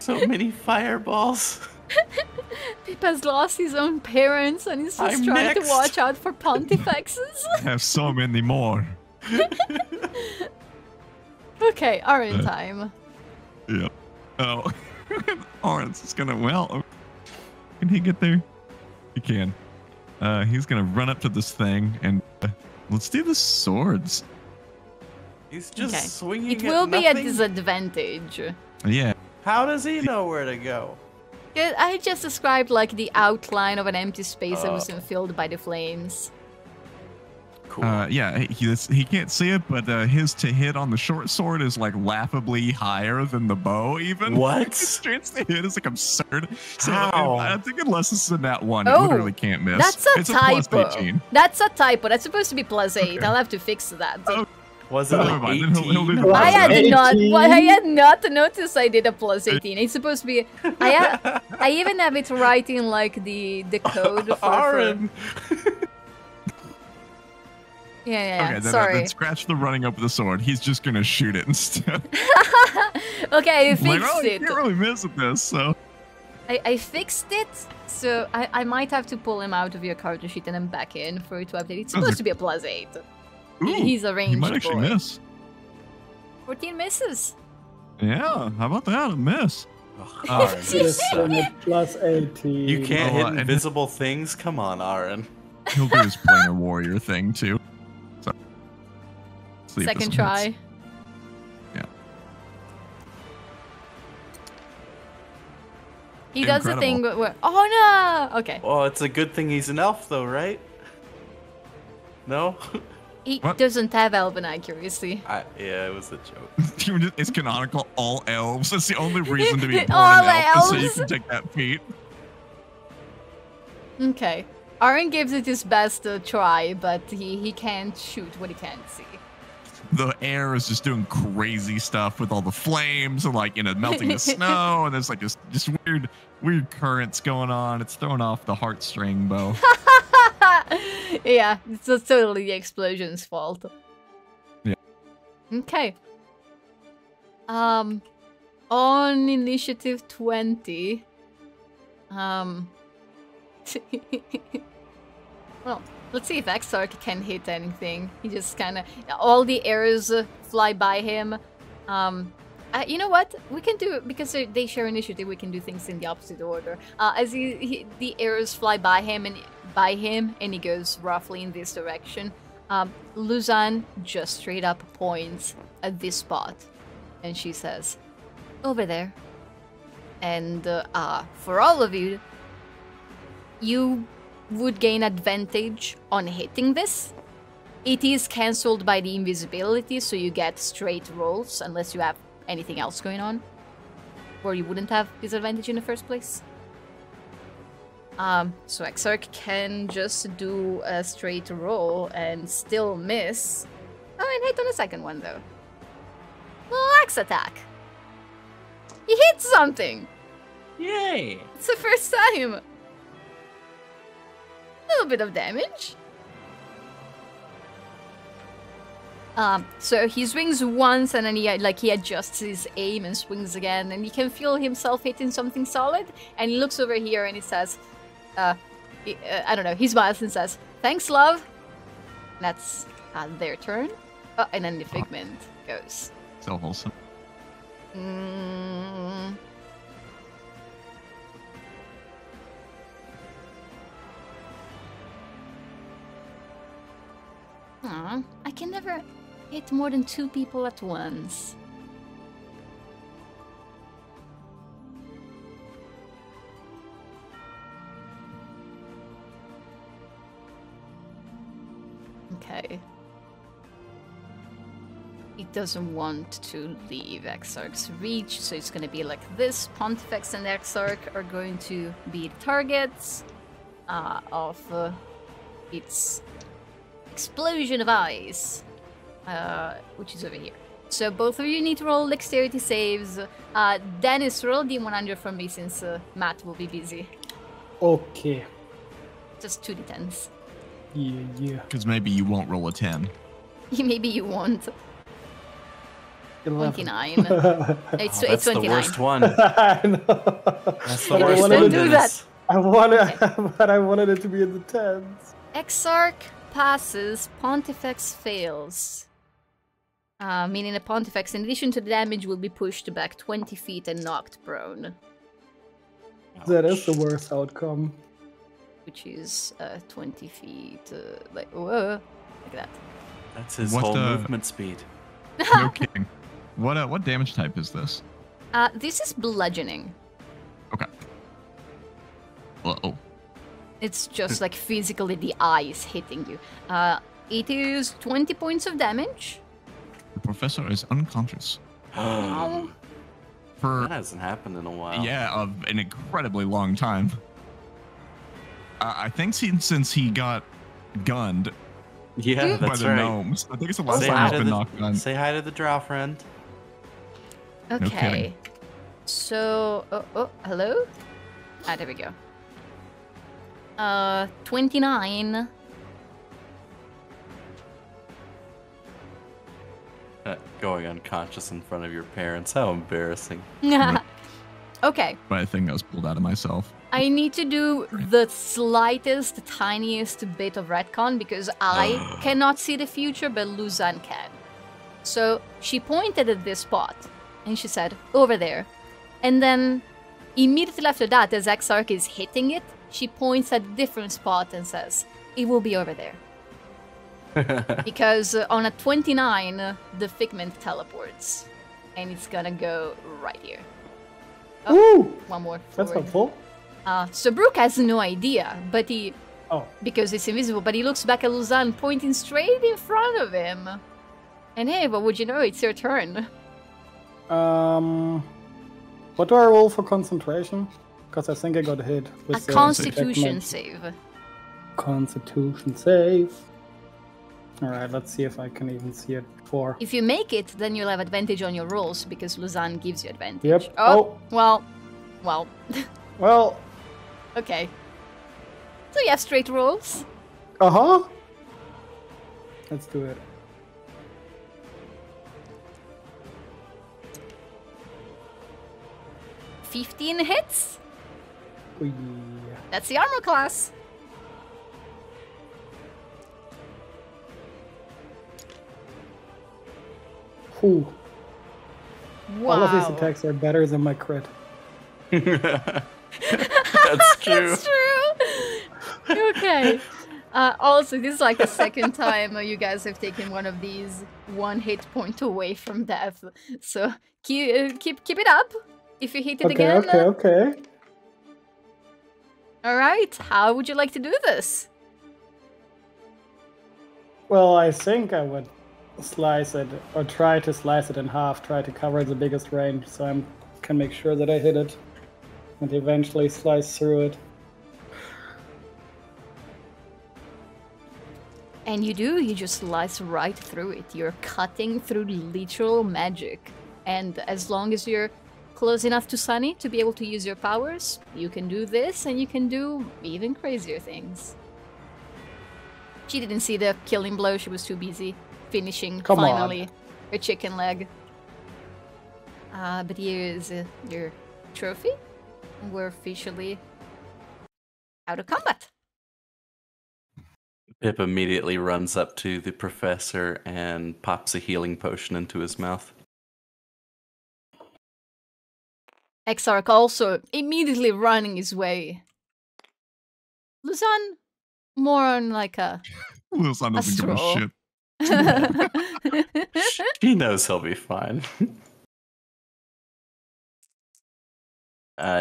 So many fireballs. Pip has lost his own parents and he's just trying to watch out for Pontifexes. I have so many more. Okay, Arun time. Yeah. Oh. Arun's is gonna, well, can he get there? He can. He's gonna run up to this thing and let's do the swords. He's just swinging. It will be a disadvantage. Yeah. How does he know where to go? I just described like the outline of an empty space that wasn't filled by the flames. Cool. Yeah, he can't see it, but his to hit on the short sword is like laughably higher than the bow even. What? His chance to hit is like absurd. So I think unless this is a nat one, it literally can't miss. That's a typo. That's a typo. That's supposed to be +8. Okay. I'll have to fix that. Oh. Was it like 18? I had not noticed I did a +18. It's supposed to be. I even have it right in like the code for. Yeah. Okay, then scratch the running up with the sword. He's just gonna shoot it instead. Okay, I fixed it. I can't really miss with this, so. I fixed it, so I might have to pull him out of your character sheet and then back in for it to update. It's supposed to be a +8. Ooh, he's a range. He might actually miss. 14 misses. Yeah, how about that? A miss. Arun. +18. You can't hit invisible things? Come on, Arun. He'll do his planar warrior thing, too. So, second try. Hits. Yeah. He does the thing where... Oh, no! Okay. Well, it's a good thing he's an elf, though, right? No? He doesn't have elven accuracy. Yeah, it was a joke. It's canonical, all elves. That's the only reason to be born an elf, is so you can take that feat. Okay. Arun gives it his best try, but he can't shoot what he can't see. The air is just doing crazy stuff with all the flames and like, you know, melting the snow, and there's like just weird currents going on. It's throwing off the heartstring bow. Yeah, it's totally the explosion's fault. Yeah. Okay. On initiative 20. Well, let's see if Exarch can hit anything. He just kind of all the arrows fly by him. You know what? We can do, because they share initiative, we can do things in the opposite order. As the arrows fly by him and he goes roughly in this direction. Luzan just straight up points at this spot, and she says, "Over there." And for all of you, you would gain advantage on hitting this. It is cancelled by the invisibility, so you get straight rolls unless you have anything else going on, or you wouldn't have disadvantage in the first place. So Exarch can just do a straight roll and still miss. Oh, and hit on the second one though. Axe attack. He hit something. Yay! It's the first time. Little bit of damage. So he swings once and then he adjusts his aim and swings again, and you can feel himself hitting something solid, and he looks over here and he says, I don't know, he smiles and says, "Thanks, love." And that's their turn. Oh, and then the figment goes. So wholesome. Aww, I can never hit more than 2 people at once. Okay. It doesn't want to leave Exarch's reach, so it's gonna be like this. Pontifex and Exarch are going to be targets of its explosion of ice, which is over here. So both of you need to roll dexterity saves. Dennis, roll D100 for me since Matt will be busy. Okay. Just 2d10s. Yeah. Because maybe you won't roll a 10. Maybe you won't. 29. It's, oh, it's 29. That's the worst one. I know. That's the worst one. Do that. I wanted, okay. But I wanted it to be in the tens. Exarch passes, Pontifex fails. Meaning the Pontifex, in addition to the damage, will be pushed back 20 feet and knocked prone. Ouch. That is the worst outcome. Which is 20 feet, like, whoa, like that. That's his whole movement speed. No kidding. What damage type is this? This is bludgeoning. Okay. Uh-oh. It's just like physically the eye is hitting you. It is 20 points of damage. The professor is unconscious. Oh. That hasn't happened in a while. Yeah, an incredibly long time. I think since he got gunned. Yeah, by the gnomes. I think it's the last time he's been knocked on. Say hi to the drow friend. Okay. No so, oh, hello? Ah, there we go. 29. Going unconscious in front of your parents. How embarrassing. Okay. But I think I was pulled out of myself. I need to do the slightest, tiniest bit of retcon because I cannot see the future, but Luzan can. So she pointed at this spot and she said, over there. And then immediately after that, as Exarch is hitting it, she points at a different spot and says, it will be over there. Because on a 29, the figment teleports and it's gonna go right here. Oh, ooh, one more. Forward. That's helpful. So Brooke has no idea, but he, because it's invisible, but he looks back at Luzan pointing straight in front of him. And hey, but would you know, it's your turn. What do I roll for concentration? Because I think I got hit with a constitution save. Constitution save. Alright, let's see if I can even see it before. If you make it, then you'll have advantage on your rolls, because Luzan gives you advantage. Yep. Oh, well. Well. Okay. So you have straight rolls. Uh-huh. Let's do it. $15 hits? Yeah. That's the armor class. Ooh. Wow. All of these attacks are better than my crit. That's true. That's true. Okay. Also, this is like the second time you guys have taken one of these, 1 hit point away from death. So keep it up. If you hit it again. Okay. All right. How would you like to do this? Well, I think I would slice it, or try to slice it in half. Try to cover the biggest range, so I can make sure that I hit it. And eventually slice through it. And you do, you just slice right through it. You're cutting through literal magic. And as long as you're close enough to Sunny to be able to use your powers, you can do this and you can do even crazier things. She didn't see the killing blow, she was too busy finishing, finally, her chicken leg. But here is your trophy. We're officially out of combat. Pip immediately runs up to the professor and pops a healing potion into his mouth. Exarch also immediately running his way. Luzan, more on like a Luzan doesn't give a shit. He knows he'll be fine.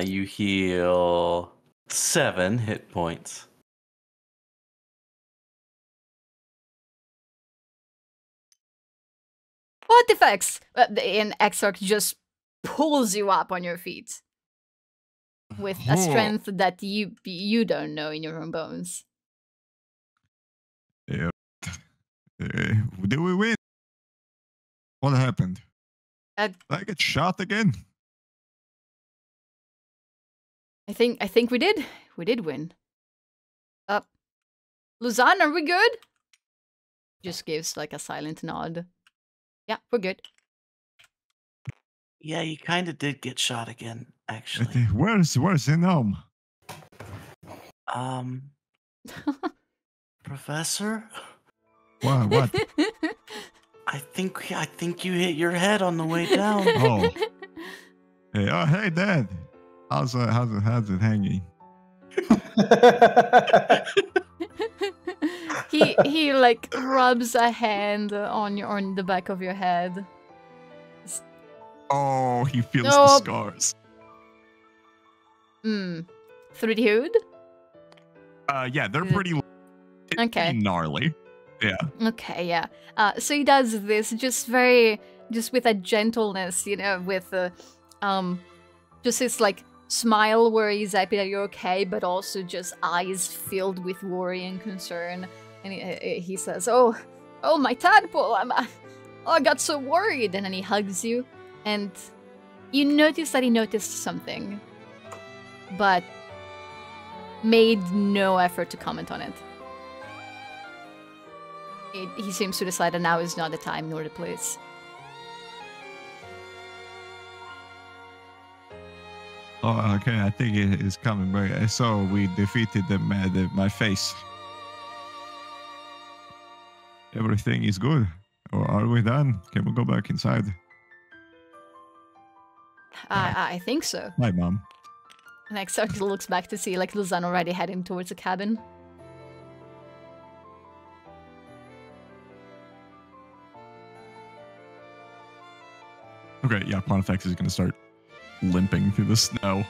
You heal 7 hit points. Pontifex! And Exarch just pulls you up on your feet. With a strength that you don't know in your own bones. Yeah. Did we win? What happened? Did I get shot again? I think we did win. Luzan, are we good? Just gives like a silent nod. Yeah, we're good. Yeah, you kind of did get shot again, actually. Where's the gnome? Professor? What? I think you hit your head on the way down. Oh. Hey, oh, hey, Dad. How's it hanging? He like rubs a hand on the back of your head. Oh, he feels the scars. Through the hood? Yeah, they're pretty gnarly. Yeah. Okay, yeah. So he does this just with a gentleness, you know, with just his like smile where he's happy that you're okay, but also just eyes filled with worry and concern. And he says, "Oh, my tadpole! I got so worried." And then he hugs you, and you notice that he noticed something, but made no effort to comment on it. He seems to decide that now is not the time nor the place. Oh, okay. I think it is coming back. So we defeated my face. Everything is good. Or are we done? Can we go back inside? I think so. Hi, Mom. And Exarch looks back to see like Luzan already heading towards the cabin. Okay, yeah, Pontifex is going to start limping through the snow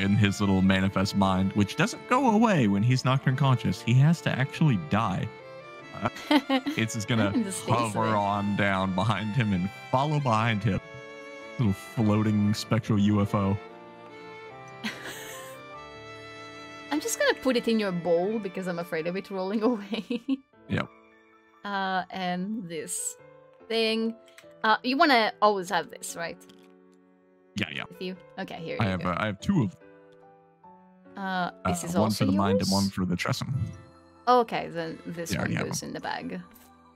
in his little manifest mind, which doesn't go away when he's knocked unconscious. He has to actually die. It's just going to hover on down behind him and follow behind him. Little floating spectral UFO. I'm just going to put it in your bowl because I'm afraid of it rolling away. Yep. And this thing... you want to always have this, right? Yeah. With you? Okay, here you go. I have two of them. This is also yours? One for the mind and one for the Tressum. Okay, then this one goes in the bag.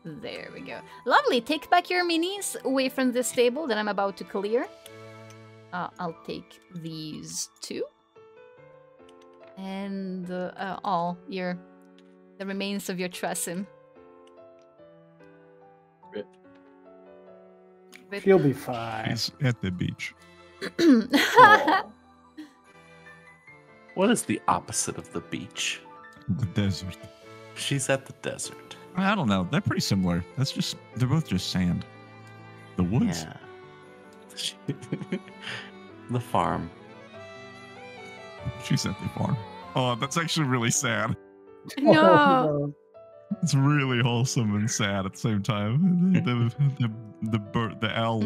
There we go. Lovely, take back your minis away from this table that I'm about to clear. I'll take these two. And all your... the remains of your Tressum. Rip. She'll be fine. She's at the beach. Oh. What is the opposite of the beach? The desert. She's at the desert. I don't know. They're pretty similar. They're both just sand. The woods. Yeah. The farm. She's at the farm. Oh, that's actually really sad. No. It's really wholesome and sad at the same time. The bird, the owl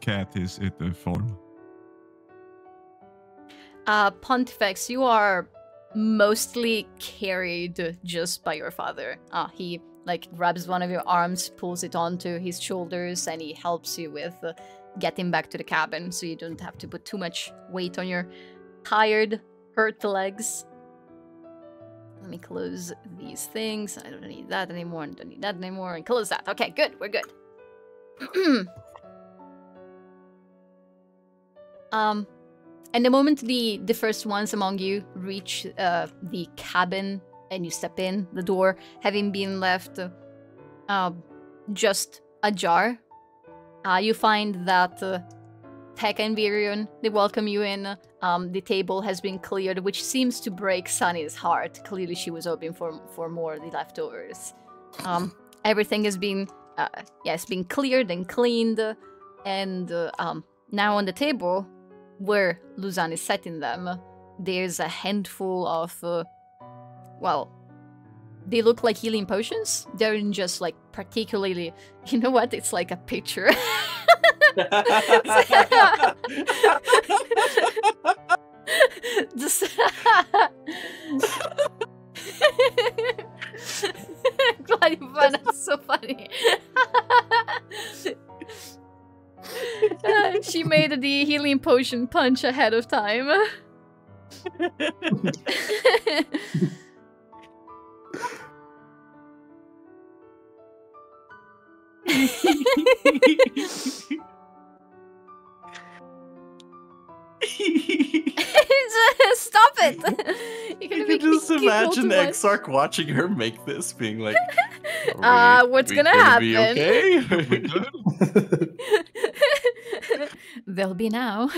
cat is at the farm. Pontifex, you are mostly carried just by your father. He like grabs one of your arms, pulls it onto his shoulders, and he helps you with getting back to the cabin, so you don't have to put too much weight on your tired, hurt legs. Let me close these things. I don't need that anymore. I don't need that anymore. And close that. Okay, good. We're good. And the moment the first ones among you reach the cabin and you step in, the door having been left just ajar, you find that Tekka and Virion, they welcome you in. The table has been cleared, which seems to break Sunny's heart. Clearly, she was hoping for more of the leftovers. Everything has been, been cleared and cleaned. And now on the table, where Luzan is setting them, there's a handful of, they look like healing potions. They're in just, like, particularly... You know what? It's like a picture. Just that's so funny. She made the healing potion punch ahead of time. Stop it! You can just imagine the Exarch watching her make this, being like, "What's gonna happen? Okay? They'll be now."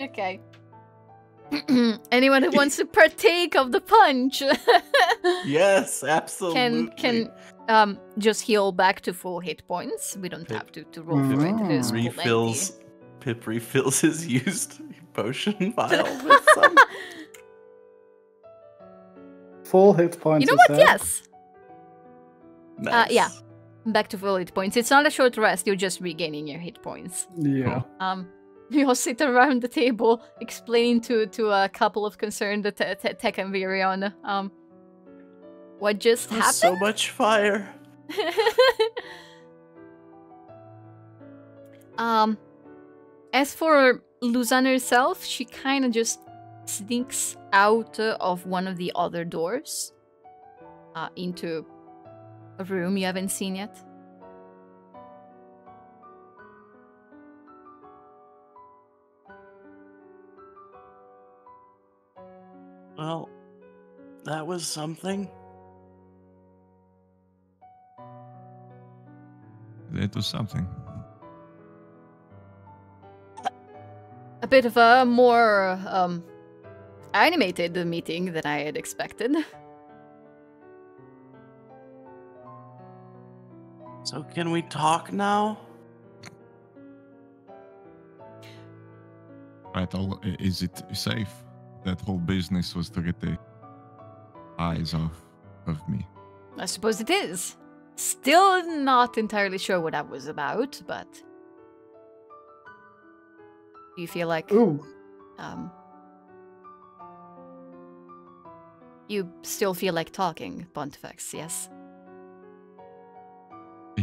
Okay. Anyone who wants to partake of the punch, yes, absolutely, can just heal back to full hit points. We don't have to roll for it. It Pip refills his used potion vial with some full hit points. You know what? Yes. Nice. Yeah. Back to full hit points. It's not a short rest. You're just regaining your hit points. Yeah. We all sit around the table explaining to a couple of concerned Tekka and Virion, what just happened? So much fire. As for Luzan herself, she kind of just sneaks out of one of the other doors into a room you haven't seen yet. Well, that was something. It was something. A bit of a more animated meeting than I had expected. So can we talk now? Right, is it safe? That whole business was to get the eyes off of me. I suppose it is. Still not entirely sure what I was about, but... Do you feel like... Ooh. You still feel like talking, Pontifex, yes?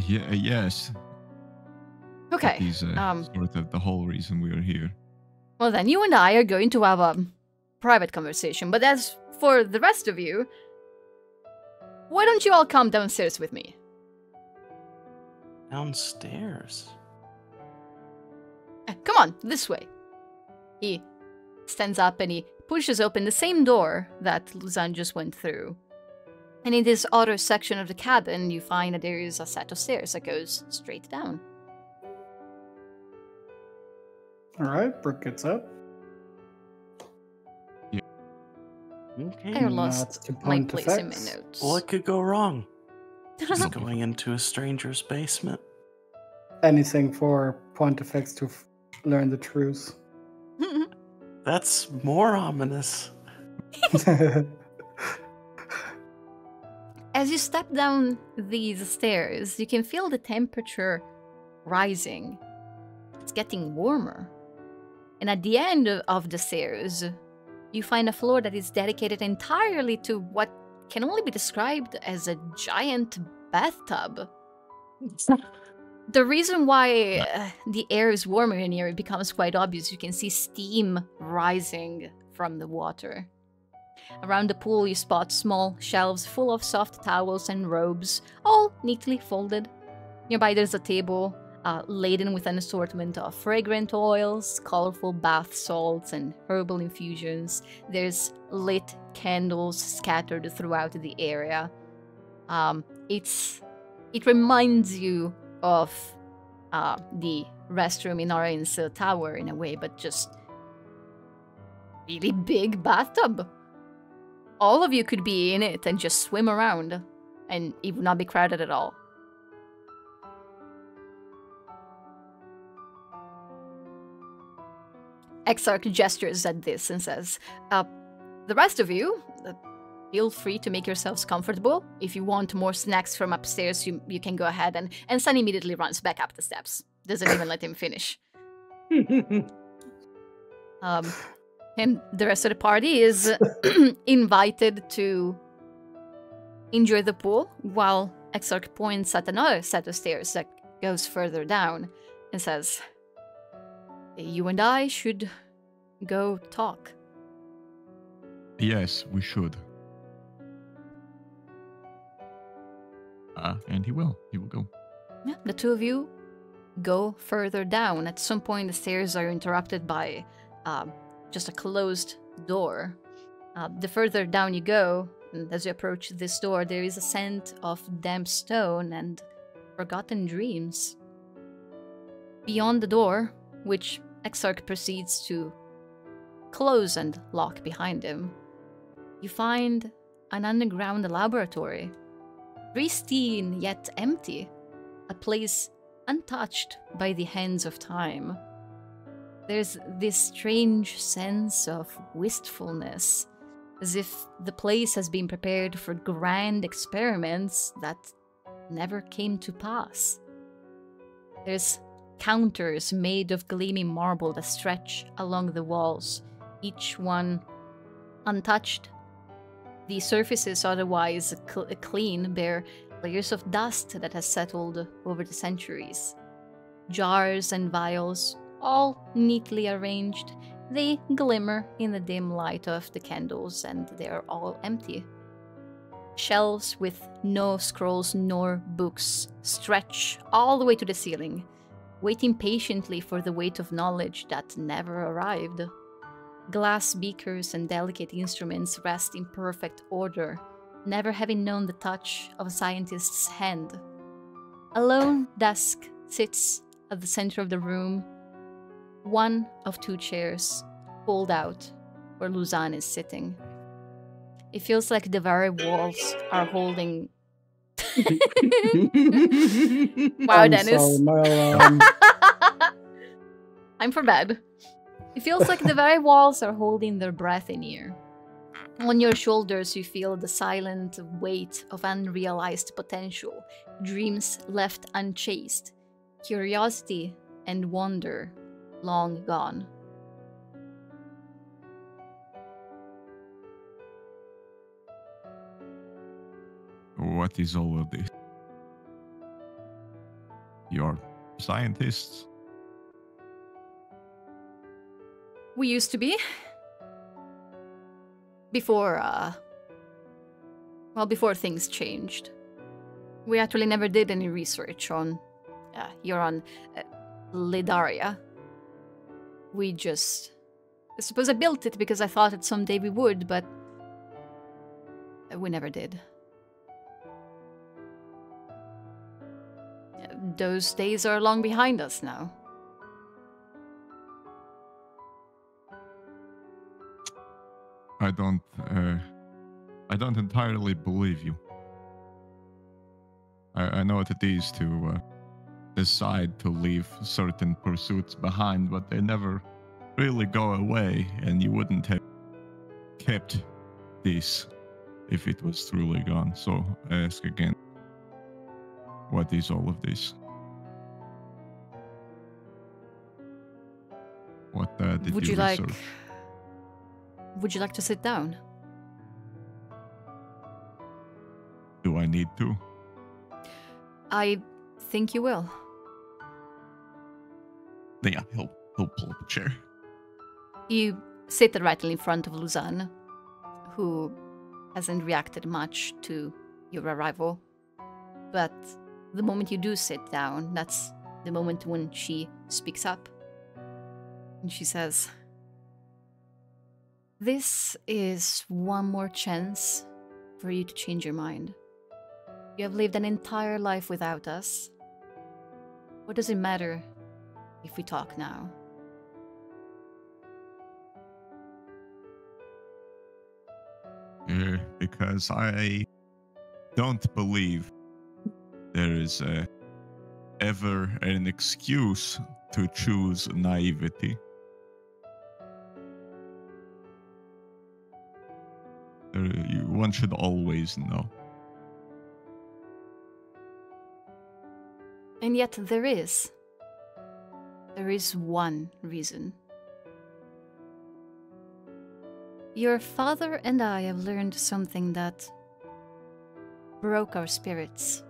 Yeah, yes. Okay. That is sort of the whole reason we are here. Well then, you and I are going to have a... private conversation, but as for the rest of you, why don't you all come downstairs with me? Downstairs? Come on, this way. He stands up and he pushes open the same door that Luzan just went through. And in this outer section of the cabin, you find that there is a set of stairs that goes straight down. Alright, Brooke gets up. Okay. I lost my place in my notes. What could go wrong? Just going into a stranger's basement. Anything for Pontifex to learn the truth. That's more ominous. As you step down these stairs, you can feel the temperature rising. It's getting warmer. And at the end of the stairs... You find a floor that is dedicated entirely to what can only be described as a giant bathtub. The reason why the air is warmer in here, it becomes quite obvious. You can see steam rising from the water. Around the pool, you spot small shelves full of soft towels and robes, all neatly folded. Nearby, there's a table laden with an assortment of fragrant oils, colorful bath salts, and herbal infusions. There's lit candles scattered throughout the area. It reminds you of the restroom in Orin's tower in a way, but just really big bathtub. All of you could be in it and just swim around, and it would not be crowded at all. Exarch gestures at this and says, the rest of you, feel free to make yourselves comfortable. If you want more snacks from upstairs, you can go ahead. And Sunny immediately runs back up the steps. Doesn't even let him finish. And the rest of the party is invited to enjoy the pool, while Exarch points at another set of stairs that goes further down and says... You and I should go talk. Yes, we should. And he will. He will go. yeah, the two of you go further down. At some point, the stairs are interrupted by just a closed door. The further down you go, and as you approach this door, there is a scent of damp stone and forgotten dreams. Beyond the door, which Exarch proceeds to close and lock behind him, you find an underground laboratory, pristine yet empty, a place untouched by the hands of time. There's this strange sense of wistfulness, as if the place has been prepared for grand experiments that never came to pass. There's counters made of gleaming marble that stretch along the walls, each one untouched. The surfaces, otherwise clean, bear layers of dust that has settled over the centuries. Jars and vials, all neatly arranged, they glimmer in the dim light of the candles, and they are all empty. Shelves with no scrolls nor books stretch all the way to the ceiling, waiting patiently for the weight of knowledge that never arrived. Glass beakers and delicate instruments rest in perfect order, never having known the touch of a scientist's hand. A lone desk sits at the center of the room, one of two chairs pulled out where Luzan is sitting. It feels like the very walls are holding... Wow, I'm Dennis. Sorry, I'm for bed. It feels like the very walls are holding their breath in here. On your shoulders, you feel the silent weight of unrealized potential, dreams left unchased, curiosity and wonder long gone. What is all of this? You're scientists? We used to be. Before, well, before things changed. We actually never did any research on... Ledaria. We just... I suppose I built it because I thought that someday we would, but... we never did. Those days are long behind us now. I don't entirely believe you. I know what it is to decide to leave certain pursuits behind, but they never really go away, and you wouldn't have kept this if it was truly gone. So I ask again, what is all of this? What did you research? Would you like to sit down? Do I need to? I think you will. Yeah, he'll pull up a chair. You sit right in front of Luzan, who hasn't reacted much to your arrival, but the moment you do sit down, that's the moment when she speaks up. And she says, "This is one more chance for you to change your mind. You have lived an entire life without us. What does it matter if we talk now?" Because I don't believe there is ever an excuse to choose naivety. One should always know. And yet there is. There is one reason. Your father and I have learned something that broke our spirits.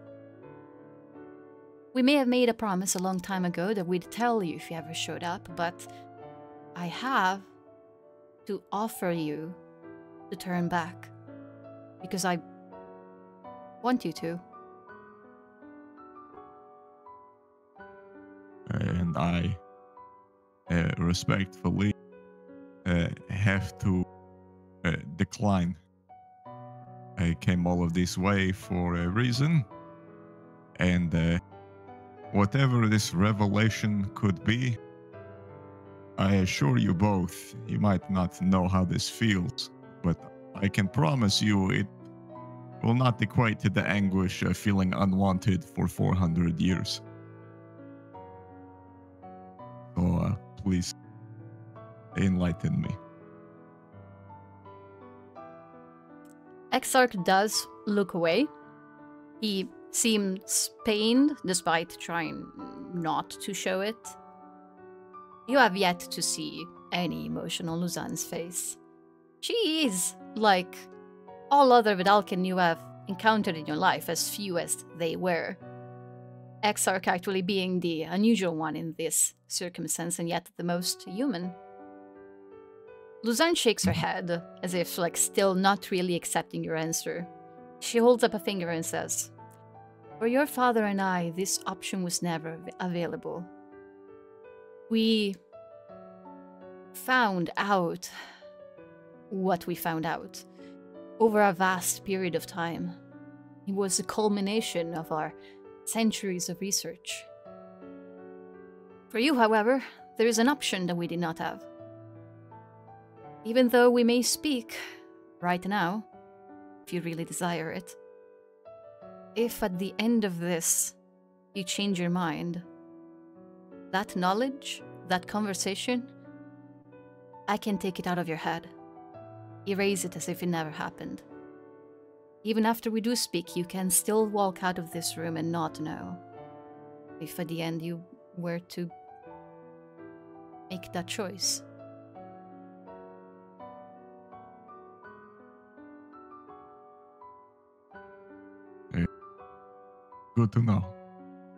We may have made a promise a long time ago that we'd tell you if you ever showed up, but I have to offer you to turn back, because I want you to. and I respectfully have to decline. I came all of this way for a reason, and whatever this revelation could be, I assure you both, you might not know how this feels, but I can promise you it will not equate to the anguish of feeling unwanted for 400 years. So please enlighten me. Exarch does look away. He seems pained, despite trying not to show it. You have yet to see any emotion on Luzan's face. She is, like all other Vedalken you have encountered in your life, as few as they were. Exarch actually being the unusual one in this circumstance, and yet the most human. Luzan shakes her head, as if, like, still not really accepting your answer. She holds up a finger and says, "For your father and I, this option was never available. We found out what we found out over a vast period of time. It was the culmination of our centuries of research. For you, however, there is an option that we did not have. Even though we may speak right now, if you really desire it, if at the end of this you change your mind, that knowledge, that conversation, I can take it out of your head, erase it as if it never happened. Even after we do speak, you can still walk out of this room and not know, if at the end you were to make that choice." Good to know.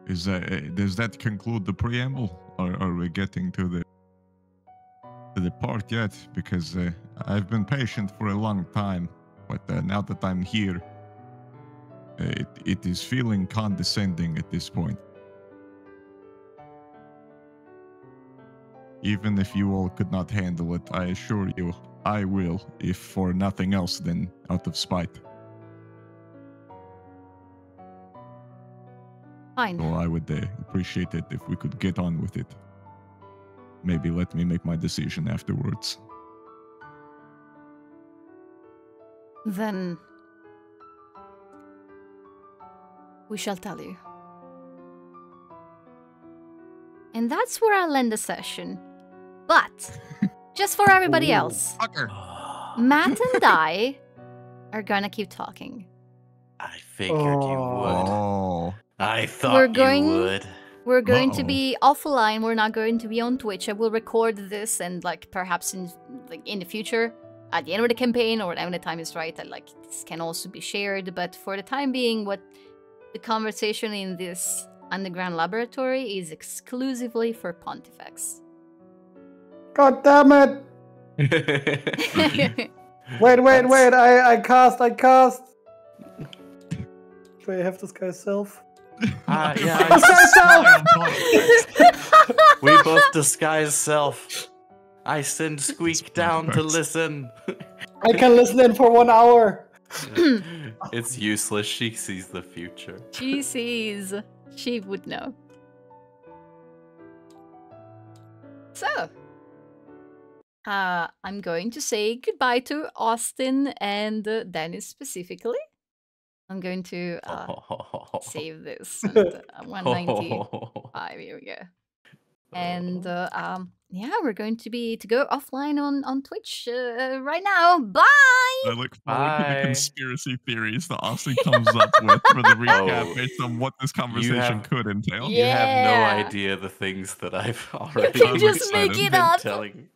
Is that, does that conclude the preamble? Or are we getting to the part yet? Because I've been patient for a long time, but now that I'm here, it is feeling condescending at this point. Even if you all could not handle it, I assure you, I will, if for nothing else than out of spite. Fine. So I would appreciate it if we could get on with it. Maybe let me make my decision afterwards. Then we shall tell you. And that's where I'll end the session. But just for everybody else, Matt and I are gonna keep talking. I figured you would. I thought you would. We're going to be offline. We're not going to be on Twitch. I will record this and, like, perhaps in the future, at the end of the campaign or whenever the time is right, that, like, this can also be shared. But for the time being, what the conversation in this underground laboratory is exclusively for Pontifex. God damn it! Wait! I cast. Do I have this guy's self? Yeah, we both disguise self. I send Squeak down to listen. I can listen in for 1 hour. It's useless. She sees the future. She would know. So, I'm going to say goodbye to Austin and Dennis specifically. I'm going to save this. And, 195. Here we go. And yeah, we're going to go offline on Twitch right now. Bye. I look forward to the conspiracy theories that Austin comes up with for the recap based on what this conversation could entail. Yeah. You have no idea the things that I've already been telling.